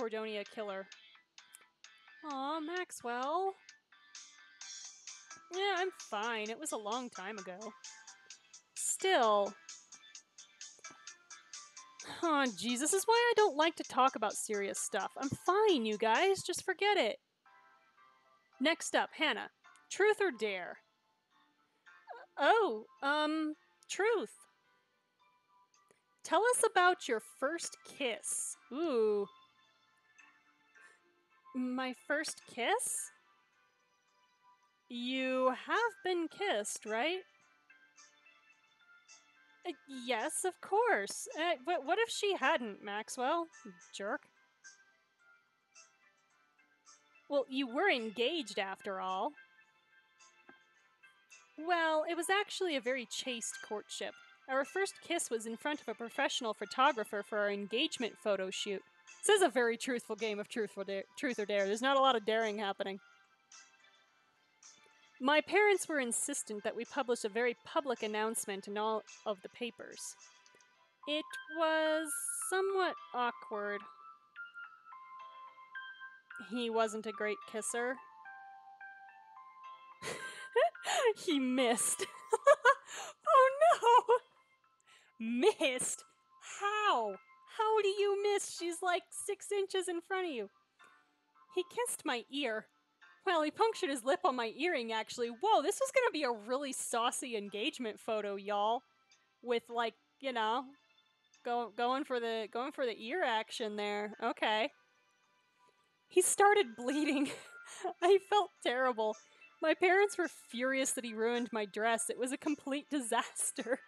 Cordonia killer. Aw, Maxwell. Yeah, I'm fine. It was a long time ago. Still. Oh, geez, this is why I don't like to talk about serious stuff. I'm fine, you guys. Just forget it. Next up, Hana. Truth or dare? Oh, um, truth. Tell us about your first kiss. Ooh. My first kiss? You have been kissed, right? Uh, yes, of course. Uh, but what if she hadn't, Maxwell? Jerk. Well, you were engaged after all. Well, it was actually a very chaste courtship. Our first kiss was in front of a professional photographer for our engagement photo shoot. This is a very truthful game of truth or dare. Truth or dare. There's not a lot of daring happening. My parents were insistent that we publish a very public announcement in all of the papers. It was somewhat awkward. He wasn't a great kisser. He missed. Oh no! Missed? How? How do you miss? She's like six inches in front of you. He kissed my ear. Well, he punctured his lip on my earring, actually. Whoa, this was going to be a really saucy engagement photo, y'all. With, like, you know, go, going for the going for the ear action there. Okay. He started bleeding. I felt terrible. My parents were furious that he ruined my dress. It was a complete disaster.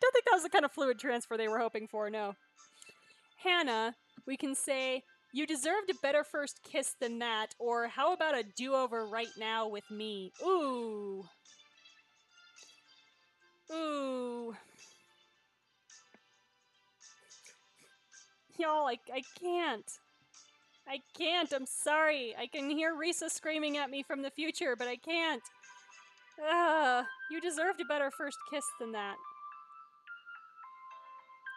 Don't think that was the kind of fluid transfer they were hoping for, no. Hana, we can say... You deserved a better first kiss than that, or how about a do-over right now with me? Ooh. Ooh. Y'all, I, I can't. I can't, I'm sorry. I can hear Risa screaming at me from the future, but I can't. Ugh. You deserved a better first kiss than that.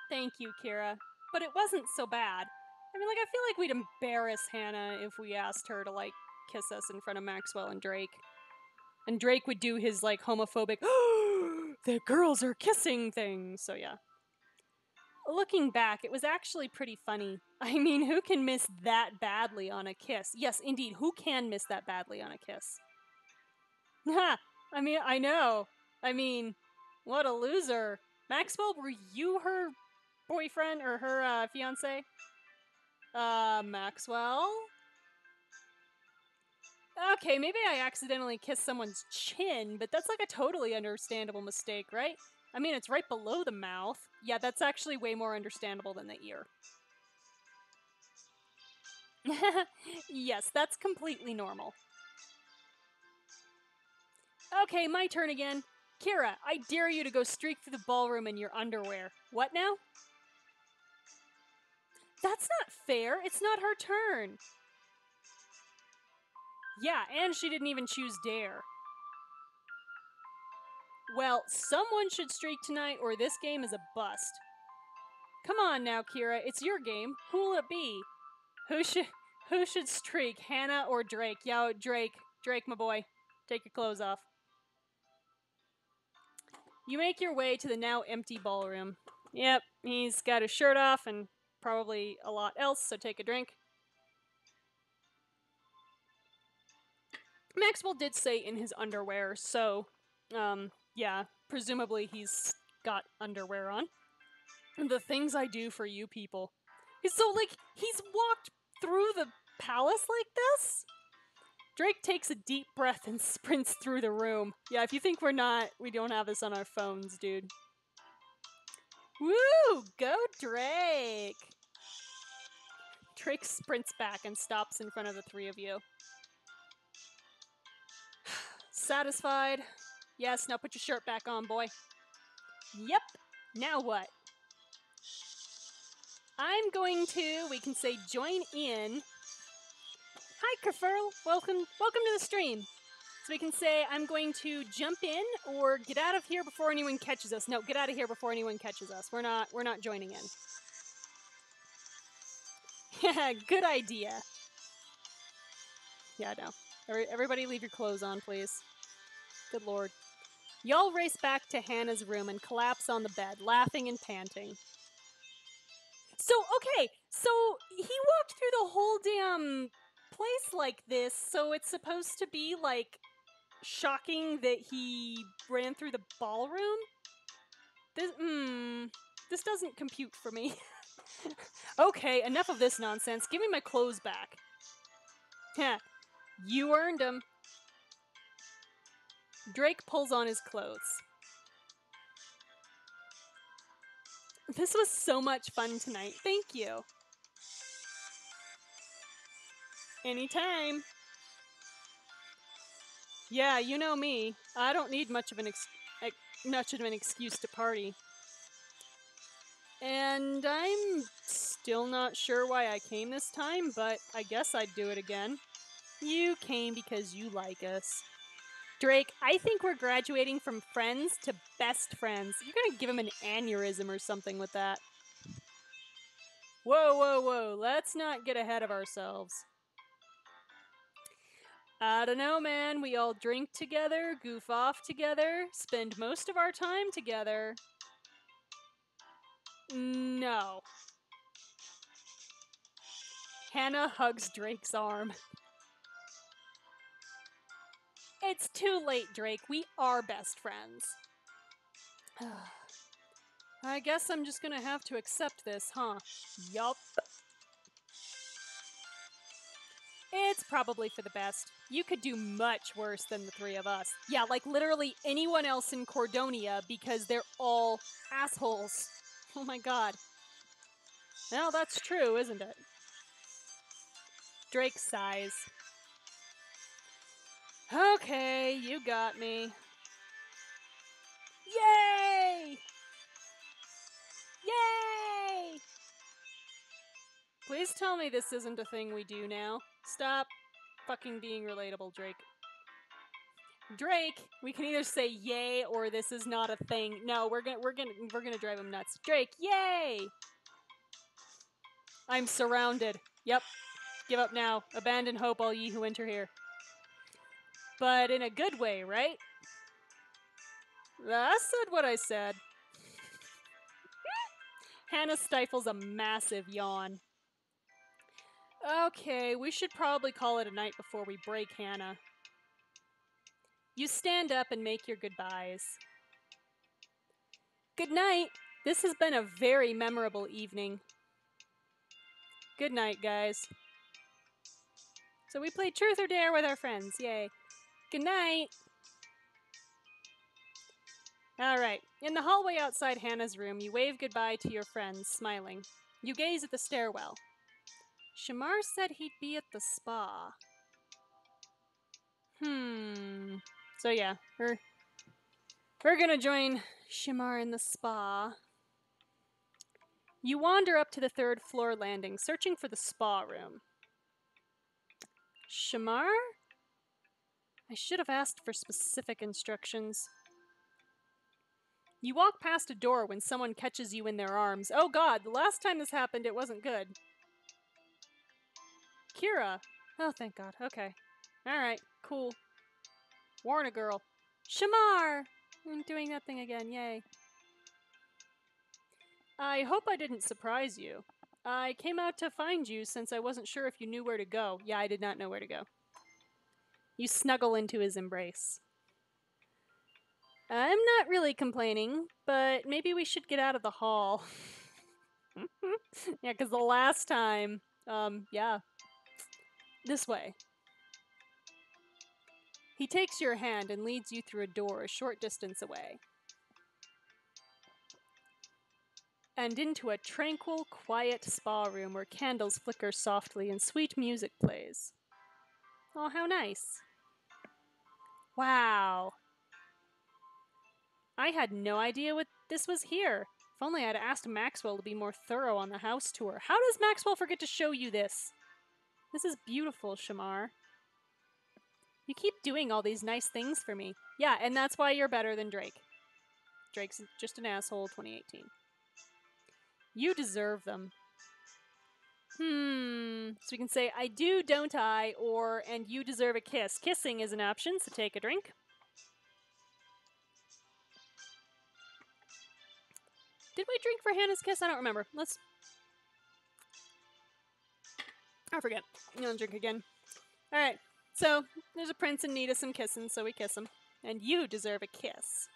Thank you, Kiara. But it wasn't so bad. I mean, like, I feel like we'd embarrass Hana if we asked her to, like, kiss us in front of Maxwell and Drake. And Drake would do his, like, homophobic, the girls are kissing thing. So, yeah. Looking back, it was actually pretty funny. I mean, who can miss that badly on a kiss? Yes, indeed, who can miss that badly on a kiss? Ha! I mean, I know. I mean, what a loser. Maxwell, were you her boyfriend or her uh, fiancé? Uh, Maxwell? Okay, maybe I accidentally kissed someone's chin, but that's like a totally understandable mistake, right? I mean, it's right below the mouth. Yeah, that's actually way more understandable than the ear. Yes, that's completely normal. Okay, my turn again. Kiara, I dare you to go streak through the ballroom in your underwear. What now? That's not fair. It's not her turn. Yeah, and she didn't even choose dare. Well, someone should streak tonight or this game is a bust. Come on now, Kiara. It's your game. Who'll it be? Who should who should streak, Hana or Drake? Yo, Drake. Drake, my boy. Take your clothes off. You make your way to the now empty ballroom. Yep, he's got his shirt off and... probably a lot else, so take a drink. Maxwell did say in his underwear, so, um, yeah, presumably he's got underwear on. The things I do for you people. So, like, he's walked through the palace like this? Drake takes a deep breath and sprints through the room. Yeah, if you think we're not, we don't have this on our phones, dude. Woo! Go Drake! Drake sprints back and stops in front of the three of you. Satisfied? Yes, now put your shirt back on, boy. Yep. Now what? I'm going to, we can say, join in. Hi, Kerfurl. Welcome, welcome to the stream. So we can say, I'm going to jump in or get out of here before anyone catches us. No, get out of here before anyone catches us. We're not, we're not joining in. Yeah, good idea. Yeah, no. Every, everybody leave your clothes on, please. Good lord. Y'all race back to Hana's room and collapse on the bed, laughing and panting. So, okay. So, he walked through the whole damn place like this, so it's supposed to be, like... shocking that he ran through the ballroom? This, mm, this doesn't compute for me. Okay, enough of this nonsense. Give me my clothes back. Heh, you earned them. Drake pulls on his clothes. This was so much fun tonight. Thank you. Anytime. Yeah, you know me. I don't need much of an ex ex much of an excuse to party. And I'm still not sure why I came this time, but I guess I'd do it again. You came because you like us. Drake, I think we're graduating from friends to best friends. You're gonna give him an aneurysm or something with that. Whoa, whoa, whoa. Let's not get ahead of ourselves. I don't know, man. We all drink together, goof off together, spend most of our time together. No. Hana hugs Drake's arm. It's too late, Drake. We are best friends. I guess I'm just gonna have to accept this, huh? Yup. It's probably for the best. You could do much worse than the three of us. Yeah, like literally anyone else in Cordonia, because they're all assholes. Oh my god. Now that's true, isn't it? Drake sighs. Okay, you got me. Yay! Yay! Please tell me this isn't a thing we do now. Stop fucking being relatable, Drake. Drake, we can either say yay or this is not a thing. No, we're gonna we're gonna we're gonna drive him nuts. Drake, yay! I'm surrounded. Yep. Give up now. Abandon hope, all ye who enter here. But in a good way, right? I said what I said. Hana stifles a massive yawn. Okay, we should probably call it a night before we break, Hana. You stand up and make your goodbyes. Good night. This has been a very memorable evening. Good night, guys. So we played Truth or Dare with our friends. Yay. Good night. All right. In the hallway outside Hana's room, you wave goodbye to your friends, smiling. You gaze at the stairwell. Shamar said he'd be at the spa. Hmm. So yeah, we're, we're gonna join Shamar in the spa. You wander up to the third floor landing, searching for the spa room. Shamar? I should have asked for specific instructions. You walk past a door when someone catches you in their arms. Oh god, the last time this happened, it wasn't good. Kiara. Oh, thank god. Okay. Alright, cool. Warn a girl. Shamar! I'm doing that thing again, yay. I hope I didn't surprise you. I came out to find you since I wasn't sure if you knew where to go. Yeah, I did not know where to go. You snuggle into his embrace. I'm not really complaining, but maybe we should get out of the hall. Yeah, because the last time, um, yeah. This way. He takes your hand and leads you through a door a short distance away. And into a tranquil, quiet spa room where candles flicker softly and sweet music plays. Oh, how nice. Wow. I had no idea what this was here. If only I'd asked Maxwell to be more thorough on the house tour. How does Maxwell forget to show you this? This is beautiful, Shamar. You keep doing all these nice things for me. Yeah, and that's why you're better than Drake. Drake's just an asshole, twenty eighteen. You deserve them. Hmm. So we can say, I do, don't I? Or, and you deserve a kiss. Kissing is an option, so take a drink. Did we drink for Hana's kiss? I don't remember. Let's... I forget. I'm gonna drink again. All right. So there's a prince in need of some kissing, so we kiss him. And you deserve a kiss.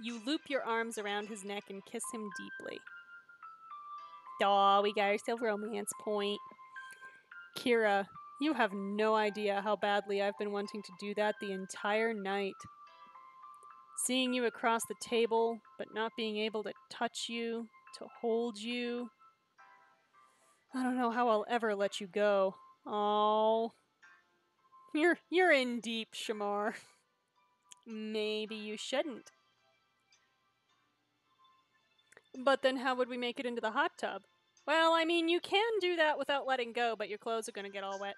You loop your arms around his neck and kiss him deeply. Aw, we got ourselves a romance point. Kiara, you have no idea how badly I've been wanting to do that the entire night. Seeing you across the table, but not being able to touch you, to hold you. I don't know how I'll ever let you go. Oh, you're you're in deep, Shamar. Maybe you shouldn't. But then how would we make it into the hot tub? Well, I mean, you can do that without letting go, but your clothes are going to get all wet.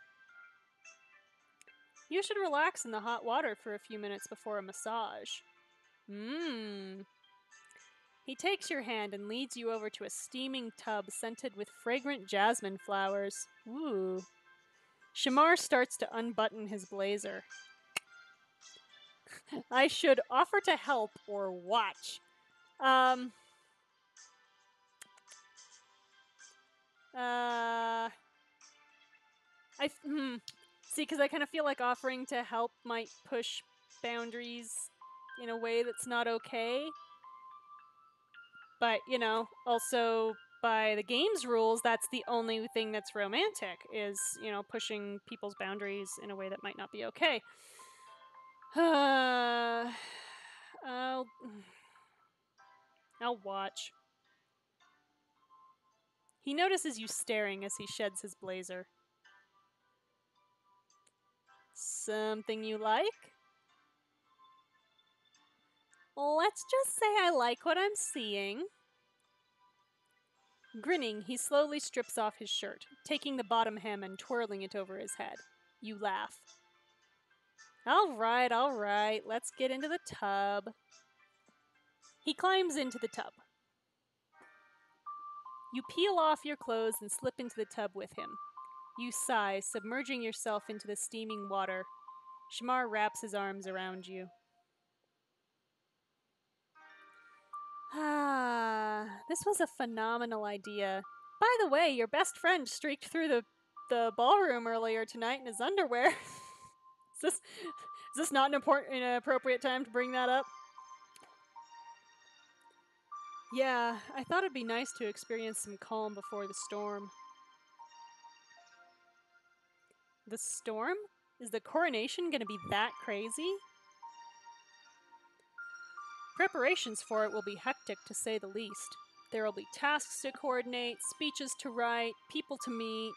You should relax in the hot water for a few minutes before a massage. Mmm. He takes your hand and leads you over to a steaming tub scented with fragrant jasmine flowers. Ooh. Shamar starts to unbutton his blazer. I should offer to help or watch. Um, Uh, I hmm. See, because I kind of feel like offering to help might push boundaries in a way that's not okay. But, you know, also by the game's rules, that's the only thing that's romantic is, you know, pushing people's boundaries in a way that might not be okay. Uh, I'll, I'll watch. He notices you staring as he sheds his blazer. Something you like? Let's just say I like what I'm seeing. Grinning, he slowly strips off his shirt, taking the bottom hem and twirling it over his head. You laugh. All right, all right, let's get into the tub. He climbs into the tub. You peel off your clothes and slip into the tub with him. You sigh, submerging yourself into the steaming water. Shamar wraps his arms around you. Ah, this was a phenomenal idea. By the way, your best friend streaked through the, the ballroom earlier tonight in his underwear. Is this, is this not an important, an appropriate time to bring that up? Yeah, I thought it'd be nice to experience some calm before the storm. The storm? Is the coronation going to be that crazy? Preparations for it will be hectic, to say the least. There will be tasks to coordinate, speeches to write, people to meet.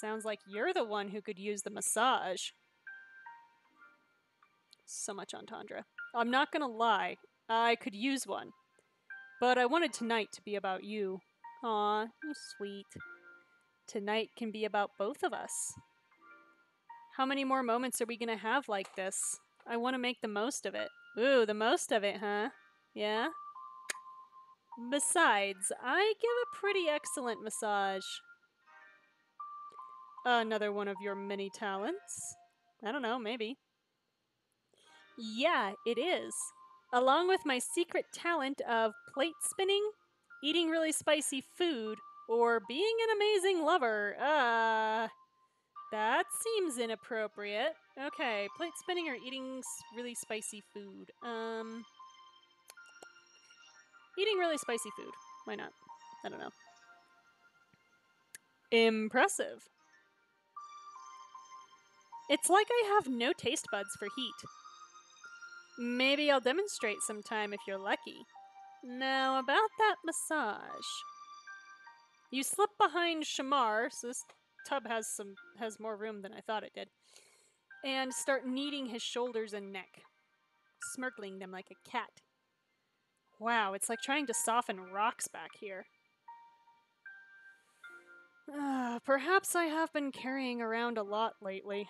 Sounds like you're the one who could use the massage. So much entendre. I'm not gonna lie, I could use one. But I wanted tonight to be about you. Aw, you sweet. Tonight can be about both of us. How many more moments are we gonna have like this? I want to make the most of it. Ooh, the most of it, huh? Yeah? Besides, I give a pretty excellent massage. Another one of your many talents? I don't know, maybe. Yeah, it is. Along with my secret talent of plate spinning, eating really spicy food, or being an amazing lover. Uh... That seems inappropriate. Okay, plate spinning or eating really spicy food. Um, eating really spicy food. Why not? I don't know. Impressive. It's like I have no taste buds for heat. Maybe I'll demonstrate sometime if you're lucky. Now about that massage. You slip behind Shamar, so this tub has some has more room than I thought it did, and start kneading his shoulders and neck, smirkling them like a cat. Wow, it's like trying to soften rocks back here. Uh, perhaps I have been carrying around a lot lately.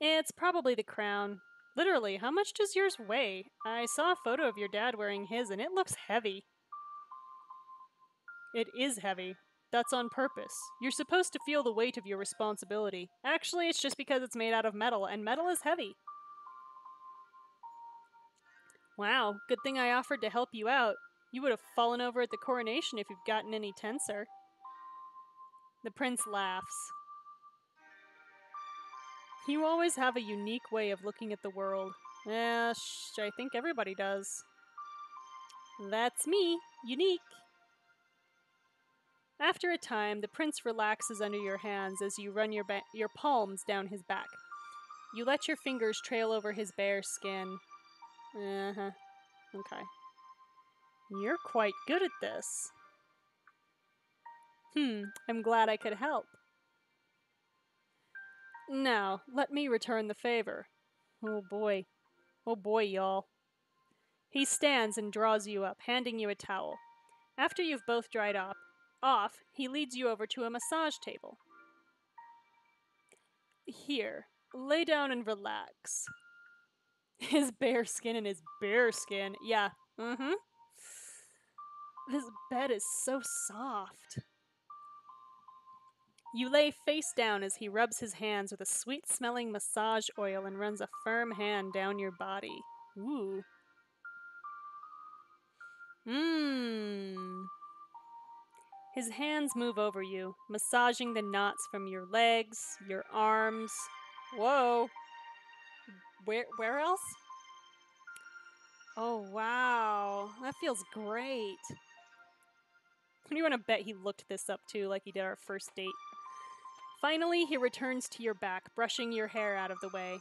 It's probably the crown. Literally, how much does yours weigh? I saw a photo of your dad wearing his and it looks heavy. It is heavy. That's on purpose. You're supposed to feel the weight of your responsibility. Actually, it's just because it's made out of metal, and metal is heavy. Wow, good thing I offered to help you out. You would have fallen over at the coronation if you've gotten any tenser. The prince laughs. You always have a unique way of looking at the world. Eh, sh- I think everybody does. That's me, unique. After a time, the prince relaxes under your hands as you run your, ba your palms down his back. You let your fingers trail over his bare skin. Uh-huh. Okay. You're quite good at this. Hmm, I'm glad I could help. Now, let me return the favor. Oh boy. Oh boy, y'all. He stands and draws you up, handing you a towel. After you've both dried up, Off, he leads you over to a massage table. Here, lay down and relax. His bare skin and his bare skin. Yeah, mm-hmm. This bed is so soft. You lay face down as he rubs his hands with a sweet-smelling massage oil and runs a firm hand down your body. Ooh. Mmm. His hands move over you, massaging the knots from your legs, your arms. Whoa. Where, where else? Oh, wow. That feels great. What do you want to bet he looked this up, too, like he did our first date? Finally, he returns to your back, brushing your hair out of the way.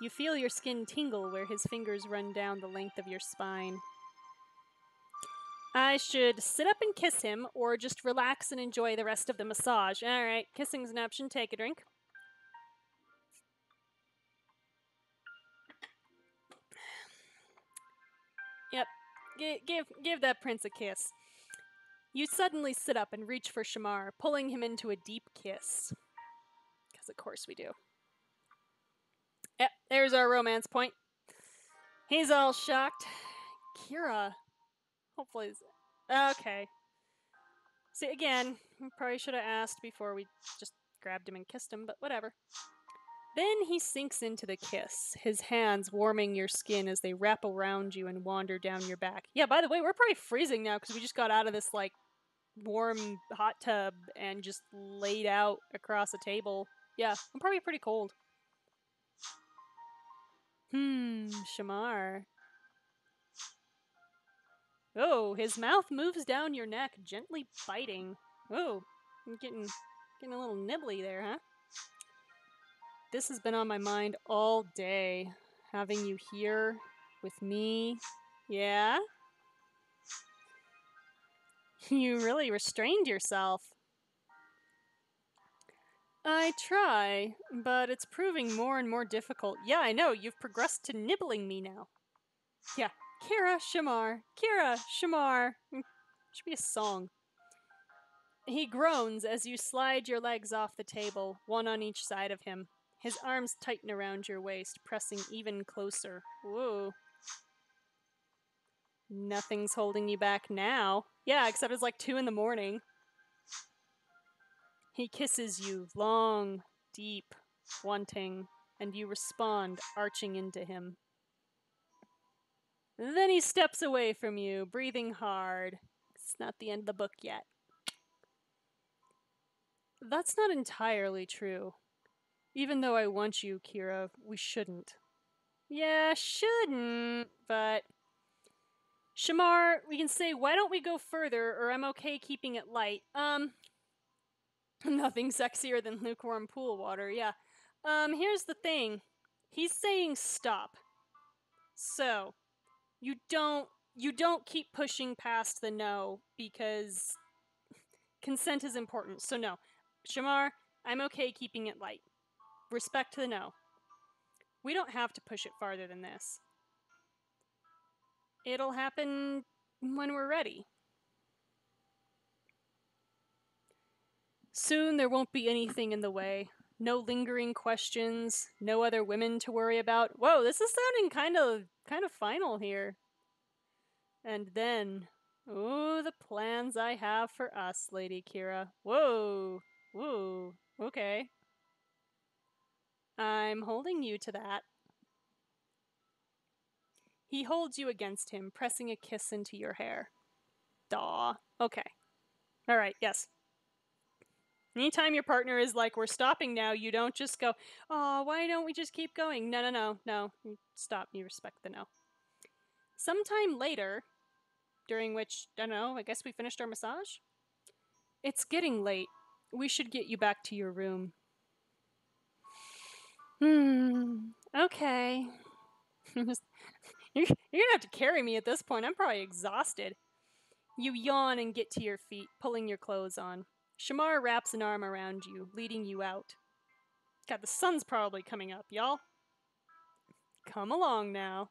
You feel your skin tingle where his fingers run down the length of your spine. I should sit up and kiss him, or just relax and enjoy the rest of the massage. All right, kissing's an option. Take a drink. Yep, G give, give that prince a kiss. You suddenly sit up and reach for Shamar, pulling him into a deep kiss. Because of course we do. Yep, there's our romance point. He's all shocked. Kiara. Hopefully. Okay. See, again, we probably should have asked before we just grabbed him and kissed him, but whatever. Then he sinks into the kiss, his hands warming your skin as they wrap around you and wander down your back. Yeah, by the way, we're probably freezing now because we just got out of this, like, warm hot tub and just laid out across a table. Yeah, I'm probably pretty cold. Hmm, Shamar. Oh, his mouth moves down your neck, gently biting. Oh, I'm getting, getting a little nibbly there, huh? This has been on my mind all day. Having you here with me. Yeah? You really restrained yourself. I try, but it's proving more and more difficult. Yeah, I know. You've progressed to nibbling me now. Yeah. Kiara, Shamar. Kiara, Shamar. Should be a song. He groans as you slide your legs off the table, one on each side of him. His arms tighten around your waist, pressing even closer. Whoa. Nothing's holding you back now. Yeah, except it's like two in the morning. He kisses you, long, deep, wanting, and you respond, arching into him. Then he steps away from you, breathing hard. It's not the end of the book yet. That's not entirely true. Even though I want you, Kiara, we shouldn't. Yeah, shouldn't, but... Shamar, we can say, why don't we go further, or I'm okay keeping it light. Um, nothing sexier than lukewarm pool water, yeah. Um, here's the thing. He's saying stop. So, you don't, you don't keep pushing past the no, because consent is important, so no. Shamar, I'm okay keeping it light. Respect to the no. We don't have to push it farther than this. It'll happen when we're ready. Soon there won't be anything in the way. No lingering questions, no other women to worry about. Whoa, this is sounding kind of, kind of final here. And then, oh, the plans I have for us, Lady Kiara. Whoa, whoa, okay. I'm holding you to that. He holds you against him, pressing a kiss into your hair. Daw. Okay. All right, yes. Anytime your partner is like, we're stopping now, you don't just go, oh, why don't we just keep going? No, no, no, no. You stop. You respect the no. Sometime later, during which, I don't know, I guess we finished our massage? It's getting late. We should get you back to your room. Hmm, okay. You're, you're gonna have to carry me at this point. I'm probably exhausted. You yawn and get to your feet, pulling your clothes on. Shamar wraps an arm around you, leading you out. God, the sun's probably coming up, y'all. Come along now.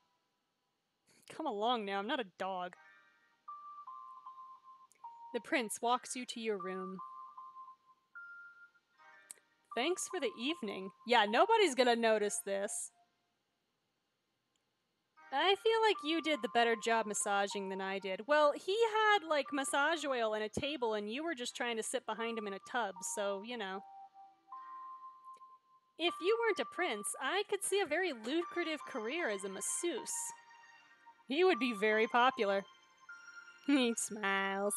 Come along now, I'm not a dog. The prince walks you to your room. Thanks for the evening. Yeah, nobody's gonna notice this. I feel like you did the better job massaging than I did. Well, he had, like, massage oil and a table, and you were just trying to sit behind him in a tub, so, you know. If you weren't a prince, I could see a very lucrative career as a masseuse. He would be very popular. He smiles.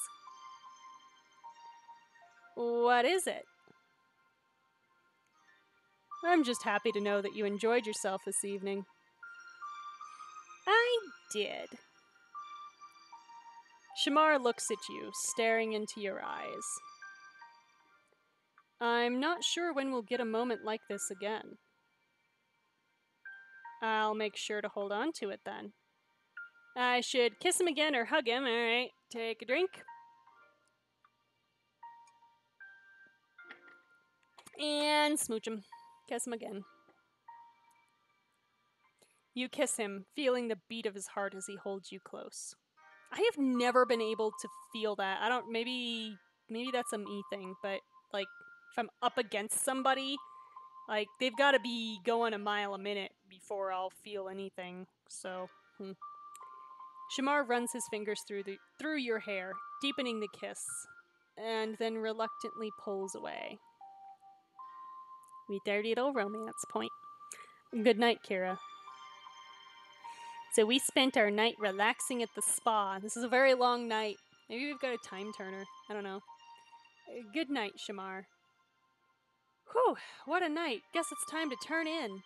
What is it? I'm just happy to know that you enjoyed yourself this evening. I did. Shamar looks at you, staring into your eyes. I'm not sure when we'll get a moment like this again. I'll make sure to hold on to it then. I should kiss him again or hug him, alright? Take a drink. And smooch him. Kiss him again. You kiss him, feeling the beat of his heart as he holds you close. I have never been able to feel that. I don't, maybe, maybe that's a me thing, but like, if I'm up against somebody, like, they've got to be going a mile a minute before I'll feel anything, so, hmm. Shamar runs his fingers through the through your hair, deepening the kiss, and then reluctantly pulls away. We dirty little romance point. Good night, Kiara. So we spent our night relaxing at the spa. This is a very long night. Maybe we've got a time turner. I don't know. Good night, Shamar. Whew, what a night. Guess it's time to turn in.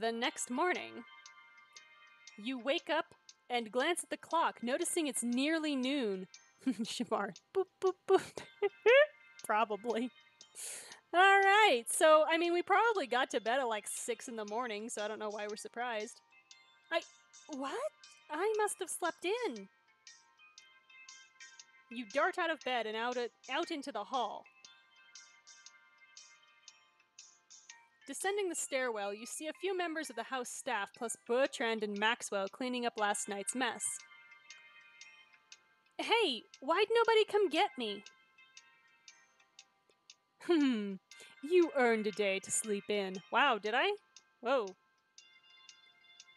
The next morning, you wake up and glance at the clock, noticing it's nearly noon. Shamar, boop, boop, boop. Probably. All right, so, I mean, we probably got to bed at like six in the morning, so I don't know why we're surprised. I, what? I must have slept in. You dart out of bed and out, a, out into the hall. Descending the stairwell, you see a few members of the house staff, plus Bertrand and Maxwell, cleaning up last night's mess. Hey, why'd nobody come get me? Hmm, you earned a day to sleep in. Wow, did I? Whoa.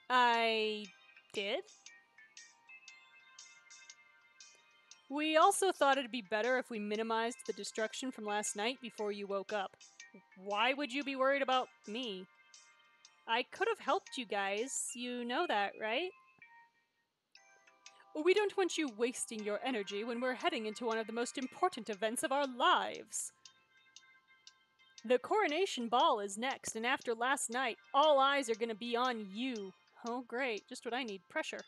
I did? We also thought it'd be better if we minimized the destruction from last night before you woke up. Why would you be worried about me? I could have helped you guys. You know that, right? We don't want you wasting your energy when we're heading into one of the most important events of our lives. The coronation ball is next, and after last night, all eyes are going to be on you. Oh, great. Just what I need. Pressure.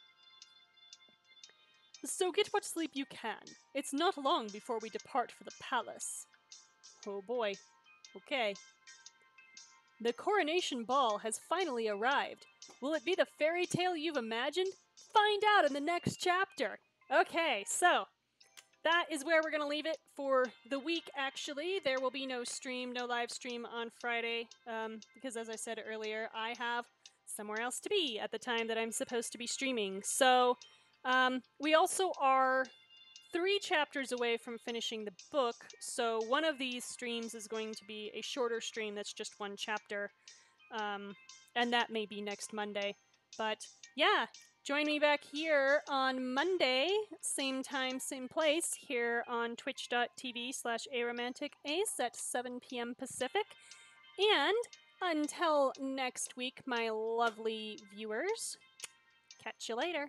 So get what sleep you can. It's not long before we depart for the palace. Oh, boy. Okay. The coronation ball has finally arrived. Will it be the fairy tale you've imagined? Find out in the next chapter. Okay, so that is where we're going to leave it for the week, actually. There will be no stream, no live stream on Friday, um, because as I said earlier, I have somewhere else to be at the time that I'm supposed to be streaming. So um, we also are three chapters away from finishing the book, so one of these streams is going to be a shorter stream that's just one chapter, um, and that may be next Monday. But yeah, join me back here on Monday, same time, same place, here on twitch dot t v slash A romantic ace at seven p m Pacific. And until next week, my lovely viewers, catch you later.